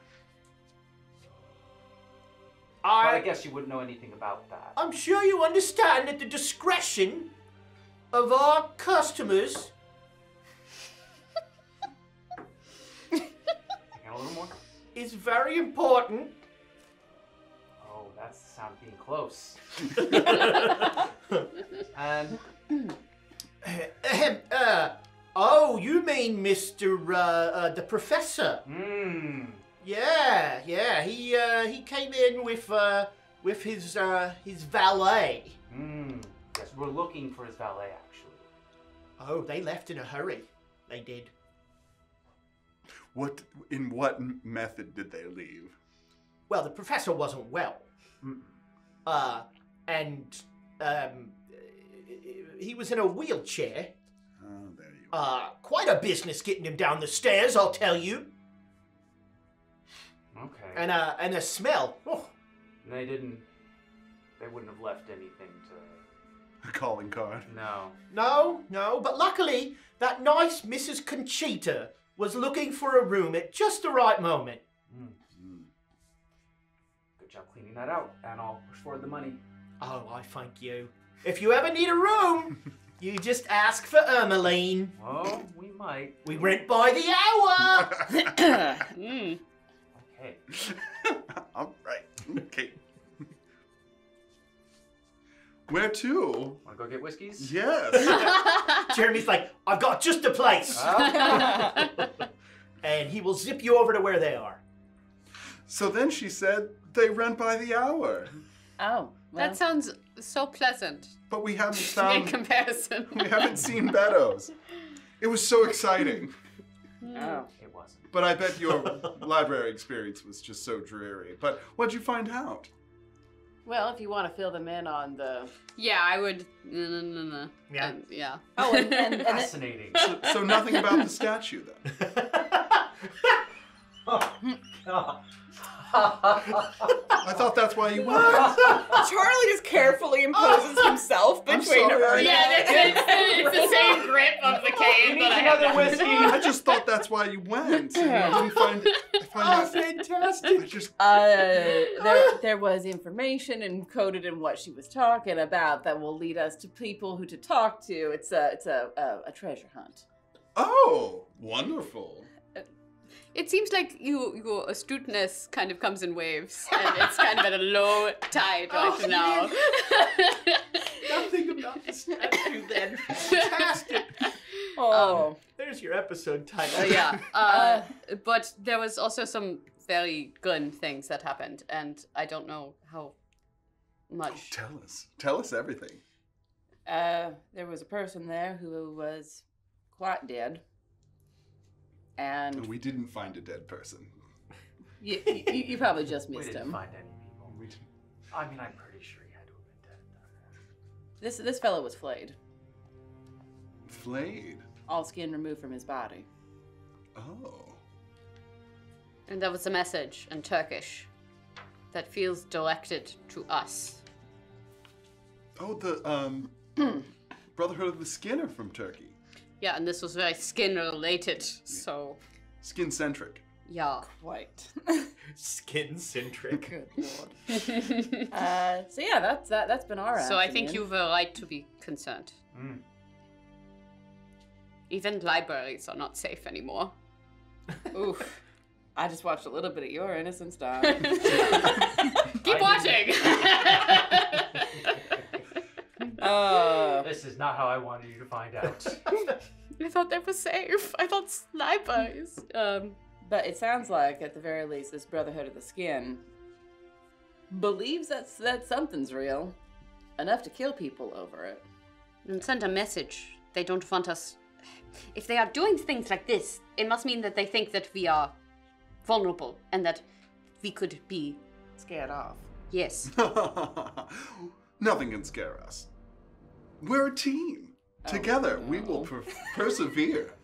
I, but I guess you wouldn't know anything about that. I'm sure you understand that the discretion of our customers... A little more? ...is very important. Oh, that's the sound of being close. And... uh, oh, you mean Mister Uh, uh, the Professor? Hmm... Yeah, yeah. He uh, he came in with uh, with his uh, his valet. Mm. Yes, we're looking for his valet, actually. Oh, they left in a hurry. They did. What in what method did they leave? Well, the professor wasn't well, mm-mm. uh, and um, he was in a wheelchair. Oh, there you are. Uh, quite a business getting him down the stairs, I'll tell you. Okay. And uh, and a smell. Oh. And they didn't. They wouldn't have left anything to. A calling card. No. No, no. But luckily, that nice Missus Conchita was looking for a room at just the right moment. Mm-hmm. Good job cleaning that out, and I'll push forward the money. Oh, I thank you. If you ever need a room, you just ask for Ermeline. Well, we might. We rent by the hour. mm. Hey. All right. Okay. Where to? Wanna go get whiskeys? Yes. Jeremy's like, I've got just the place. Oh. And he will zip you over to where they are. So then she said they rent by the hour. Oh. Well. That sounds so pleasant. But we haven't found in comparison. We haven't seen Beddoes. It was so exciting. Oh. It wasn't. But I bet your library experience was just so dreary. But what'd you find out? Well, if you want to fill them in on the... Yeah, I would... No, no, no, no. Yeah. And, yeah. Oh, and, and, and fascinating. So, so nothing about the statue, then? Oh, God. I thought that's why you went. Charlie just carefully imposes himself between her and yeah, it's, it's, it's the same grip of the cane. But another I whiskey. I just thought that's why you went. And I didn't find it. I find oh, fantastic! I just... uh, there, there was information encoded in what she was talking about that will lead us to people who to talk to. It's a, it's a, a, a treasure hunt. Oh, wonderful. It seems like you, your astuteness kind of comes in waves, and it's kind of at a low tide right oh, now. Nothing about the statue then. Fantastic. Oh, um, there's your episode title. Uh, yeah, uh, but there was also some very good things that happened, and I don't know how much. Oh, tell us. Tell us everything. Uh, there was a person there who was quite dead. And we didn't find a dead person. You, you, you probably just missed him. We didn't him. Find any people. We didn't. I mean, I'm pretty sure he had to have been dead. This this fellow was flayed. Flayed? All skin removed from his body. Oh. And there was a message in Turkish that feels directed to us. Oh, the um, Brotherhood of the Skin are from Turkey. Yeah, and this was very skin-related, yeah. so... Skin-centric. Yeah. Quite. Skin-centric. Good lord. uh, so yeah, that's, that, that's been our So afternoon. I think you were right to be concerned. Mm. Even libraries are not safe anymore. Oof. I just watched a little bit of Your Innocence Die. Keep I watching! uh, this is not how I wanted you to find out. I thought they were safe. I thought snipers. Um, but it sounds like, at the very least, this Brotherhood of the Skin believes that's, that something's real. Enough to kill people over it. And send a message. They don't want us... If they are doing things like this, it must mean that they think that we are... vulnerable, and that we could be scared off. Yes. Nothing can scare us. We're a team. Together, oh, no. we will per persevere.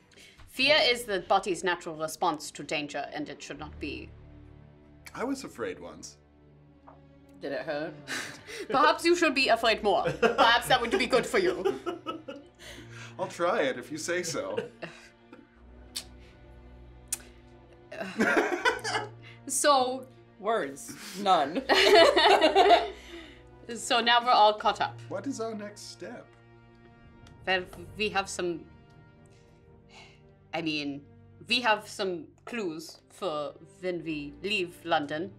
Fear is the body's natural response to danger, and it should not be. I was afraid once. Did it hurt? Perhaps you should be afraid more. Perhaps that would be good for you. I'll try it if you say so. So words, none. So now we're all caught up. What is our next step? Well, we have some. I mean, we have some clues for when we leave London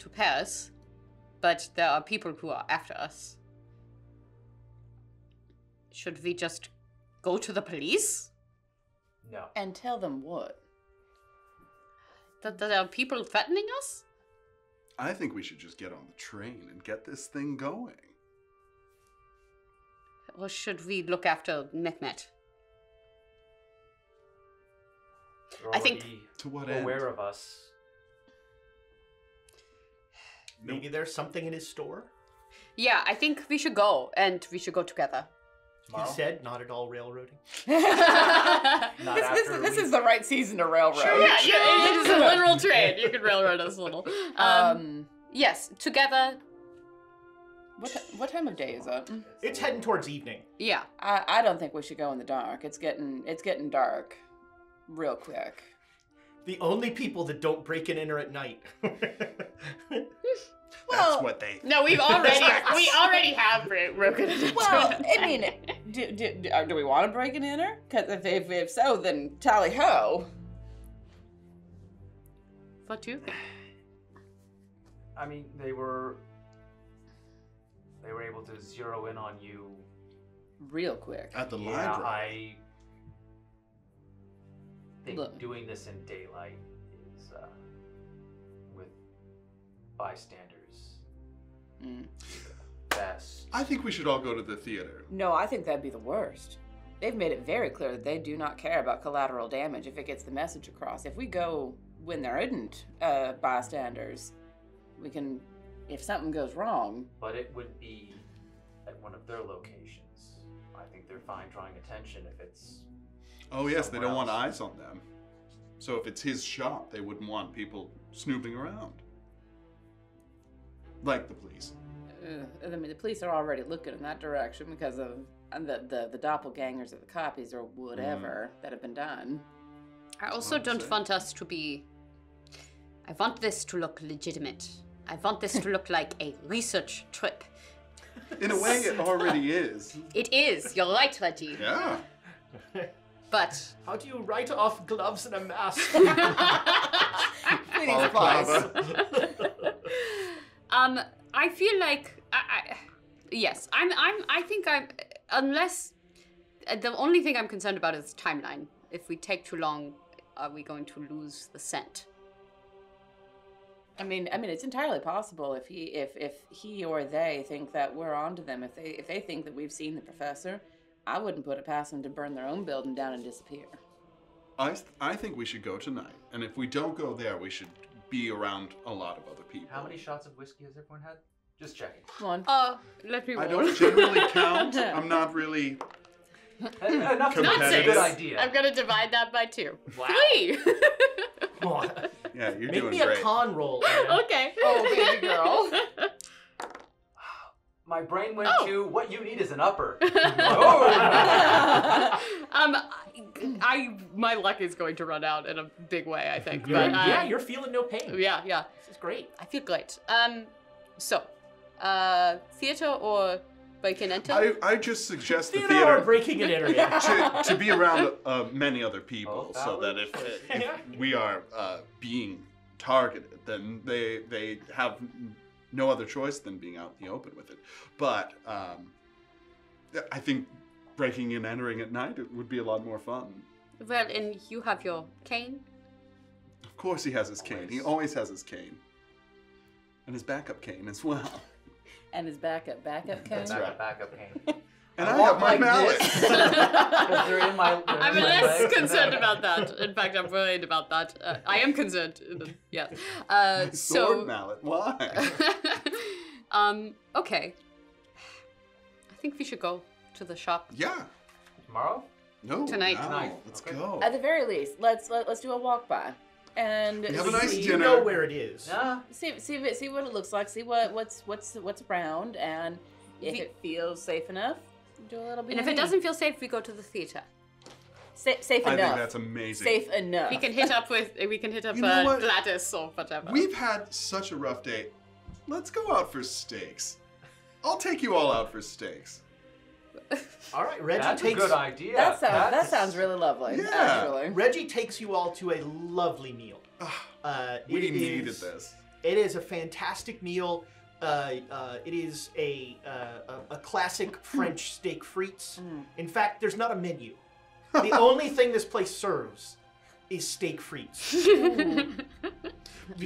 to Paris, but there are people who are after us. Should we just go to the police? No. And tell them what? That there are people threatening us? I think we should just get on the train and get this thing going. Or should we look after Mehmet? I think... To what end? Aware of us. Maybe there's something in his store? Yeah, I think we should go, and we should go together. Tomorrow? He said, not at all railroading. Not this after this, this is the right season to railroad. Sure, yeah, yeah, it is a literal train. You can railroad us a little. Um, um, yes, together. What, what time of day is it? It's heading towards evening. Yeah. I, I don't think we should go in the dark. It's getting, it's getting dark real quick. The only people that don't break and enter at night. Well, that's what they. No, we've already we already have broken it. Well, I mean, do, do, do, do we want to break and enter? Because if, if if so, then tally ho. What do you think? I mean, they were they were able to zero in on you real quick at the yeah, library. I think Look. doing this in daylight is uh, with bystanders. Mm. Best. I think we should all go to the theater. No, I think that'd be the worst. They've made it very clear that they do not care about collateral damage if it gets the message across. If we go when there isn't uh, bystanders, we can, if something goes wrong. But it would be at one of their locations. I think they're fine drawing attention if it's... Oh yes, they don't else. want eyes on them. So if it's his shop, they wouldn't want people snooping around. Like the police. Uh, I mean, the police are already looking in that direction because of the the, the doppelgangers of the copies or whatever mm. that have been done. I also don't say. want us to be... I want this to look legitimate. I want this to look like a research trip. In a way, it already is. It is. You're right, Reggie. Yeah. But... How do you write off gloves and a mask? Please, please. Um, I feel like, I, I, yes, I'm, I'm, I think I'm, unless, uh, the only thing I'm concerned about is timeline. If we take too long, are we going to lose the scent? I mean, I mean, it's entirely possible if he, if, if he or they think that we're onto them, if they, if they think that we've seen the professor, I wouldn't put it past them to burn their own building down and disappear. I, th I think we should go tonight. And if we don't go there, we should be around a lot of other people. How many shots of whiskey has everyone had? Just checking. One. Uh, let me roll. I don't generally count. I'm not really Enough competitive. Good idea. I'm going to divide that by two. Wow. Three! Yeah, you're Make doing great. Make me a con roll. Okay. Oh, baby girl. My brain went oh. to what you need is an upper. oh. um, I my luck is going to run out in a big way, I think. You're, but, uh, yeah, you're feeling no pain. Yeah, yeah. This is great. I feel great. Um, so, uh, theater or breaking and enter? I I just suggest theater the theater or breaking and entering to, to be around uh, many other people, oh, that so that if, if we are uh, being targeted, then they they have no other choice than being out in the open with it. But um, I think breaking and entering at night, it would be a lot more fun. Well, and you have your cane? Of course he has his cane. Always. He always has his cane. And his backup cane as well. And his backup, backup cane? That's right. Backup cane. And I, I have my like mallet. they're in my, they're I'm in less my concerned about that. In fact, I'm worried about that. Uh, I am concerned. Yeah. Uh, sword so, mallet. Why? um. Okay. I think we should go to the shop. Yeah. Tomorrow? No. Tonight. No. Tonight. Let's okay. go. At the very least, let's let, let's do a walk by. And have a nice see, dinner. You know where it is. Uh, see see see what it looks like. See what what's what's what's around, and if the, it feels safe enough. Do a little bit and if it doesn't feel safe, we go to the theater. Sa safe enough. I think that's amazing. Safe enough. We can hit up with we can hit up you know uh, Gladys or whatever. We've had such a rough day. Let's go out for steaks. I'll take you all out for steaks. All right, Reggie that's takes. That's a good idea. That sounds that's, that sounds really lovely. Yeah. Actually. Reggie takes you all to a lovely meal. Uh, we it needed is, this. It is a fantastic meal. Uh, uh, it is a, uh, a a classic French steak frites. Mm. In fact, there's not a menu. The only thing this place serves is steak frites. You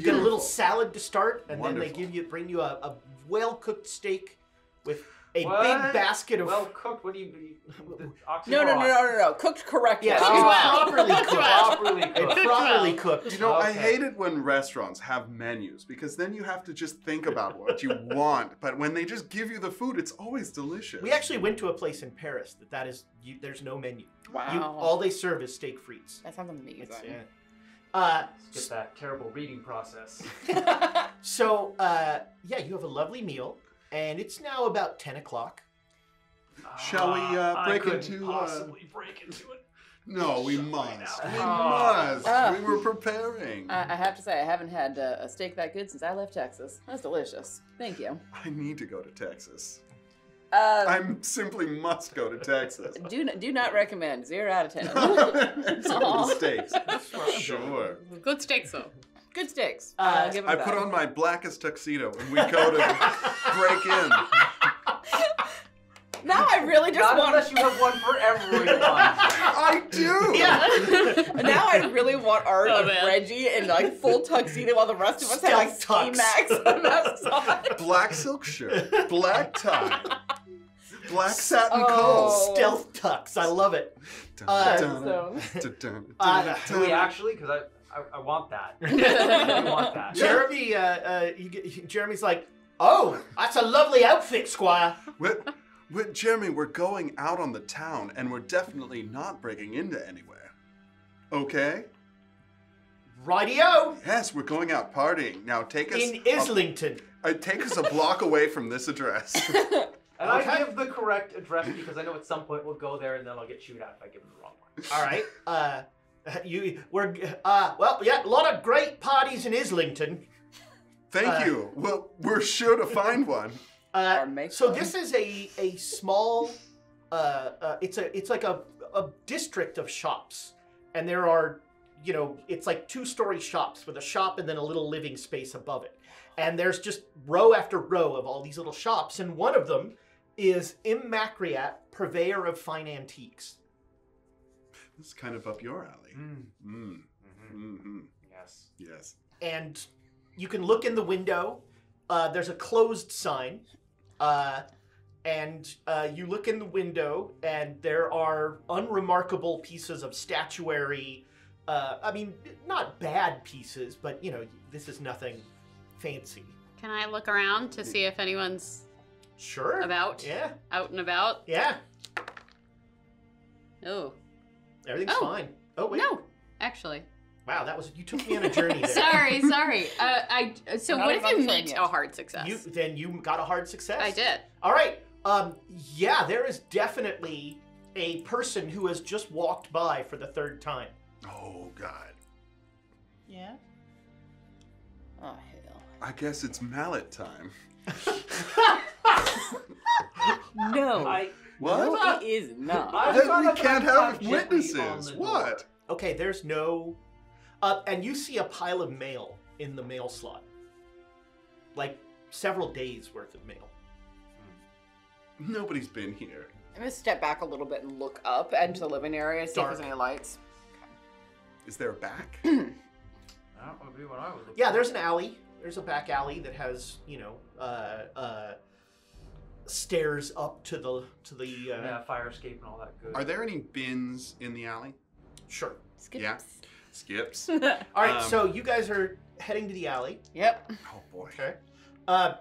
get a little salad to start, and Wonderful. Then they give you bring you a, a well-cooked steak with a what? Big basket of well-cooked. What do you? you no, no, no, no, no, no, cooked correctly. Yeah, oh, properly cooked. Properly cooked. Properly cooked. You know, okay. I hate it when restaurants have menus because then you have to just think about what you want. But when they just give you the food, it's always delicious. We actually went to a place in Paris that that is you, there's no menu. Wow. You, all they serve is steak frites. That sounds amazing. Yeah. Uh, Skip that terrible reading process. so uh, yeah, you have a lovely meal. And it's now about ten o'clock. Uh, Shall we uh, break I into possibly uh, break into it? No, we Shut must. We oh. must. Uh, we were preparing. I, I have to say, I haven't had uh, a steak that good since I left Texas. That's delicious. Thank you. I need to go to Texas. Uh, I simply must go to Texas. Do not, do not recommend. Zero out of ten. Some steaks. Sure. Good steaks, though. Good steaks. Uh, I back. Put on my blackest tuxedo and we go to break in. Now I really just Not want unless you have one for everyone. I do. Yeah. Now I really want Art oh, and man. Reggie in like full tuxedo while the rest of us have like T-Max on. Black silk shirt, black tie, black satin oh. coat, stealth tux. I love it. Dun, uh, dun, dun, dun, dun, uh, do we actually? Because I. I, I want that. I want that. Jeremy, uh, uh, he, he, Jeremy's like, oh, that's a lovely outfit, Squire. We're, we're, Jeremy, we're going out on the town, and we're definitely not breaking into anywhere. Okay? Rightio. Yes, we're going out partying. Now take us in Islington. A, uh, take us a block away from this address. And okay. I give the correct address because I know at some point we'll go there, and then I'll get chewed out if I give them the wrong one. All right. Uh, You we're uh well yeah a lot of great parties in Islington. Thank uh, you. Well, we're sure to find one. Uh, so this is a a small uh, uh it's a it's like a a district of shops, and there are you know it's like two story shops with a shop and then a little living space above it, and there's just row after row of all these little shops, and one of them is Mehmet Makryat, purveyor of fine antiques. It's kind of up your alley. Mm. Mm. Mm-hmm. Mm-hmm. Yes. Yes. And you can look in the window. Uh, there's a closed sign. Uh, and uh, you look in the window, and there are unremarkable pieces of statuary. Uh, I mean, not bad pieces, but, you know, this is nothing fancy. Can I look around to see if anyone's sure about? Yeah. Out and about? Yeah. Oh. Everything's oh. fine. Oh, wait. No, actually. Wow, that was, you took me on a journey there. sorry, sorry. Uh, I, so Not what if you meant a hard success? You, then you got a hard success. I did. All right. Um, yeah, there is definitely a person who has just walked by for the third time. Oh, God. Yeah? Oh, hell. I guess it's mallet time. No. I, what? No, it is not. Then we can't have witnesses. What? Okay, there's no... Uh, and you see a pile of mail in the mail slot. Like, several days worth of mail. Nobody's been here. I'm going to step back a little bit and look up into the living area, see Dark. if there's any lights. Okay. Is there a back? That would be what I was looking Yeah, there's an alley. There's a back alley that has, you know, uh, uh, stairs up to the... to the uh, yeah, fire escape and all that good. Are there any bins in the alley? Sure. Skips. Yeah. Skips. All right, um, so you guys are heading to the alley. Yep. Oh, boy. Okay. Uh,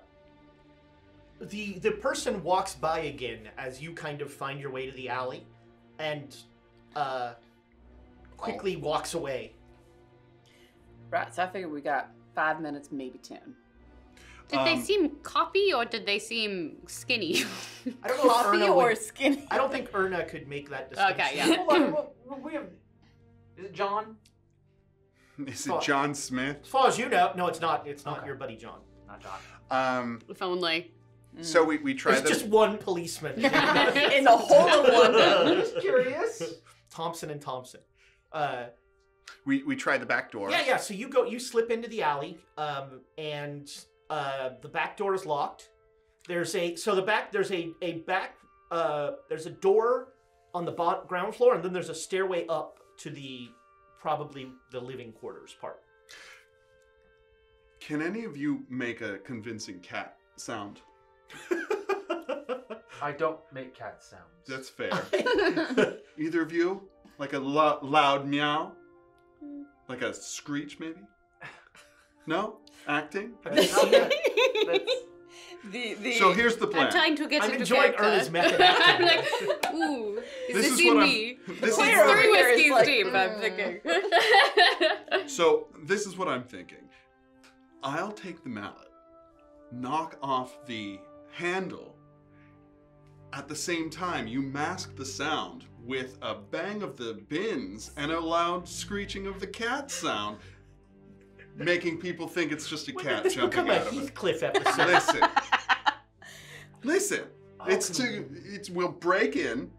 The the person walks by again as you kind of find your way to the alley, and uh, quickly walks away. Right, so I figured we got five minutes, maybe ten. Did um, they seem copy or did they seem skinny? I don't know. Copy or skinny? I don't think Erna could make that distinction. Okay, yeah. Hold on, we have, is it John? Is it John Smith? As far as you know, no, it's not. It's not okay. Your buddy John. Not John. Um, if only. So we, we tried There's the... just one policeman. In the whole of London. I'm just curious. Thompson and Thompson. Uh, we, we tried the back door. Yeah, yeah. So you go, you slip into the alley, um, and uh, the back door is locked. There's a, so the back, there's a, a back, uh, there's a door on the bottom, ground floor, and then there's a stairway up to the, probably the living quarters part. Can any of you make a convincing cat sound? I don't make cat sounds. That's fair. Either of you? Like a lo loud meow? Like a screech, maybe? No? Acting? That's, the, the, so here's the plan. I'm trying to get I'm into character. I'm enjoying Erna's method. I'm like, ooh, is this, this is in me? This Where is three whiskeys like, deep, mm. I'm thinking. So this is what I'm thinking. I'll take the mallet, knock off the handle. At the same time, you mask the sound with a bang of the bins and a loud screeching of the cat sound, making people think it's just a when cat jumping out of it. Heathcliff episode. Listen, listen. Oh, it's to it's. We'll break in.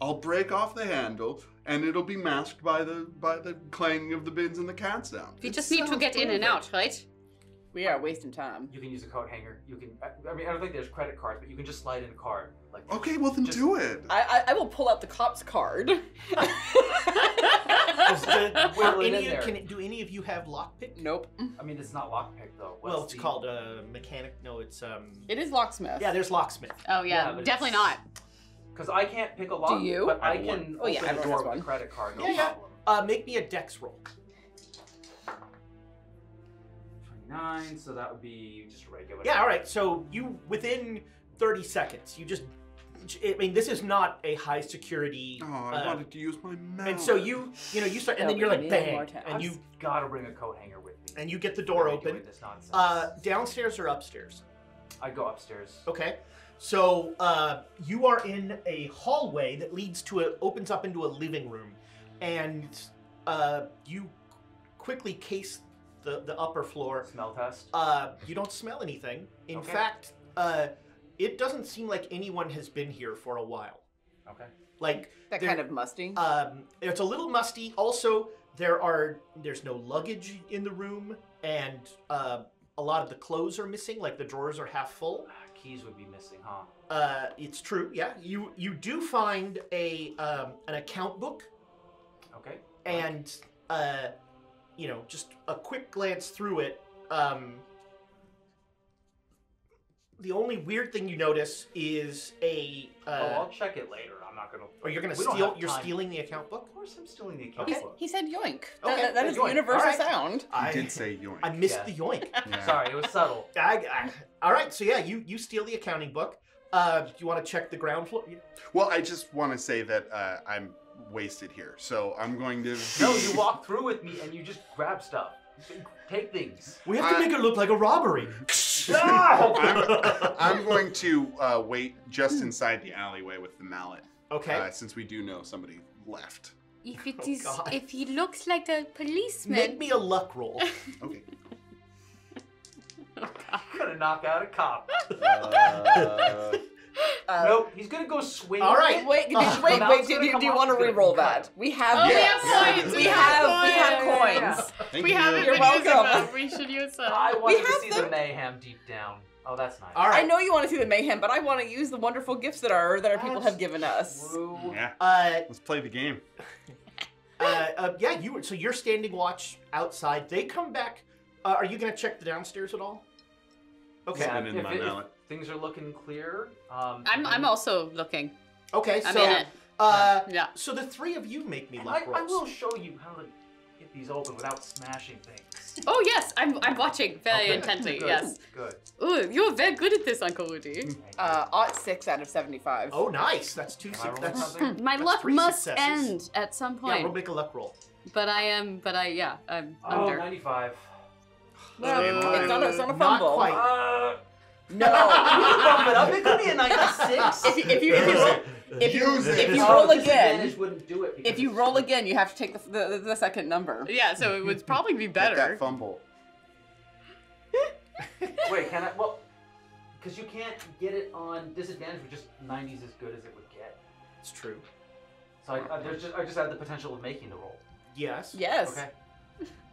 I'll break off the handle, and it'll be masked by the by the clanging of the bins and the cat sound. You it just need to get in and out, right? We are wasting time. You can use a coat hanger. You can. I mean, I don't think there's credit cards, but you can just slide in a card. Like. Okay, well then just, do it. I, I I will pull out the cop's card. the, well, any of, can, do any of you have lockpick? Nope. I mean, it's not lockpick though. What's well, it's the... called a uh, mechanic. No, it's um. It is locksmith. Yeah, there's locksmith. Oh yeah, yeah definitely it's... not. Because I can't pick a lock. Do you? But I, I can. Open oh yeah, the door with a credit card. No yeah, yeah. problem. Uh, make me a dex roll. Nine, so that would be just regular. Yeah, all right. So you, within thirty seconds, you just, I mean, this is not a high security. Oh, I uh, wanted to use my mouth. And so you, you know, you start, and no, then you're like, bang. And you've got to bring a coat hanger with me. And you get the door open. Uh, downstairs or upstairs? I go upstairs. Okay. So uh, you are in a hallway that leads to, a, opens up into a living room. And uh, you quickly case The, the upper floor. Smell test? Uh, you don't smell anything. In okay. fact, uh, it doesn't seem like anyone has been here for a while. Okay. Like that kind of musty? Um, it's a little musty. Also, there are there's no luggage in the room, and uh, a lot of the clothes are missing. Like the drawers are half full. Uh, keys would be missing, huh? Uh, it's true. Yeah. You you do find a um, an account book. Okay. And. Uh, You know, just a quick glance through it. Um, the only weird thing you notice is a. Uh, oh, I'll check it later. I'm not gonna. Or you're gonna steal. You're stealing the account book. Of course, I'm stealing the account okay. book. He said yoink. Okay, that, that is yoink. Universal right. sound. I did say yoink. I missed yeah. the yoink. Yeah. Sorry, it was subtle. I, I, all right, so yeah, you you steal the accounting book. Uh, do you want to check the ground floor? Well, I just want to say that uh, I'm wasted here. So I'm going to... No, you walk through with me and you just grab stuff. Take things. We have to I... make it look like a robbery. I'm, I'm going to uh, wait just inside the alleyway with the mallet. Okay. Uh, since we do know somebody left. If it oh, is, God. If he looks like a policeman. Make me a luck roll. Okay. Oh, I'm gonna knock out a cop. Uh, uh, nope, he's gonna go swing. All right, wait, wait, uh, wait. wait do, you, do you want to re-roll that? We have, oh, yes. we have coins. We have coins. Yeah. We have it. You're welcome. We should use them. I want to see them. The mayhem deep down. Oh, that's nice. All right. I know you want to see the mayhem, but I want to use the wonderful gifts that our that our people that's have given us. True. Yeah. Uh, Let's play the game. uh, uh, yeah, you. So you're standing watch outside. They come back. Uh, are you going to check the downstairs at all? Okay. Yeah, in if, my it, things are looking clear. Um, I'm I'm also looking. Okay. So I'm in it. Uh, yeah. So the three of you make me and luck I, rolls. I will show you how to get these open without smashing things. Oh yes, I'm I'm watching very okay. intently. Good. Yes. Good. Ooh, you're very good at this, Uncle Rudy. Uh, ought six out of seventy-five. Oh nice, that's two. Six, that's, my that's luck three must successes. End at some point. Yeah, we'll make a luck roll. But I am. But I yeah. I'm oh, under. ninety-five. No, it's not a, it's not a fumble. Not uh, no, you can bump it up. It could be a ninety-six. If you if you if you roll, if you, if you roll again, do it if you roll again, you have to take the, the the second number. Yeah, so it would probably be better. Get that fumble. Wait, can I? Well, because you can't get it on disadvantage. With just ninety's as good as it would get. It's true. So I, I just I just had the potential of making the roll. Yes. Yes. Okay.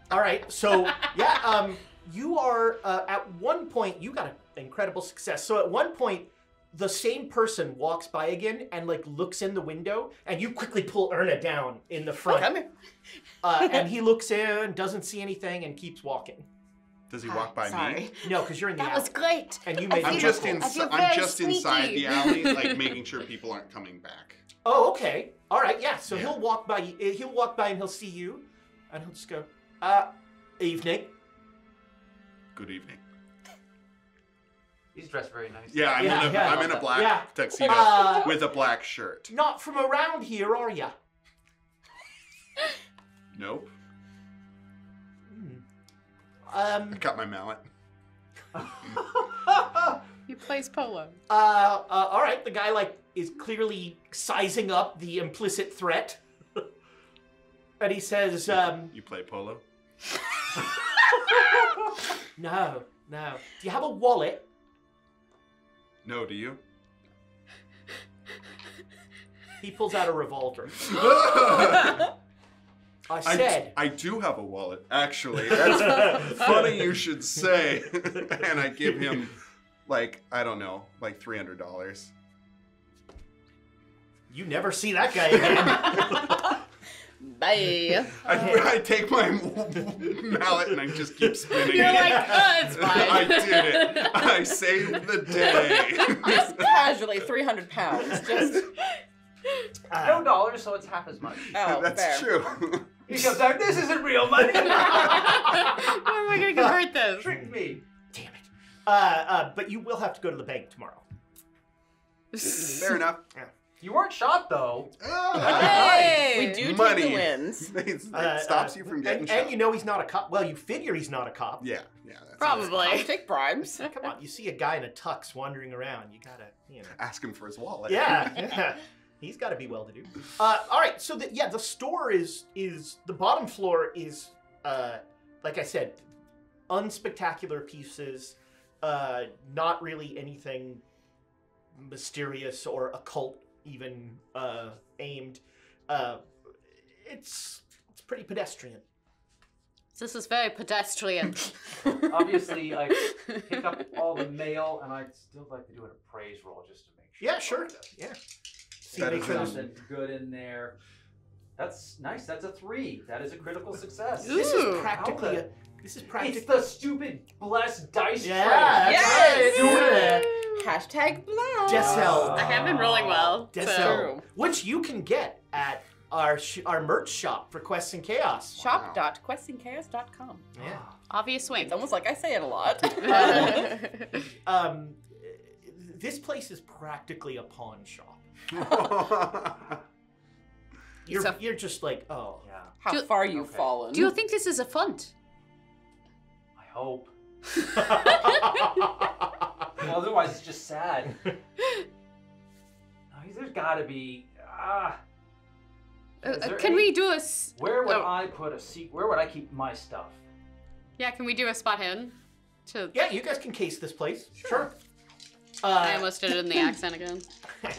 All right. So yeah. Um. You are, uh, at one point, you got an incredible success. So at one point, the same person walks by again and, like, looks in the window, and you quickly pull Erna down in the front. Okay. Uh, and he looks in, doesn't see anything, and keeps walking. Does he Hi, walk by sorry. me? No, because you're in the that alley. That was great. And you made I'm just, in, I'm just sneaky. inside the alley, like, making sure people aren't coming back. Oh, okay. All right, yeah. So yeah. he'll walk by, he'll walk by and he'll see you, and he'll just go, uh, evening. Good evening. He's dressed very nice. Yeah, I'm, yeah, in, a, yeah, I'm in a black yeah. tuxedo uh, with a black shirt. Not from around here, are ya? Nope. Mm. Um, I got my mallet. He plays polo. Uh, uh, all right, the guy like is clearly sizing up the implicit threat, and he says, um, "You play polo." No, no. Do you have a wallet? No, do you? He pulls out a revolver. I said... I, I do have a wallet, actually. That's funny you should say. And I give him, like, I don't know, like three hundred dollars. You never see that guy again. Bye. I, I take my mallet and I just keep spinning You're it. You're like, oh, it's fine. I did it. I saved the day. Just casually, three hundred pounds. Just uh, no dollars, so it's half as much. Oh, that's fair. True. He goes out, this isn't real money. How am I going to convert this? Trick me. Damn it. Uh, uh, but you will have to go to the bank tomorrow. Fair enough. Yeah. You weren't shot, though. Oh, hey, we do money. Take the wins. It stops uh, uh, you from getting and, shot. And you know he's not a cop. Well, you figure he's not a cop. Yeah, yeah. That's probably. I'll take bribes. Come on, you see a guy in a tux wandering around. You gotta, you know. Ask him for his wallet. Yeah, yeah. He's gotta be well-to-do. Uh, all right, so the, yeah, the store is, is the bottom floor is, uh, like I said, unspectacular pieces, uh, not really anything mysterious or occult even uh, aimed. Uh, it's it's pretty pedestrian. This is very pedestrian. Obviously, I pick up all the mail, and I'd still like to do an appraise roll just to make sure. Yeah, sure. Yeah. See if there's something good in there. That's nice. That's a three. That is a critical success. Ooh. This is practically a... This is practically... It's the stupid blessed dice yeah, tray. Yes! Yes! Doing it. Hashtag blast. Decel. I have been rolling well. Decel. So. Which you can get at our sh our merch shop for Quests in Chaos. Wow. shop dot quests in chaos dot com. Yeah. Obvious wink. It's almost like I say it a lot. uh, um, this place is practically a pawn shop. You're, so, you're just like, oh. Yeah. How do, far you've okay. fallen. Do you think this is a front? I hope. Otherwise, it's just sad. There's got to be. Ah. Uh, can any, we do a? Where would oh. I put a seat? Where would I keep my stuff? Yeah, can we do a spot hidden? To yeah, you guys can case this place. Sure. sure. Uh, I almost did it in the accent again. Um,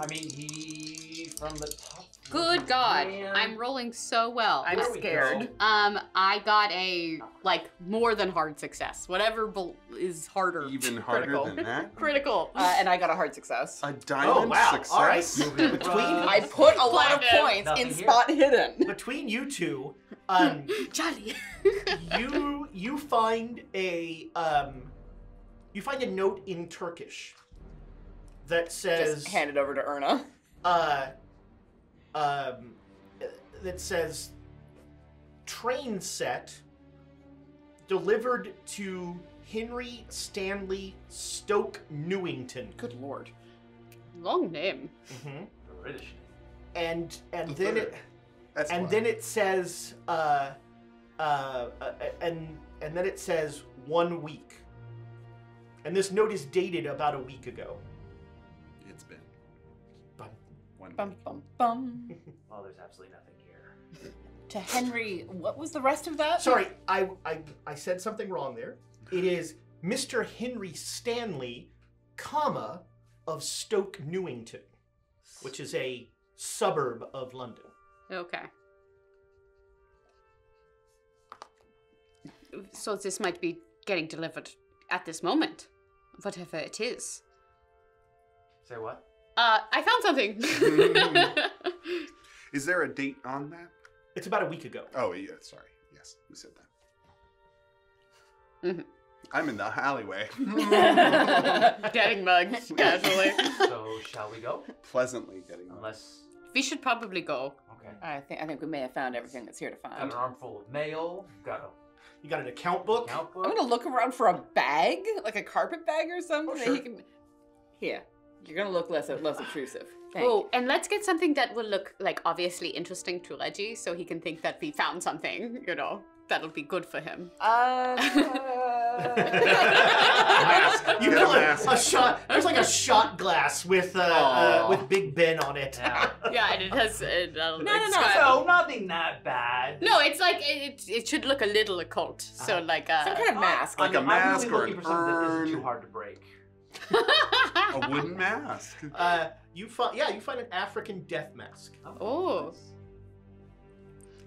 I mean, he from the top. Good God, man. I'm rolling so well. I'm there scared. We um, I got a like more than hard success. Whatever is harder. Even harder critical. than that. Critical. Uh, and I got a hard success. A diamond oh, wow. success. All right. Between I put a lot of points Nothing in here. Spot hidden. Between you two, um, Charlie, you you find a um, you find a note in Turkish that says. Just hand it over to Erna. Uh. Um, that says, train set delivered to Henry Stanley, Stoke Newington. Good lord. Long name. Mm-hmm. British name. And, and then it, That's and wild. then it says, uh, uh, uh, and, and then it says one week. And this note is dated about a week ago. It's been. Bum, bum, bum. Well, there's absolutely nothing here. To Henry, what was the rest of that? Sorry, I, I I said something wrong there. It is Mister Henry Stanley, comma, of Stoke Newington, which is a suburb of London. Okay. So this might be getting delivered at this moment, whatever it is. Say what? Uh, I found something. Is there a date on that? It's about a week ago. Oh, yeah, sorry. Yes, we said that. Mm-hmm. I'm in the alleyway. Getting mugged casually. So shall we go? Pleasantly getting mugged. Unless... We should probably go. Okay. I think I think we may have found everything that's here to find. Got an armful of mail. Got a... You got an account book. Account book. I'm going to look around for a bag, like a carpet bag or something. Oh, that sure. he can... Here. You're gonna look less less obtrusive. Thank oh, you. And let's get something that will look like obviously interesting to Reggie, so he can think that we found something. You know, that'll be good for him. Uh, you know, a, a shot. There's like a shot glass with uh, uh with Big Ben on it. Yeah, yeah and it has. It, uh, no, no, no. So nothing that bad. No, it's like it. It should look a little occult. So uh, like a, some kind of mask, like a mask or an urn. Too hard to break. A wooden mask. Uh, you find yeah, you find an African death mask. Oh. oh.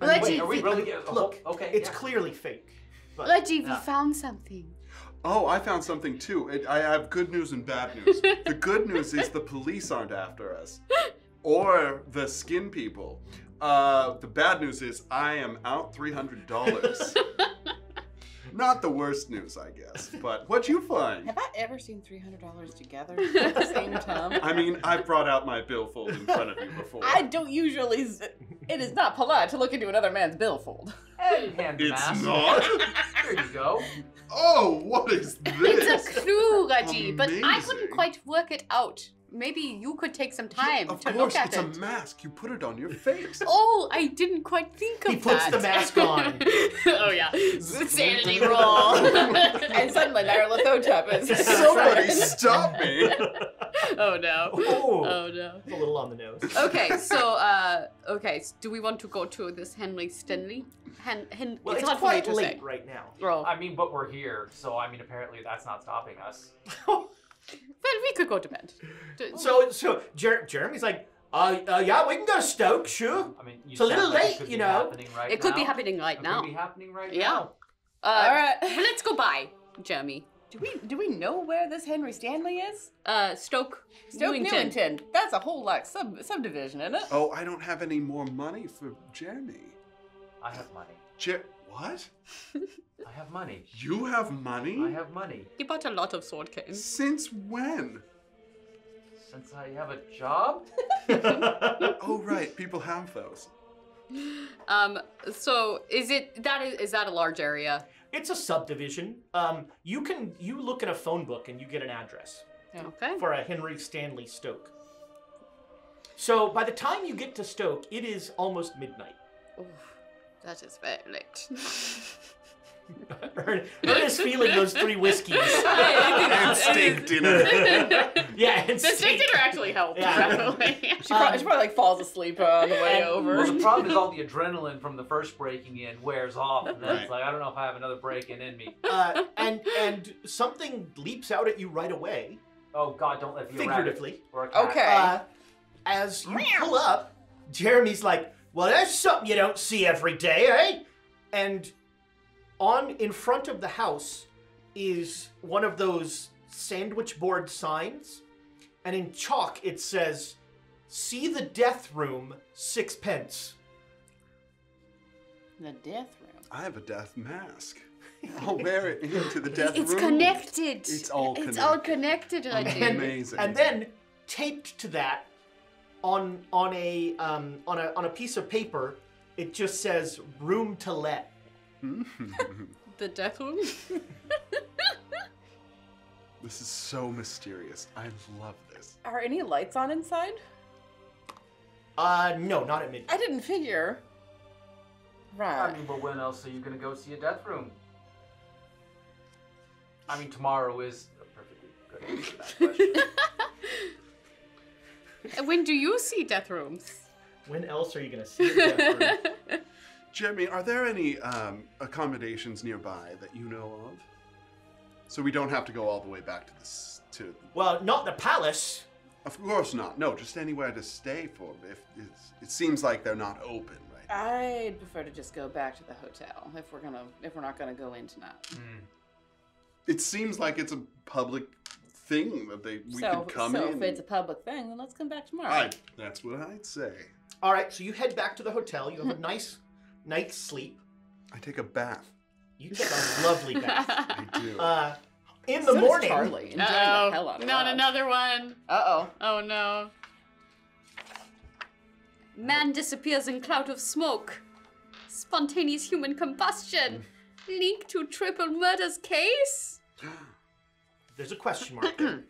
Reggie, wait, are we really look, look, okay, it's yeah. clearly fake. But, Reggie, yeah. we found something. Oh, I found something too. It, I have good news and bad news. The good news is the police aren't after us, or the skin people. Uh, the bad news is I am out three hundred dollars. Not the worst news, I guess, but what'd you find? Have I ever seen three hundred dollars together at the same time? I mean, I've brought out my billfold in front of you before. I don't usually, it is not polite to look into another man's billfold. And hand it's mask. not? There you go. Oh, what is this? It's a clue, Reggie, but I couldn't quite work it out. Maybe you could take some time yeah, to course, look at it. Of course, it's a mask. You put it on your face. Oh, I didn't quite think of he that. He puts the mask on. Oh, yeah. Sanity roll. And suddenly, Nyarlathotep is Somebody stop me. Oh, no. Oh, oh no. It's a little on the nose. Okay, so, uh, okay, so do we want to go to this Henry Stanley? Hen Hen well, it's, it's quite late right now. Roll. I mean, but we're here, so, I mean, apparently that's not stopping us. Well, we could go to bed. So, so Jer Jeremy's like, uh, uh, yeah, we can go to Stoke, sure. I mean, you it's a little late, you know. Right it now. could be happening right it now. It could be happening right yeah. now. Yeah. Uh, All right, well, let's go by, Jeremy. Do we do we know where this Henry Stanley is? Uh, Stoke, Stoke Newington. Newington. That's a whole like sub subdivision, isn't it? Oh, I don't have any more money for Jeremy. I have money. Jer what? I have money. You have money? I have money. He bought a lot of sword canes. Since when? Since I have a job? Oh, right. People have those. Um, so is it, that is, is that a large area? It's a subdivision. Um, you can, you look at a phone book and you get an address. Okay. For a Henry Stanley Stoke. So by the time you get to Stoke, it is almost midnight. Oof, that is very late. Ernest feeling those three whiskeys and steak dinner. Yeah, and the steak, steak dinner actually helped. Yeah. she, probably, um, she probably like falls asleep uh, on the way over. Well, the problem is all the adrenaline from the first breaking in wears off, and then right. It's like I don't know if I have another break-in in me. Uh, and and something leaps out at you right away. Oh God! Don't let me figuratively. Or a cat. Okay. Uh, as you pull up, Jeremy's like, "Well, that's something you don't see every day, eh?" And on in front of the house is one of those sandwich board signs, and in chalk it says, "See the death room, sixpence." The death room. I have a death mask. I'll wear it into the death it's room. It's connected. It's all connected. It's all connected. I and, amazing. And then taped to that, on on a um on a on a piece of paper, it just says "room to let." The death room? This is so mysterious. I love this. Are any lights on inside? Uh, no, not at midnight. I didn't figure. Right. I mean, but when else are you going to go see a death room? I mean, tomorrow is a perfectly good answer to that question. When do you see death rooms? When else are you going to see a death room? Jeremy, are there any um, accommodations nearby that you know of? So we don't have to go all the way back to this. To well, not the palace. Of course not. No, just anywhere to stay for. If it's, it seems like they're not open right now. I'd prefer to just go back to the hotel if we're gonna if we're not gonna go in tonight. Mm. It seems like it's a public thing that they we so, could come so in. So if it's a public thing, then let's come back tomorrow. I, that's what I'd say. All right. So you head back to the hotel. You have a nice night's sleep. I take a bath. You take a lovely bath. I do. Uh, in the so morning. Does Charlie enjoying uh-oh. the hell out of Not us. Another one. Uh-oh. Oh, no. Man disappears in cloud of smoke. Spontaneous human combustion. Linked to triple murders case? There's a question mark there.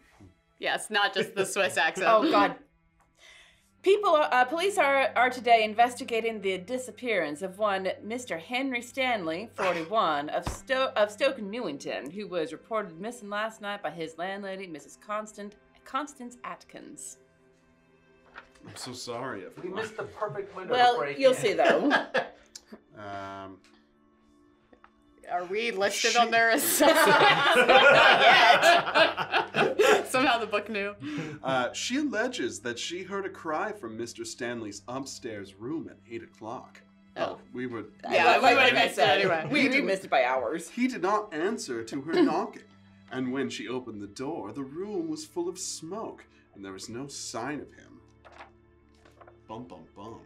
Yes, not just the Swiss accent. Oh, God. People, uh, police are, are today investigating the disappearance of one Mister Henry Stanley, forty-one, of, Sto of Stoke Newington, who was reported missing last night by his landlady, Missus Constant Constance Atkins. I'm so sorry. We missed the perfect window well, to break you'll in. See, though. um, are we listed she... on their assessment? Not yet. Somehow the book knew. Uh, she alleges that she heard a cry from Mister Stanley's upstairs room at eight o'clock. Oh. oh. We were... Yeah, we would have missed it anyway. We, we missed it by hours. He did not answer to her knocking. And when she opened the door, the room was full of smoke, and there was no sign of him. Bum, bum, bum.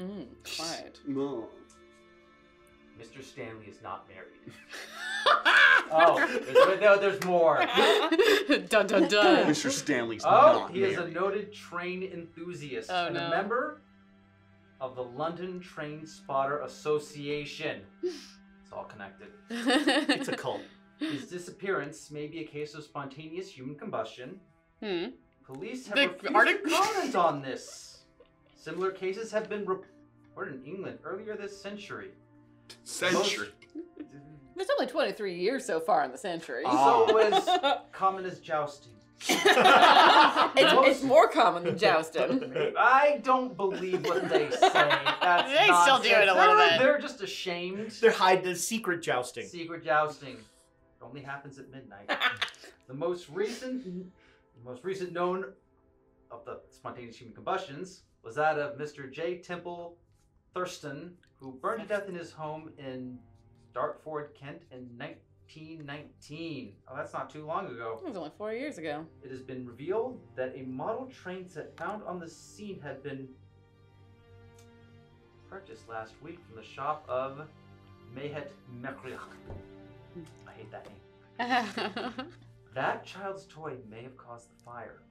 Mmm, quiet. No. Mister Stanley is not married. Oh, there's, no, there's more. Dun, dun, dun. Mister Stanley's oh, not he married. Is a noted train enthusiast oh, and no. a member of the London Train Spotter Association. It's all connected. It's a cult. His disappearance may be a case of spontaneous human combustion. Hmm. Police have refused to comment on this. Similar cases have been reported in England earlier this century. Century. Most, There's only twenty-three years so far in the century. Oh. So as common as jousting. it's, it's more common than jousting. I don't believe what they say. That's they still do it a little they're, bit. They're just ashamed. They're hiding the secret jousting. Secret jousting. It only happens at midnight. the most recent, the most recent known of the spontaneous human combustions was that of Mister J. Temple Thurston, who burned to death in his home in Dartford, Kent in nineteen nineteen. Oh, that's not too long ago. It was only four years ago. It has been revealed that a model train set found on the scene had been purchased last week from the shop of Mehmet Makryat. I hate that name. That child's toy may have caused the fire.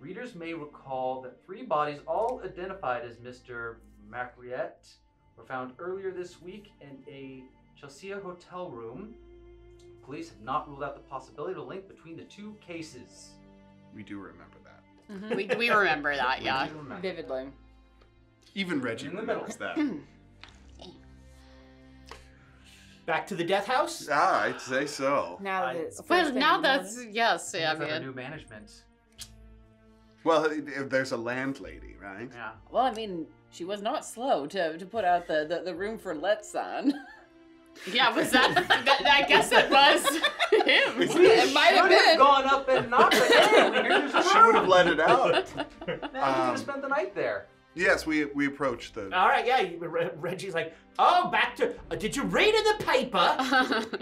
Readers may recall that three bodies, all identified as Mister Makryat, were found earlier this week in a Chelsea hotel room. Police have not ruled out the possibility of a link between the two cases. We do remember that. Mm-hmm. we, we remember that, yeah. Remember. Vividly. Even Reggie remembers that. Back to the death house? Ah, I'd say so. Now that it's well, now that's yes, yeah, I mean. New management. Well, there's a landlady, right? Yeah. Well, I mean, she was not slow to to put out the the, the room for let sign. Yeah, was that, that? I guess it was him. It might have been. Have gone up and knocked it down. She would have let it out. Man, um, you could spend the night there. Yes, we we approached the. All right, yeah. Re Reggie's like, oh, back to. Uh, did you read in the paper?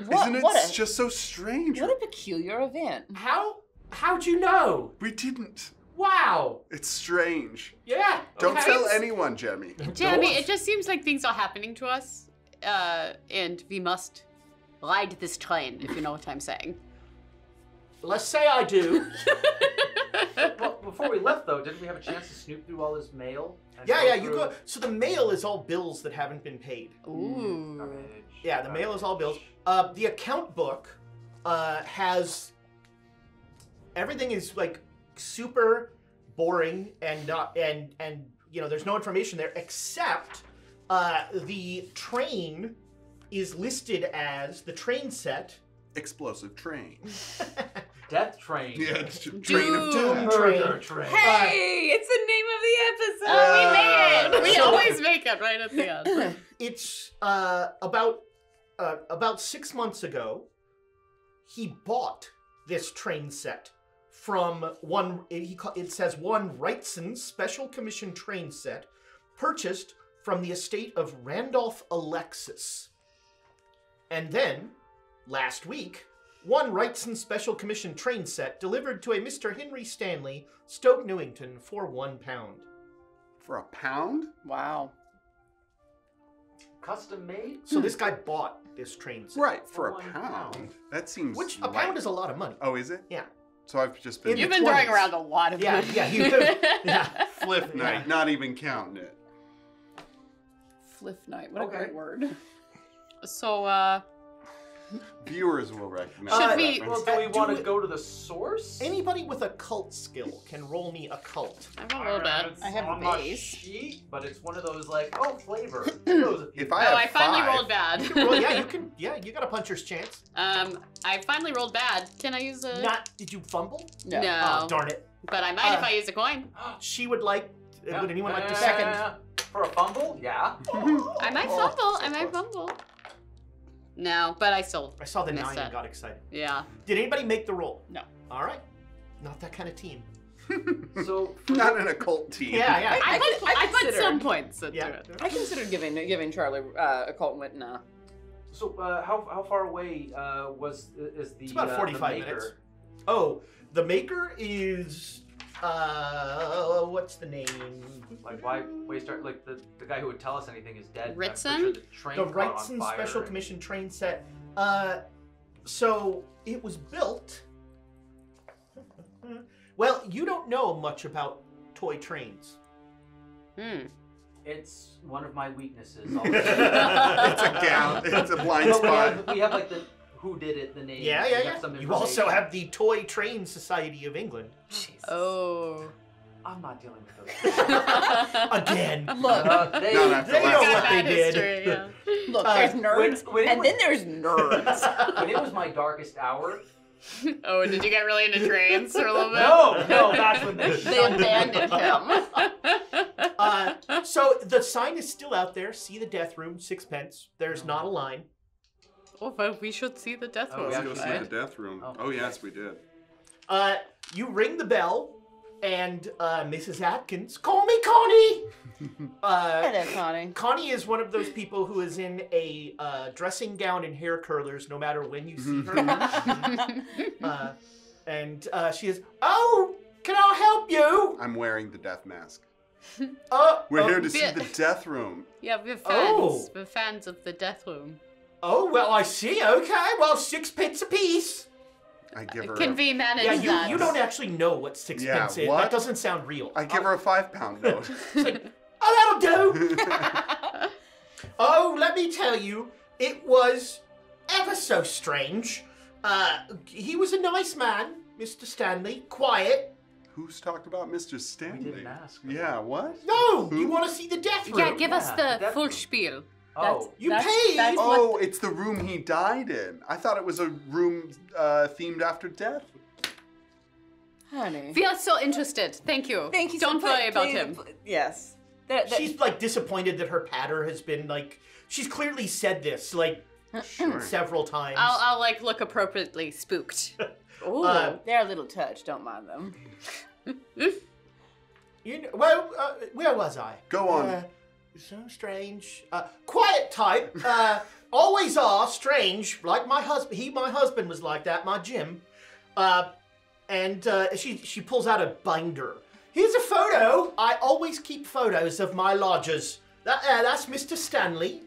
what, Isn't it what a, just so strange? What a peculiar event. How? How'd you know? We didn't. Wow. It's strange. Yeah. Don't okay. tell anyone, Jeremy. Jeremy, it just seems like things are happening to us, uh, and we must ride this train. If you know what I'm saying. Let's say I do. Well, before we left, though, didn't we have a chance to snoop through all his mail? Yeah, yeah, you go. So the mail is all bills that haven't been paid. Ooh. Garbage, yeah, the garbage. mail is all bills. Uh, the account book uh, has everything is like super boring and not and and you know there's no information there except uh, the train is listed as the train set. Explosive train. Death train. Yeah, it's train Doom. of doom. Train. train. Hey, uh, it's the name of the episode. Uh, we made it. We so always make it right at the end. It's uh, about uh, about six months ago. He bought this train set from one. He it says one Wrightson special commission train set, purchased from the estate of Randolph Alexis, and then. Last week, one Wrightson Special Commission train set delivered to a Mister Henry Stanley, Stoke Newington, for one pound. For a pound? Wow. Custom made? So this guy bought this train set. Right, for, for a pound. pound. That seems Which, light. a pound is a lot of money. Oh, is it? Yeah. So I've just been... You've been twenties. Throwing around a lot of yeah, money. Yeah, you have. Yeah. Flip night, yeah. Not even counting it. Flip night, what okay. a great word. So, uh... viewers will recognize. Should we? Well, do we want to go to the source? Anybody with a cult skill can roll me a cult. I have a little bit. I have a base. Sheet, but it's one of those like, oh, flavor. if I oh, have I finally five, rolled bad. You can roll, yeah, you can. Yeah, you got a puncher's chance. Um, I finally rolled bad. Can I use a? Not. Did you fumble? No. no. Oh, darn it. But I might uh, if I use a coin. She would like. Yeah. Would anyone uh, like to second for a fumble? Yeah. I might fumble. Oh, so I might fumble. No, but I still I saw the nine and got excited. Yeah. Did anybody make the roll? No. All right. Not that kind of team. so Not an occult team. Yeah, yeah. I, I, put, I, I put some points into yeah. it. I considered giving giving Charlie uh, a cult went nah. So uh, how how far away uh, was is the? It's about uh, forty-five minutes. Oh, the maker is. Uh, what's the name? Like, why waste our, like, the, the guy who would tell us anything is dead. Wrightson? The, train the Wrightson Special and... Commission train set. Uh, so, it was built... Well, you don't know much about toy trains. Hmm. It's one of my weaknesses. It's a gown. It's a blind but spot. We have, we have, like, the who did it, the name. Yeah, yeah, yeah. Some you also have the Toy Train Society of England. Jeez. Oh. I'm not dealing with those. Again. Look, uh, they, no, they know what they history, did. Yeah. Look, uh, there's nerds, when, when and was, then there's nerds. When it was my darkest hour. Oh, did you get really into trains for a little bit? No, no, that's when they, they abandoned him. uh, so the sign is still out there. See the death room, sixpence. There's oh. not a line. Oh, but we should see the death room. Oh, we should see the death room. Oh, oh yes, we did. Uh, you ring the bell, and uh, Missus Atkins, call me Connie! uh, Hello, Connie. Connie is one of those people who is in a uh, dressing gown and hair curlers no matter when you see her. uh, and uh, she is, oh, can I help you? I'm wearing the death mask. uh, we're oh, here to see the death room. Yeah, we're fans. Oh. We're fans of the death room. Oh, well, I see. Okay, well, sixpence apiece. I give her. Can we manage that? Yeah, you, you don't actually know what sixpence yeah, is. What? That doesn't sound real. I give oh. her a five pound note. It's like, oh, that'll do. Oh, let me tell you, it was ever so strange. Uh, he was a nice man, Mister Stanley, quiet, Who's talked about Mister Stanley? We didn't ask. Yeah, what? No! Who? You want to see the death room? Yeah, give yeah, us the, the full room. spiel. That's, oh, you that's, paid! That's oh, it's the room he died in. I thought it was a room uh, themed after death. Honey. We are so interested. Thank you. Thank you Don't so worry about him. Yes. That, that, she's like disappointed that her patter has been like, she's clearly said this like sure. several times. I'll, I'll like look appropriately spooked. Ooh, uh, they're a little touched. Don't mind them. you know, well, uh, where was I? Go on. Uh, so strange. Uh, quiet type. Uh, always are strange. Like my husband. He, my husband, was like that. My Jim. Uh, and uh, she she pulls out a binder. Here's a photo. I always keep photos of my lodgers. That, uh, that's Mister Stanley.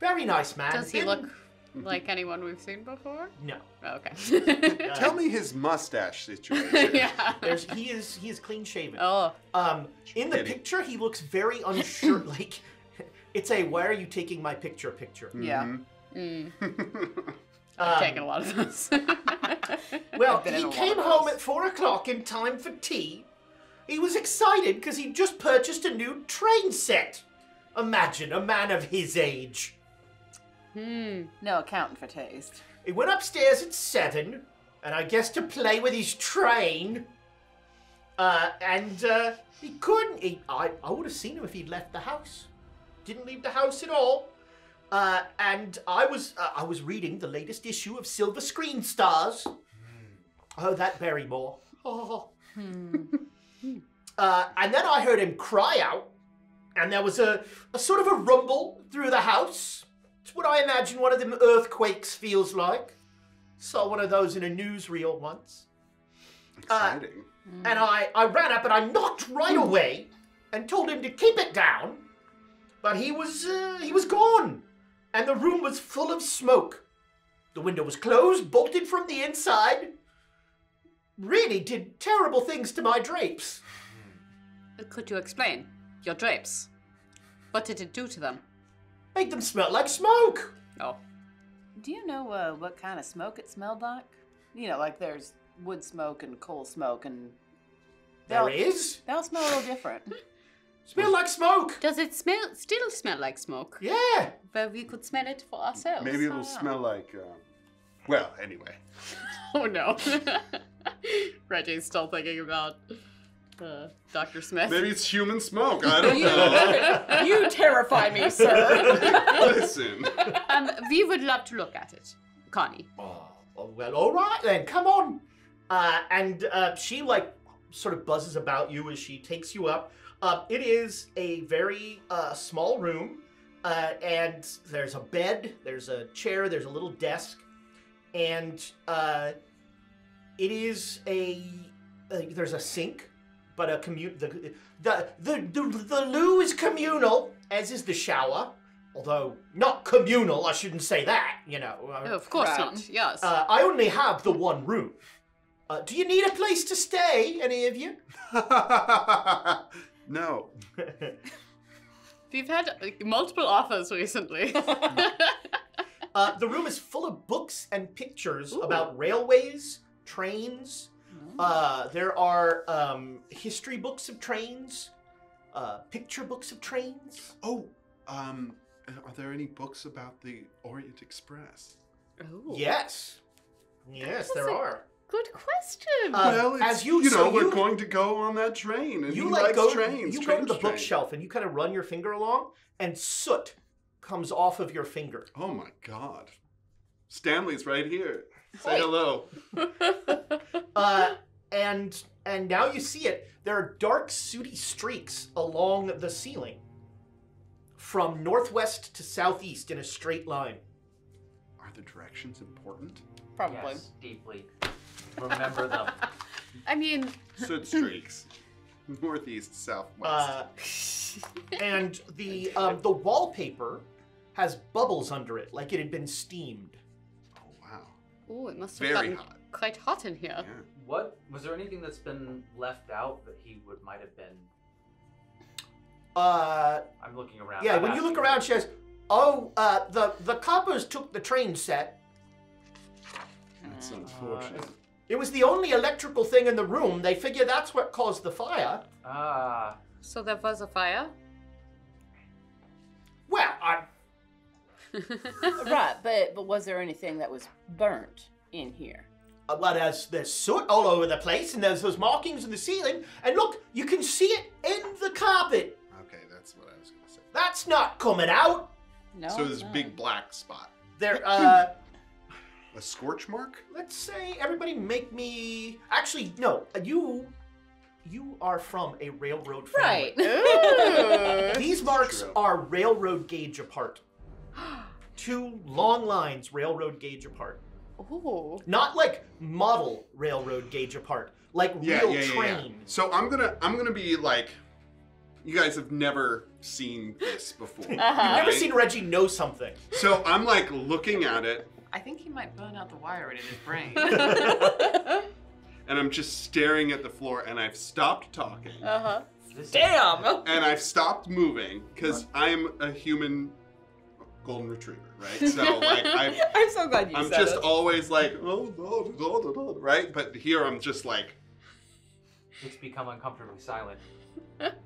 Very nice man. Does he Him? look? Like anyone we've seen before? No. Oh, okay. uh, Tell me his mustache situation. yeah. There's, he is he is clean shaven. Oh. Um, in the picture, he looks very unsure. Like, it's a why are you taking my picture picture. Yeah. Mm. Mm. I've um, taken a lot of those. well, he came home at four o'clock in time for tea. He was excited because he just purchased a new train set. Imagine a man of his age. Hmm, no accounting for taste. He went upstairs at seven, and I guess to play with his train. Uh, and uh, he couldn't. He, I, I would have seen him if he'd left the house. Didn't leave the house at all. Uh, and I was, uh, I was reading the latest issue of Silver Screen Stars. Oh, that Barrymore. Oh. Hmm. uh, and then I heard him cry out, and there was a, a sort of a rumble through the house. It's what I imagine one of them earthquakes feels like. Saw one of those in a newsreel once. Exciting. Uh, and I, I ran up and I knocked right away and told him to keep it down. But he was, uh, he was gone. And the room was full of smoke. The window was closed, bolted from the inside. Really did terrible things to my drapes. Could you explain your drapes? What did it do to them? Make them smell like smoke. Oh. Do you know uh, what kind of smoke it smelled like? You know, like there's wood smoke and coal smoke and... There is? They'll smell a little different. Smell like smoke. Does it smell? Still smell like smoke? Yeah. But we could smell it for ourselves. Maybe it'll ah. smell like... Uh, well, anyway. oh, no. Reggie's still thinking about... Uh, Doctor Smith. Maybe it's human smoke. I don't know. you terrify me, sir. Listen. Um, we would love to look at it, Connie. Oh, well, all right then. Come on. Uh, and uh, she like sort of buzzes about you as she takes you up. Uh, it is a very uh, small room, uh, and there's a bed, there's a chair, there's a little desk, and uh, it is a uh, there's a sink. But a commu the, the, the, the, the loo is communal, as is the shower. Although, not communal, I shouldn't say that, you know. Uh, no, of course right. not, yes. Uh, I only have the one room. Uh, do you need a place to stay, any of you? no. We've had like, multiple offers recently. uh, the room is full of books and pictures Ooh. about railways, trains, Uh, there are um, history books of trains, uh, picture books of trains. Oh, um, are there any books about the Orient Express? Oh. Yes. Yes, there are. Good question. Uh, well, as you, you know, so we're you, going to go on that train, and you he like likes go, trains. You trains, go to the trains. bookshelf, and you kind of run your finger along, and soot comes off of your finger. Oh, my God. Stanley's right here. Say hello. uh, and and now you see it. There are dark, sooty streaks along the ceiling from northwest to southeast in a straight line. Are the directions important? Probably. Yes, deeply. Remember them. I mean... Soot streaks. Northeast, southwest. Uh, and the um, the wallpaper has bubbles under it, like it had been steamed. Oh, it must have Very gotten hot. quite hot in here. Yeah. What was there anything that's been left out that he would might have been? Uh, I'm looking around. Yeah, I'm when you look around, she says, "Oh, uh, the the coppers took the train set." That's uh, unfortunate. It was the only electrical thing in the room. They figure that's what caused the fire. Ah. So there was a fire? Well, I... Right, but, but was there anything that was burnt in here? Uh, well, there's, there's soot all over the place, and there's those markings in the ceiling. And look, you can see it in the carpet. Okay, that's what I was going to say. That's not coming out. No. So there's a big black spot. There, uh... A scorch mark? Let's say everybody make me... Actually, no. You you are from a railroad family. Right. These marks are railroad gauge apart. Two long lines railroad gauge apart. Ooh. Not like model railroad gauge apart. Like yeah, real yeah, train. Yeah, yeah. So I'm gonna I'm gonna be like... You guys have never seen this before. Uh-huh. You've never right? seen Reggie know something. So I'm like looking at it. I think he might burn out the wire in his brain. And I'm just staring at the floor, and I've stopped talking. Uh-huh. Damn! And I've stopped moving, because I'm a human golden retriever, right? So, like, I've, I'm so glad you I'm said I'm just it. Always like, oh, oh, oh, oh, right? But here I'm just like... It's become uncomfortably silent.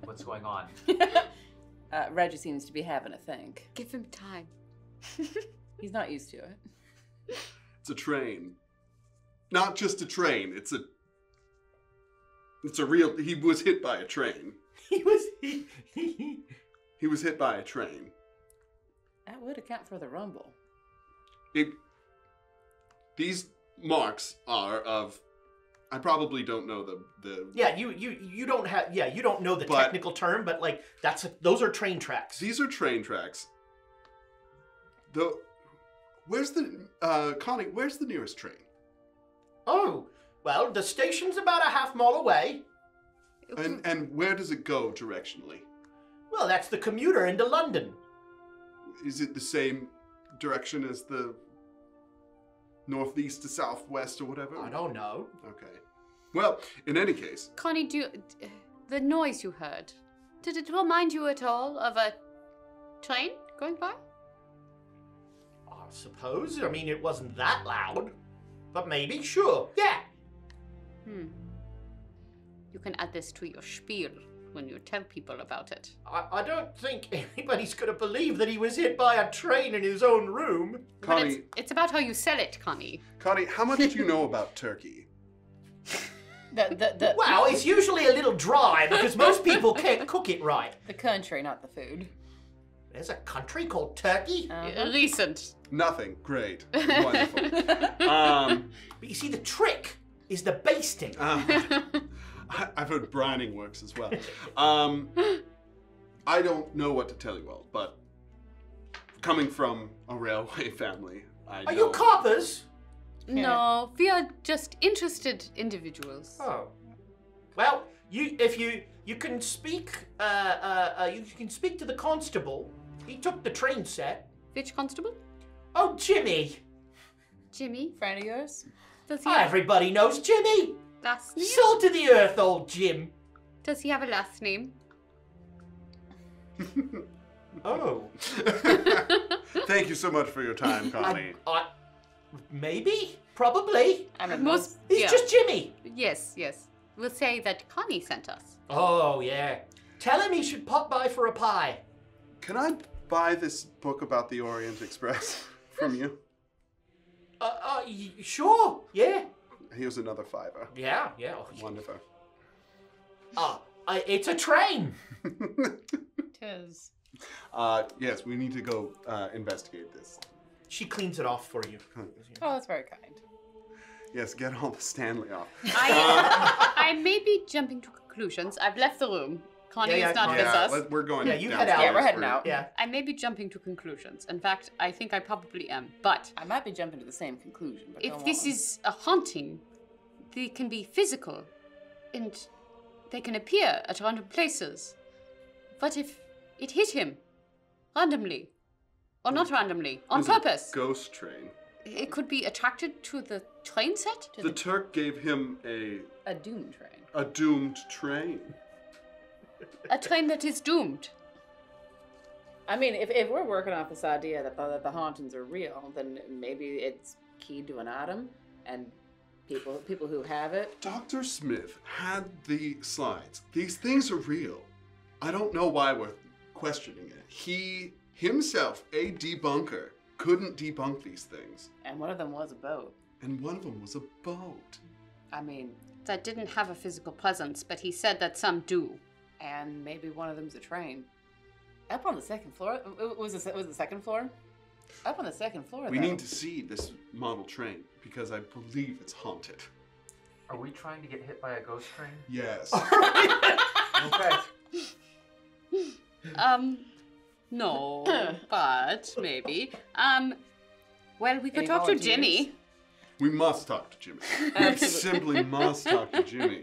What's going on? uh, Reggie seems to be having a think. Give him time. He's not used to it. It's a train. Not just a train, it's a It's a real he was hit by a train. He was he he He was hit by a train. That would account for the rumble. It These marks are of I probably don't know the the Yeah, you you you don't have yeah, you don't know the but, technical term, but like that's a, those are train tracks. These are train tracks. Though Where's the, uh, Connie, where's the nearest train? Oh, well, the station's about a half mile away. And and where does it go directionally? Well, that's the commuter into London. Is it the same direction as the northeast to southwest or whatever? I don't know. Okay. Well, in any case. Connie, do the noise you heard, did it remind you at all of a train going by? I suppose. I mean, it wasn't that loud, but maybe, sure, yeah. Hmm. You can add this to your spiel when you tell people about it. I, I don't think anybody's going to believe that he was hit by a train in his own room. Connie, but it's, it's about how you sell it, Connie. Connie, how much do you know about Turkey? The, the, the, well, it's usually a little dry because most people can't cook it right. The country, not the food. There's a country called Turkey? Uh-huh. Recent. Nothing. Great. Wonderful. Um, but you see, the trick is the basting. Um, I, I've heard brining works as well. Um, I don't know what to tell you all, but coming from a railway family, I Are you coppers? No, we are just interested individuals. Oh. Well, you if you you can speak uh, uh, uh, you can speak to the constable. He took the train set. Which constable? Oh, Jimmy. Jimmy? Friend of yours? Does he have... Everybody knows Jimmy. Last name? Salt of the earth, old Jim. Does he have a last name? Oh. Thank you so much for your time, Connie. I, I, maybe? Probably. I don't know. Most, He's yeah. just Jimmy. Yes, yes. We'll say that Connie sent us. Oh, yeah. Tell him he should pop by for a pie. Can I buy this book about the Orient Express from you? Uh, uh, sure, yeah. Here's another fiver. Yeah, yeah. Wonderful. Ah, uh, it's a train. Tis. Uh, yes, we need to go uh, investigate this. She cleans it off for you. Oh, that's very kind. Yes, get all the Stanley off. I, I may be jumping to conclusions. I've left the room. Connie yeah, yeah, is not yeah, with us. Let, we're going. Yeah, you head out. Yeah, we're heading out. Yeah. I may be jumping to conclusions. In fact, I think I probably am. But I might be jumping to the same conclusion. But if this on. is a haunting, they can be physical, and they can appear at random places. But if it hit him randomly, or not randomly, on There's purpose, a ghost train. It could be attracted to the train set? The, the Turk gave him a... A doomed train. A doomed train. A train that is doomed. I mean, if, if we're working off this idea that the, that the hauntings are real, then maybe it's keyed to an item, and people, people who have it. Doctor Smith had the slides. These things are real. I don't know why we're questioning it. He himself, a debunker, couldn't debunk these things. And one of them was a boat. And one of them was a boat. I mean, that didn't have a physical presence, but he said that some do. And maybe one of them's a train. Up on the second floor? Was it was the second floor? Up on the second floor, We though. Need to see this model train, because I believe it's haunted. Are we trying to get hit by a ghost train? Yes. Okay. Um, no, but maybe. Um, well, we could Any talk volunteers? to Jimmy. We must talk to Jimmy. We simply must talk to Jimmy.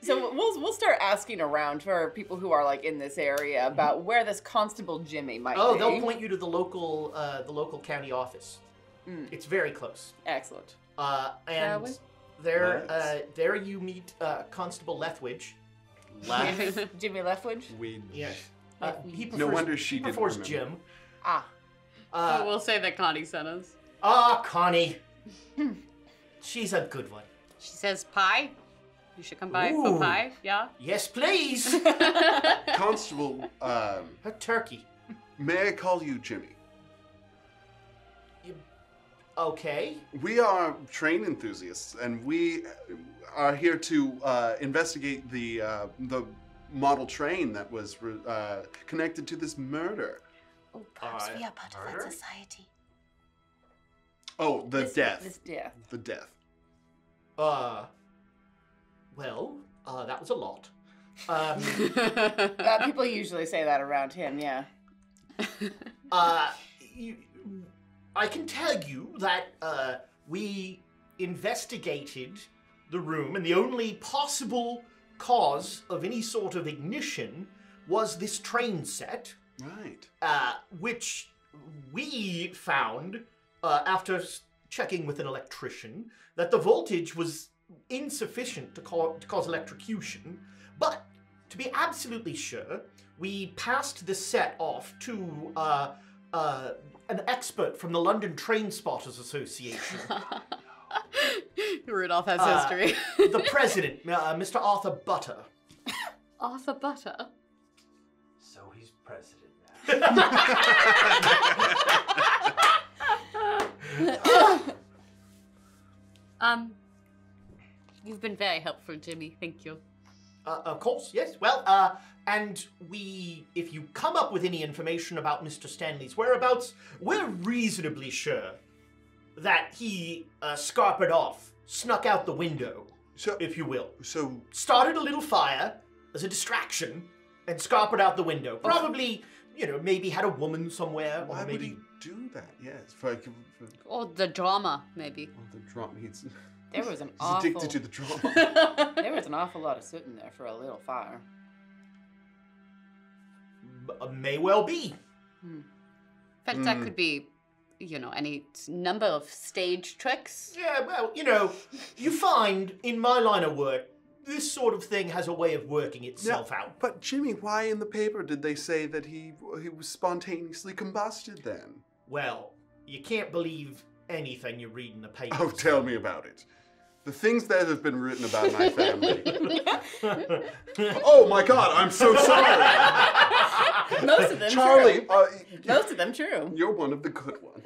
So we'll we'll start asking around for people who are like in this area about where this Constable Jimmy might oh, be. Oh, they'll point you to the local uh, the local county office. Mm. It's very close. Excellent. Uh, and there uh, there you meet uh, Constable Lethwidge. Leth Jimmy Lethwidge. Weed. Yes. Uh, he prefers, no wonder she didn't remember. Jim. Ah. Uh, so we'll say that Connie sent us. Ah, oh, Connie. She's a good one. She says pie. You should come by Ooh. for pie, yeah? Yes, please! Constable, um... Her turkey. May I call you Jimmy? You, okay. We are train enthusiasts, and we are here to uh, investigate the, uh, the model train that was uh, connected to this murder. Oh, perhaps uh, we are part murder? of that society. Oh, the this, death. This death. The death. Uh... Well, uh, that was a lot. Um, uh, people usually say that around him, yeah. uh, you, I can tell you that uh, we investigated the room, and the only possible cause of any sort of ignition was this train set. Right. Uh, which we found, uh, after checking with an electrician, that the voltage was insufficient to, call, to cause electrocution, but to be absolutely sure, we passed the set off to uh, uh, an expert from the London Train Spotters Association. Rudolph has uh, history. The president, uh, Mister Arthur Butter. Arthur Butter? So he's president now. um... You've been very helpful, Jimmy. Thank you. Uh, of course, yes. Well, uh, and we, if you come up with any information about Mister Stanley's whereabouts, we're reasonably sure that he uh, scarpered off, snuck out the window, so, if you will. So... Started a little fire as a distraction and scarpered out the window. Probably, you know, maybe had a woman somewhere. Why or maybe... would he do that? Yes. For, for... Or the drama, maybe. Or the drama. He's... There was an He's awful... addicted to the drama. There was an awful lot of sitting there for a little fire. B may well be. Hmm. But mm. that could be, you know, any number of stage tricks. Yeah, well, you know, you find in my line of work, this sort of thing has a way of working itself yeah, out. But Jimmy, why in the paper did they say that he, he was spontaneously combusted then? Well, you can't believe... anything you read in the paper. Oh, tell me about it. The things that have been written about my family. Oh my God, I'm so sorry. Most of them Charlie, true. Uh, Most of them true. You're one of the good ones.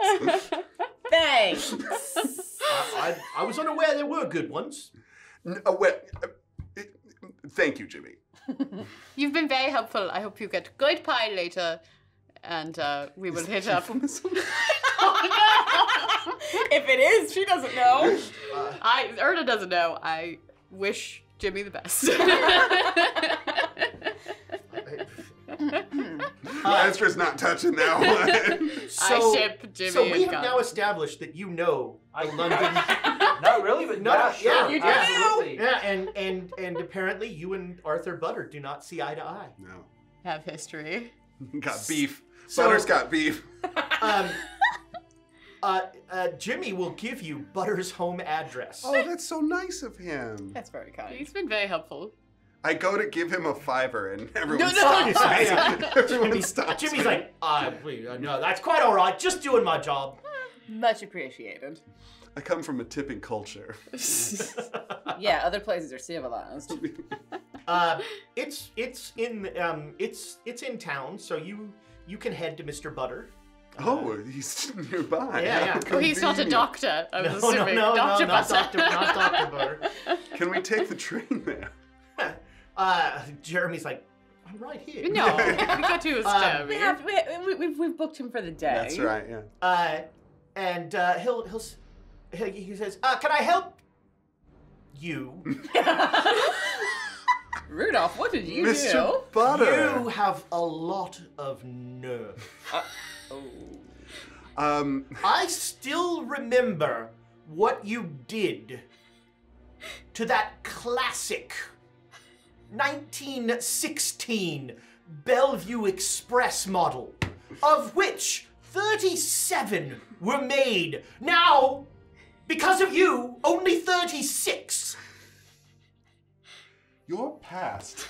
Thanks. I, I, I was unaware there were good ones. No, well, uh, it, thank you, Jimmy. You've been very helpful. I hope you get good pie later, and uh, we will hit up. Oh, no. If it is, she doesn't know. Uh, I Erna doesn't know. I wish Jimmy the best. uh, Ezra's not touching that one. So, I ship Jimmy. So we have God. now established that you know I London. Not really, but not sure. Yeah, you do. Absolutely. Yeah, and and and apparently you and Arthur Butter do not see eye to eye. No. Have history. Got beef. So, Butter's got beef. Um. Uh, uh, Jimmy will give you Butter's home address. Oh, that's so nice of him. That's very kind. He's been very helpful. I go to give him a fiver and everyone no, no, stops no, me. No. Everyone Jimmy, stops Jimmy's me. like, uh, no, that's quite all right. Just doing my job. Much appreciated. I come from a tipping culture. Yeah, other places are civilized. uh, it's it's in um, it's it's in town, so you you can head to Mister Butter. Oh, uh, he's nearby. Yeah, yeah. Oh, he's not a doctor. I was no, assuming. No, no, Doctor no, Butter. Not Doctor, not Doctor Butter. Can we take the train there? Uh, Jeremy's like, I'm right here. No, we got to his um, we have we, we've we've booked him for the day. That's right. Yeah. Uh, and uh, he'll he'll. He says, uh, can I help you? Rudolph, what did you Mister do? Mister Butter. You have a lot of nerve. Uh, oh. um. I still remember what you did to that classic nineteen sixteen Bellevue Express model, of which thirty-seven were made. Now, because of you, only thirty-six. Your past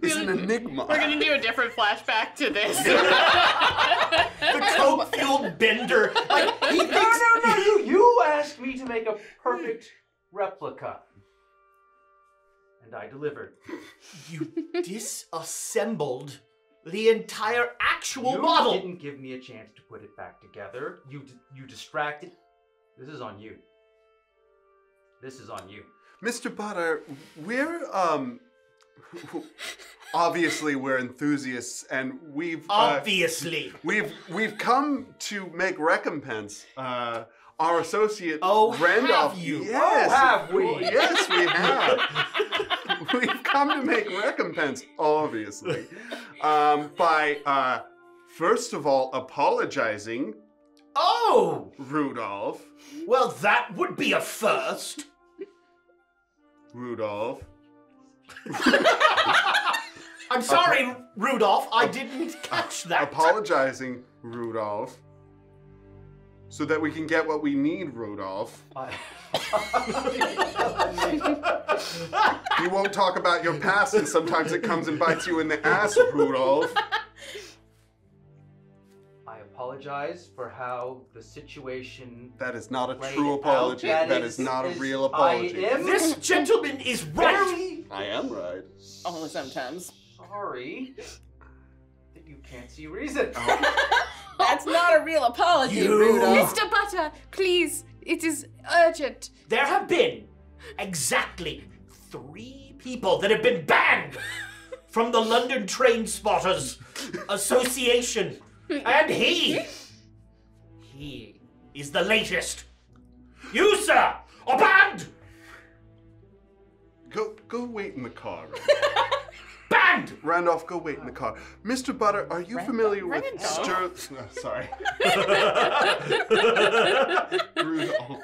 is an enigma. We're gonna do a different flashback to this. The coke-fueled bender. Like, he thinks... No, no, no, you, you asked me to make a perfect replica. And I delivered. You disassembled the entire actual you model. You didn't give me a chance to put it back together. You, you distracted. This is on you. This is on you. Mister Butter, we're, um, obviously we're enthusiasts and we've- Obviously. Uh, we've, we've come to make recompense. Uh, our associate, oh, Randolph. Have you? Yes. Oh, have we? Yes, we have. We've come to make recompense, obviously. Um, by, uh, first of all, apologizing. Oh! Rudolph. Well, that would be a first. Rudolph. I'm sorry, Apo Rudolph. I didn't catch that. Apologizing, Rudolph. So that we can get what we need, Rudolph. I... You won't talk about your past, and sometimes it comes and bites you in the ass, Rudolph. I apologize for how the situation. That is not a true apology. That, that is, is not a is, real apology. I am... This gentleman is right. I am right. Only sometimes. Sorry that you can't see reason. Oh. That's not a real apology, you... Rudolph. Mister Butter, please, it is urgent. There have been exactly three people that have been banned from the London Train Spotters Association. And he, he is the latest. You, sir, are banned. Go, go wait in the car. Right? Banned! Randolph, go wait in the car. Mister Butter, are you Randolph, familiar with Sterling? No, sorry. Rudolph.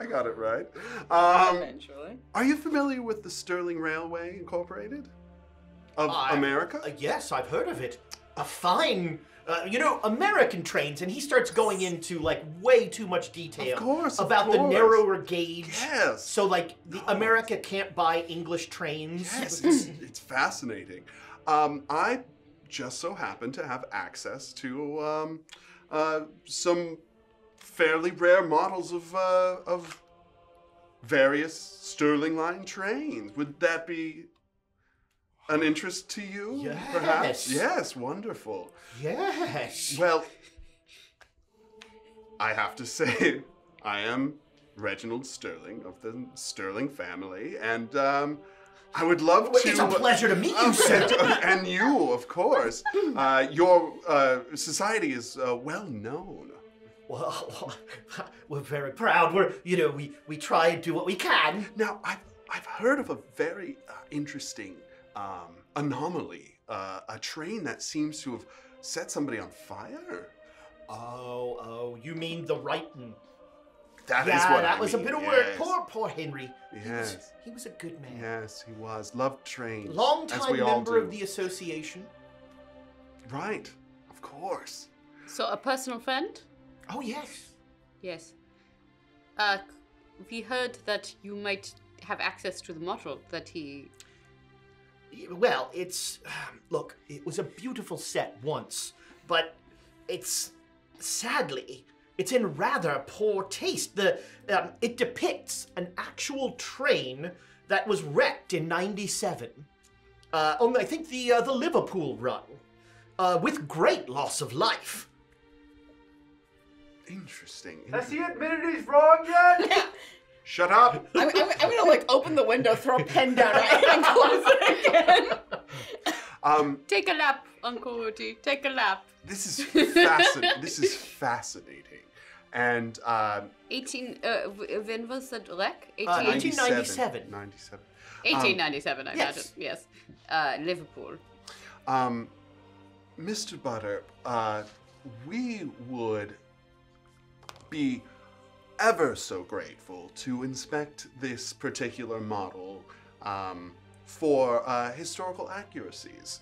I got it right. Um, Eventually. Are you familiar with the Sterling Railway Incorporated of uh, America? Uh, yes, I've heard of it. A fine, uh, you know, American trains, and he starts going into like way too much detail of course, about of course. the narrower gauge. Yes. So like, the no. America can't buy English trains. Yes, it's, it's fascinating. Um, I just so happen to have access to um, uh, some fairly rare models of uh, of various Sterling Line trains. Would that be an interest to you, yes. perhaps? Yes, wonderful. Yes. Well, I have to say, I am Reginald Sterling of the Sterling family, and um, I would love well, to- It's a pleasure to meet you, sir. And you, of course. Uh, your uh, society is uh, well known. Well, we're very proud. We're, you know, we, we try and do what we can. Now, I've, I've heard of a very uh, interesting Um, anomaly, uh, a train that seems to have set somebody on fire. Oh, oh, you mean the Wrighton. That yeah, is what that I was mean. a bit of yes. work. Poor, poor Henry. Yes. He was, he was a good man. Yes, he was. Loved trains. Long-time member of the association. Right, of course. So a personal friend? Oh, yes. Yes. Uh, we heard that you might have access to the model that he... Well, it's, look, it was a beautiful set once, but it's, Sadly, it's in rather poor taste. The, um, it depicts an actual train that was wrecked in ninety-seven, uh, on, I think, the, uh, the Liverpool run, uh, with great loss of life. Interesting. Interesting. Has he admitted he's wrong yet? Shut up! I'm, I'm, I'm gonna, like, open the window, throw a pen down on it, and close it again. Um, Take a lap, Uncle Woody. Take a lap. This is fascinating. This is fascinating. And um, eighteen. Uh, when was the wreck? eighteen ninety-seven. ninety-seven. eighteen ninety-seven. Um, I imagine. Yes. yes. Uh, Liverpool. Um, Mister Butter, uh, we would be ever so grateful to inspect this particular model um, for uh, historical accuracies.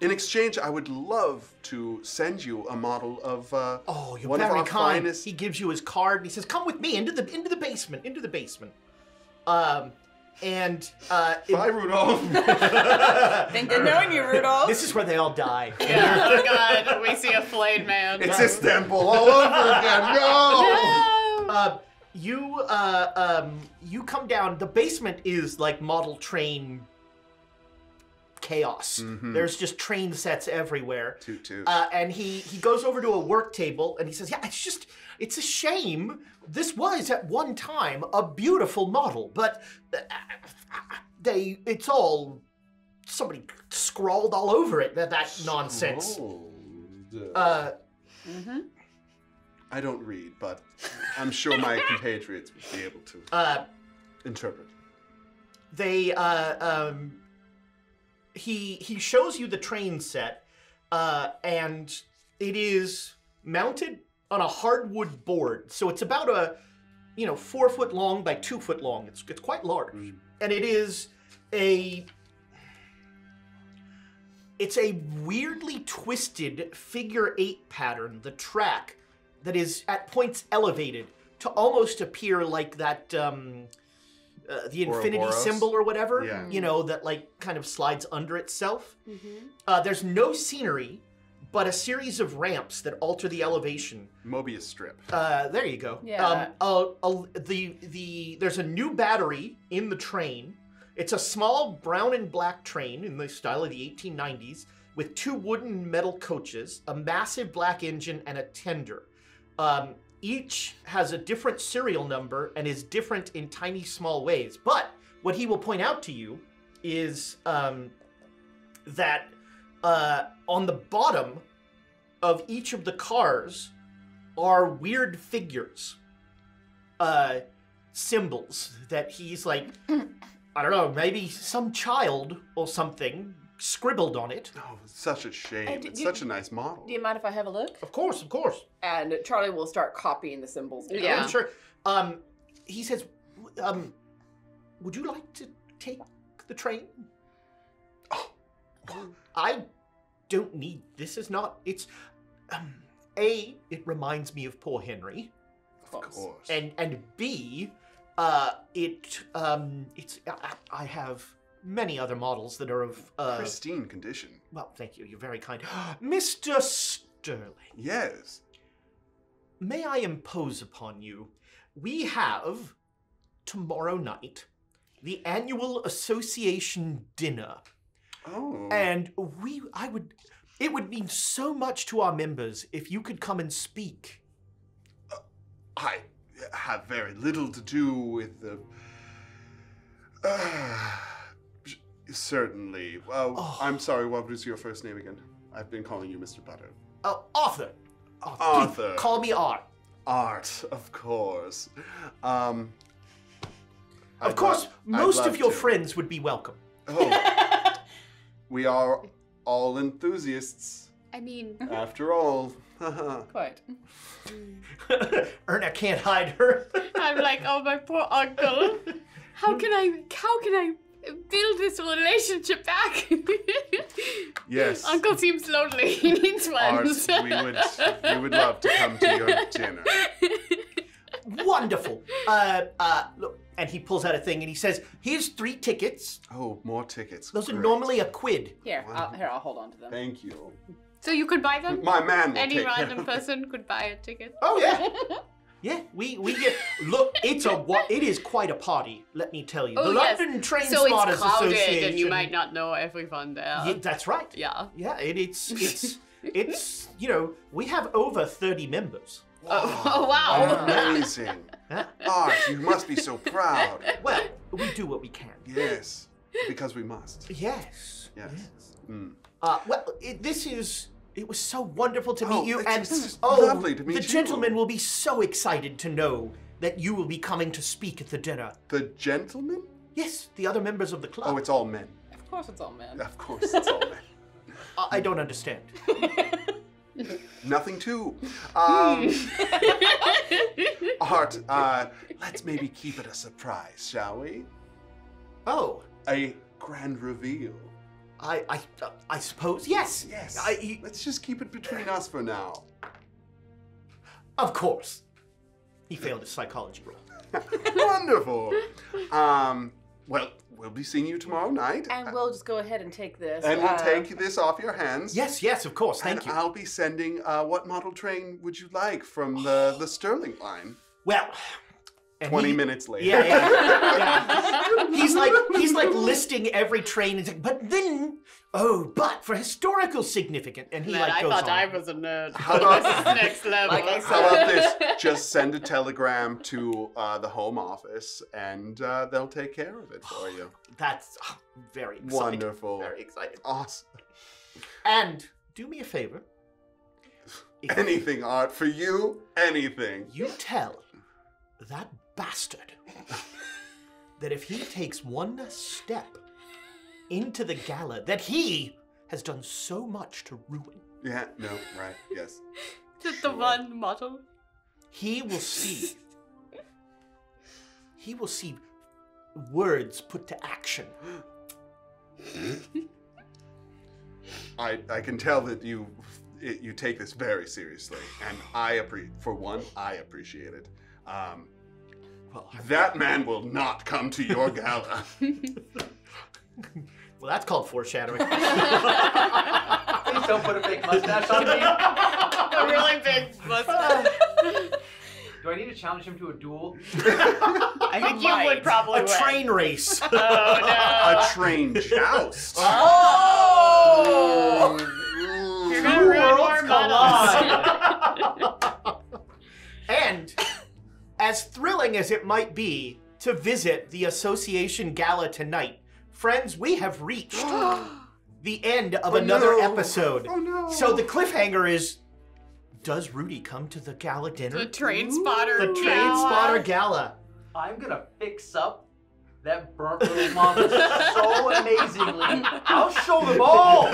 In exchange, I would love to send you a model of uh, oh, you're one very of our kind. Finest... He gives you his card and he says, "Come with me into the into the basement, into the basement." Um, and uh, bye, it... Rudolph. Thank you, knowing you, Rudolph. This is where they all die. Yeah. Oh God, we see a flayed man. It's this temple all over again. No. no! Uh, you, uh, um, you come down. The basement is like model train chaos. Mm-hmm. There's just train sets everywhere. Toot toot. Uh, and he, he goes over to a work table and he says, yeah, it's just, it's a shame. This was at one time a beautiful model, but they, it's all, somebody scrawled all over it, that, that nonsense. Uh, mm-hmm. I don't read, but I'm sure my compatriots would be able to uh, interpret. They, uh, um, he he shows you the train set, uh, and it is mounted on a hardwood board. So it's about a, you know, four foot long by two foot long. It's it's quite large, mm. and it is a. It's a weirdly twisted figure eight pattern. The track. That is at points elevated to almost appear like that, um, uh, the infinity Ouroboros. Symbol or whatever, yeah. you know, that like kind of slides under itself. Mm-hmm. Uh, there's no scenery, but a series of ramps that alter the elevation. Mobius strip. Uh, there you go. Yeah. Um, uh, uh, the, the, there's a new battery in the train. It's a small brown and black train in the style of the eighteen nineties with two wooden metal coaches, a massive black engine, and a tender. Um, each has a different serial number and is different in tiny, small ways. But what he will point out to you is um, that uh, on the bottom of each of the cars are weird figures, uh, symbols that he's like, I don't know, maybe some child or something scribbled on it. Oh, it's such a shame. Uh, do, it's do, such a nice model. Do you mind if I have a look? Of course, of course. And Charlie will start copying the symbols. Now. Yeah, I'm sure. Um, he says, um, would you like to take the train? Oh, I don't need, this is not, it's, um, A, it reminds me of poor Henry. Of course. And, and B, uh, it, um, it's, I, I have... many other models that are of... Uh, pristine condition. Well, thank you. You're very kind. Mister Sterling. Yes. May I impose upon you? We have, tomorrow night, the annual association dinner. Oh. And we... I would... It would mean so much to our members if you could come and speak. Uh, I have very little to do with the... Uh, Certainly. Uh, oh. I'm sorry, what was your first name again? I've been calling you Mister Butter. Oh, Arthur. Arthur. Arthur. Call me Art. Art, of course. Um, of I'd course, love, most of your to. friends would be welcome. Oh. We are all enthusiasts. I mean... After all. Quite. Erna can't hide her. I'm like, oh, my poor uncle. How can I... How can I... build this relationship back. Yes. Uncle seems lonely. He needs ones. Art, we would, we would love to come to your dinner. Wonderful. Uh, uh, look, and he pulls out a thing and he says, here's three tickets. Oh, more tickets. Those Great. Are normally a quid. Here, wow. I'll, here, I'll hold on to them. Thank you. So you could buy them? My man will Any take random them. person could buy a ticket. Oh yeah. Yeah, we, we get, look, it's a, it is quite a party, let me tell you. Oh, the yes. London Train so Spotters Association. So it's crowded and you might not know everyone there. Yeah, that's right. Yeah. Yeah, it, it's, it's, it's, you know, we have over thirty members. Wow. Oh, wow. Amazing. Huh? Art, you must be so proud. Well, we do what we can. Yes, because we must. Yes. Yes. yes. Mm. Uh, well, it, this is... It was so wonderful to meet oh, you, and oh, lovely to meet the you. gentleman will be so excited to know that you will be coming to speak at the dinner. The gentlemen? Yes, the other members of the club. Oh, it's all men. Of course it's all men. Of course it's all men. I don't understand. Nothing too. Um, Art, uh, let's maybe keep it a surprise, shall we? Oh. A grand reveal. I, I, I suppose, yes. Yes, I, you, let's just keep it between us for now. Of course. He failed his psychology role. Wonderful. Um, well, we'll be seeing you tomorrow night. And we'll just go ahead and take this. And uh, we'll take this off your hands. Yes, yes, of course, thank and you. And I'll be sending, uh, what model train would you like from the, the Sterling line? Well. Twenty he, minutes later. Yeah, yeah, yeah. He's like he's like listing every train, and like, but then oh, but for historical significance, and he Man, like I goes thought on. I was a nerd. How about this next level? Like how about this? Just send a telegram to uh, the Home Office, and uh, they'll take care of it for you. That's oh, very exciting. Wonderful. Very exciting. Awesome. And do me a favor. Anything, Art, for you, anything. You tell that bastard that if he takes one step into the gala that he has done so much to ruin. Yeah, no, right, yes. Just the one model. He will see, he will see words put to action. I, I can tell that you, it, you take this very seriously, and I appreciate, for one, I appreciate it. Um, well, that man will not come to your gala. Well, that's called foreshadowing. Please don't put a big mustache on me. A really big mustache. Do I need to challenge him to a duel? I think you might. would probably A win. train race. Oh, no. A train joust. Oh! oh. You're gonna ruin our models. And... as thrilling as it might be to visit the Association Gala tonight, friends, we have reached the end of oh, another no. episode. Oh, no. So the cliffhanger is, does Rudy come to the gala dinner? The Train Spotter Gala. The Train Spotter Gala. I'm going to fix up that burnt little mama so amazingly. I'll show them all.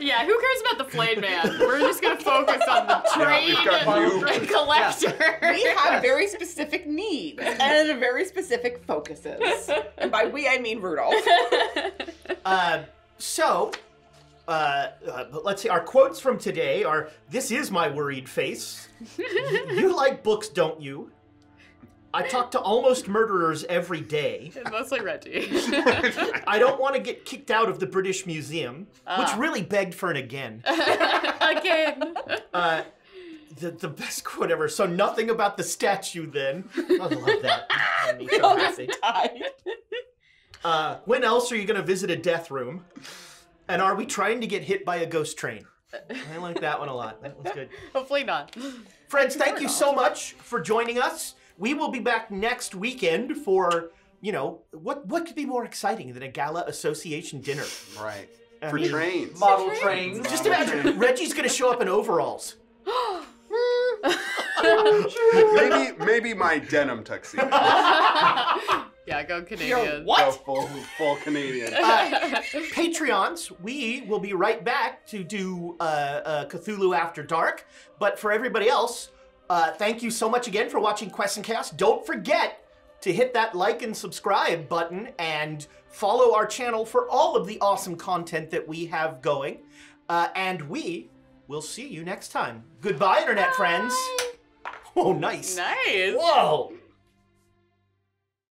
Yeah, who cares about the Flayed Man? We're just going to focus on the train yeah, and collector. Yeah. We have very specific needs and very specific focuses. And by we, I mean Rudolph. Uh, so, uh, uh, let's see, our quotes from today are, "This is my worried face." You, you like books, don't you? I talk to almost murderers every day. Mostly Reggie. I don't want to get kicked out of the British Museum, uh. which really begged for an again. Again. Uh, the, the best quote ever. So nothing about the statue then. I love that. We so almost died. Uh, when else are you going to visit a death room? And are we trying to get hit by a ghost train? I like that one a lot. That one's good. Hopefully not. Friends, thank We're you not. so much for joining us. We will be back next weekend for, you know, what what could be more exciting than a gala association dinner? Right. I for mean, trains. Model for trains. trains. Just imagine, Reggie's gonna show up in overalls. maybe maybe my denim tuxedo. Yeah, go Canadian. You're what? Go full, full Canadian. Uh, Patreons, we will be right back to do uh, uh, Cthulhu After Dark, but for everybody else, Uh, thank you so much again for watching Quests in Chaos. Don't forget to hit that like and subscribe button and follow our channel for all of the awesome content that we have going. Uh, and we will see you next time. Goodbye, Internet Bye. friends. Oh, nice. Nice. Whoa.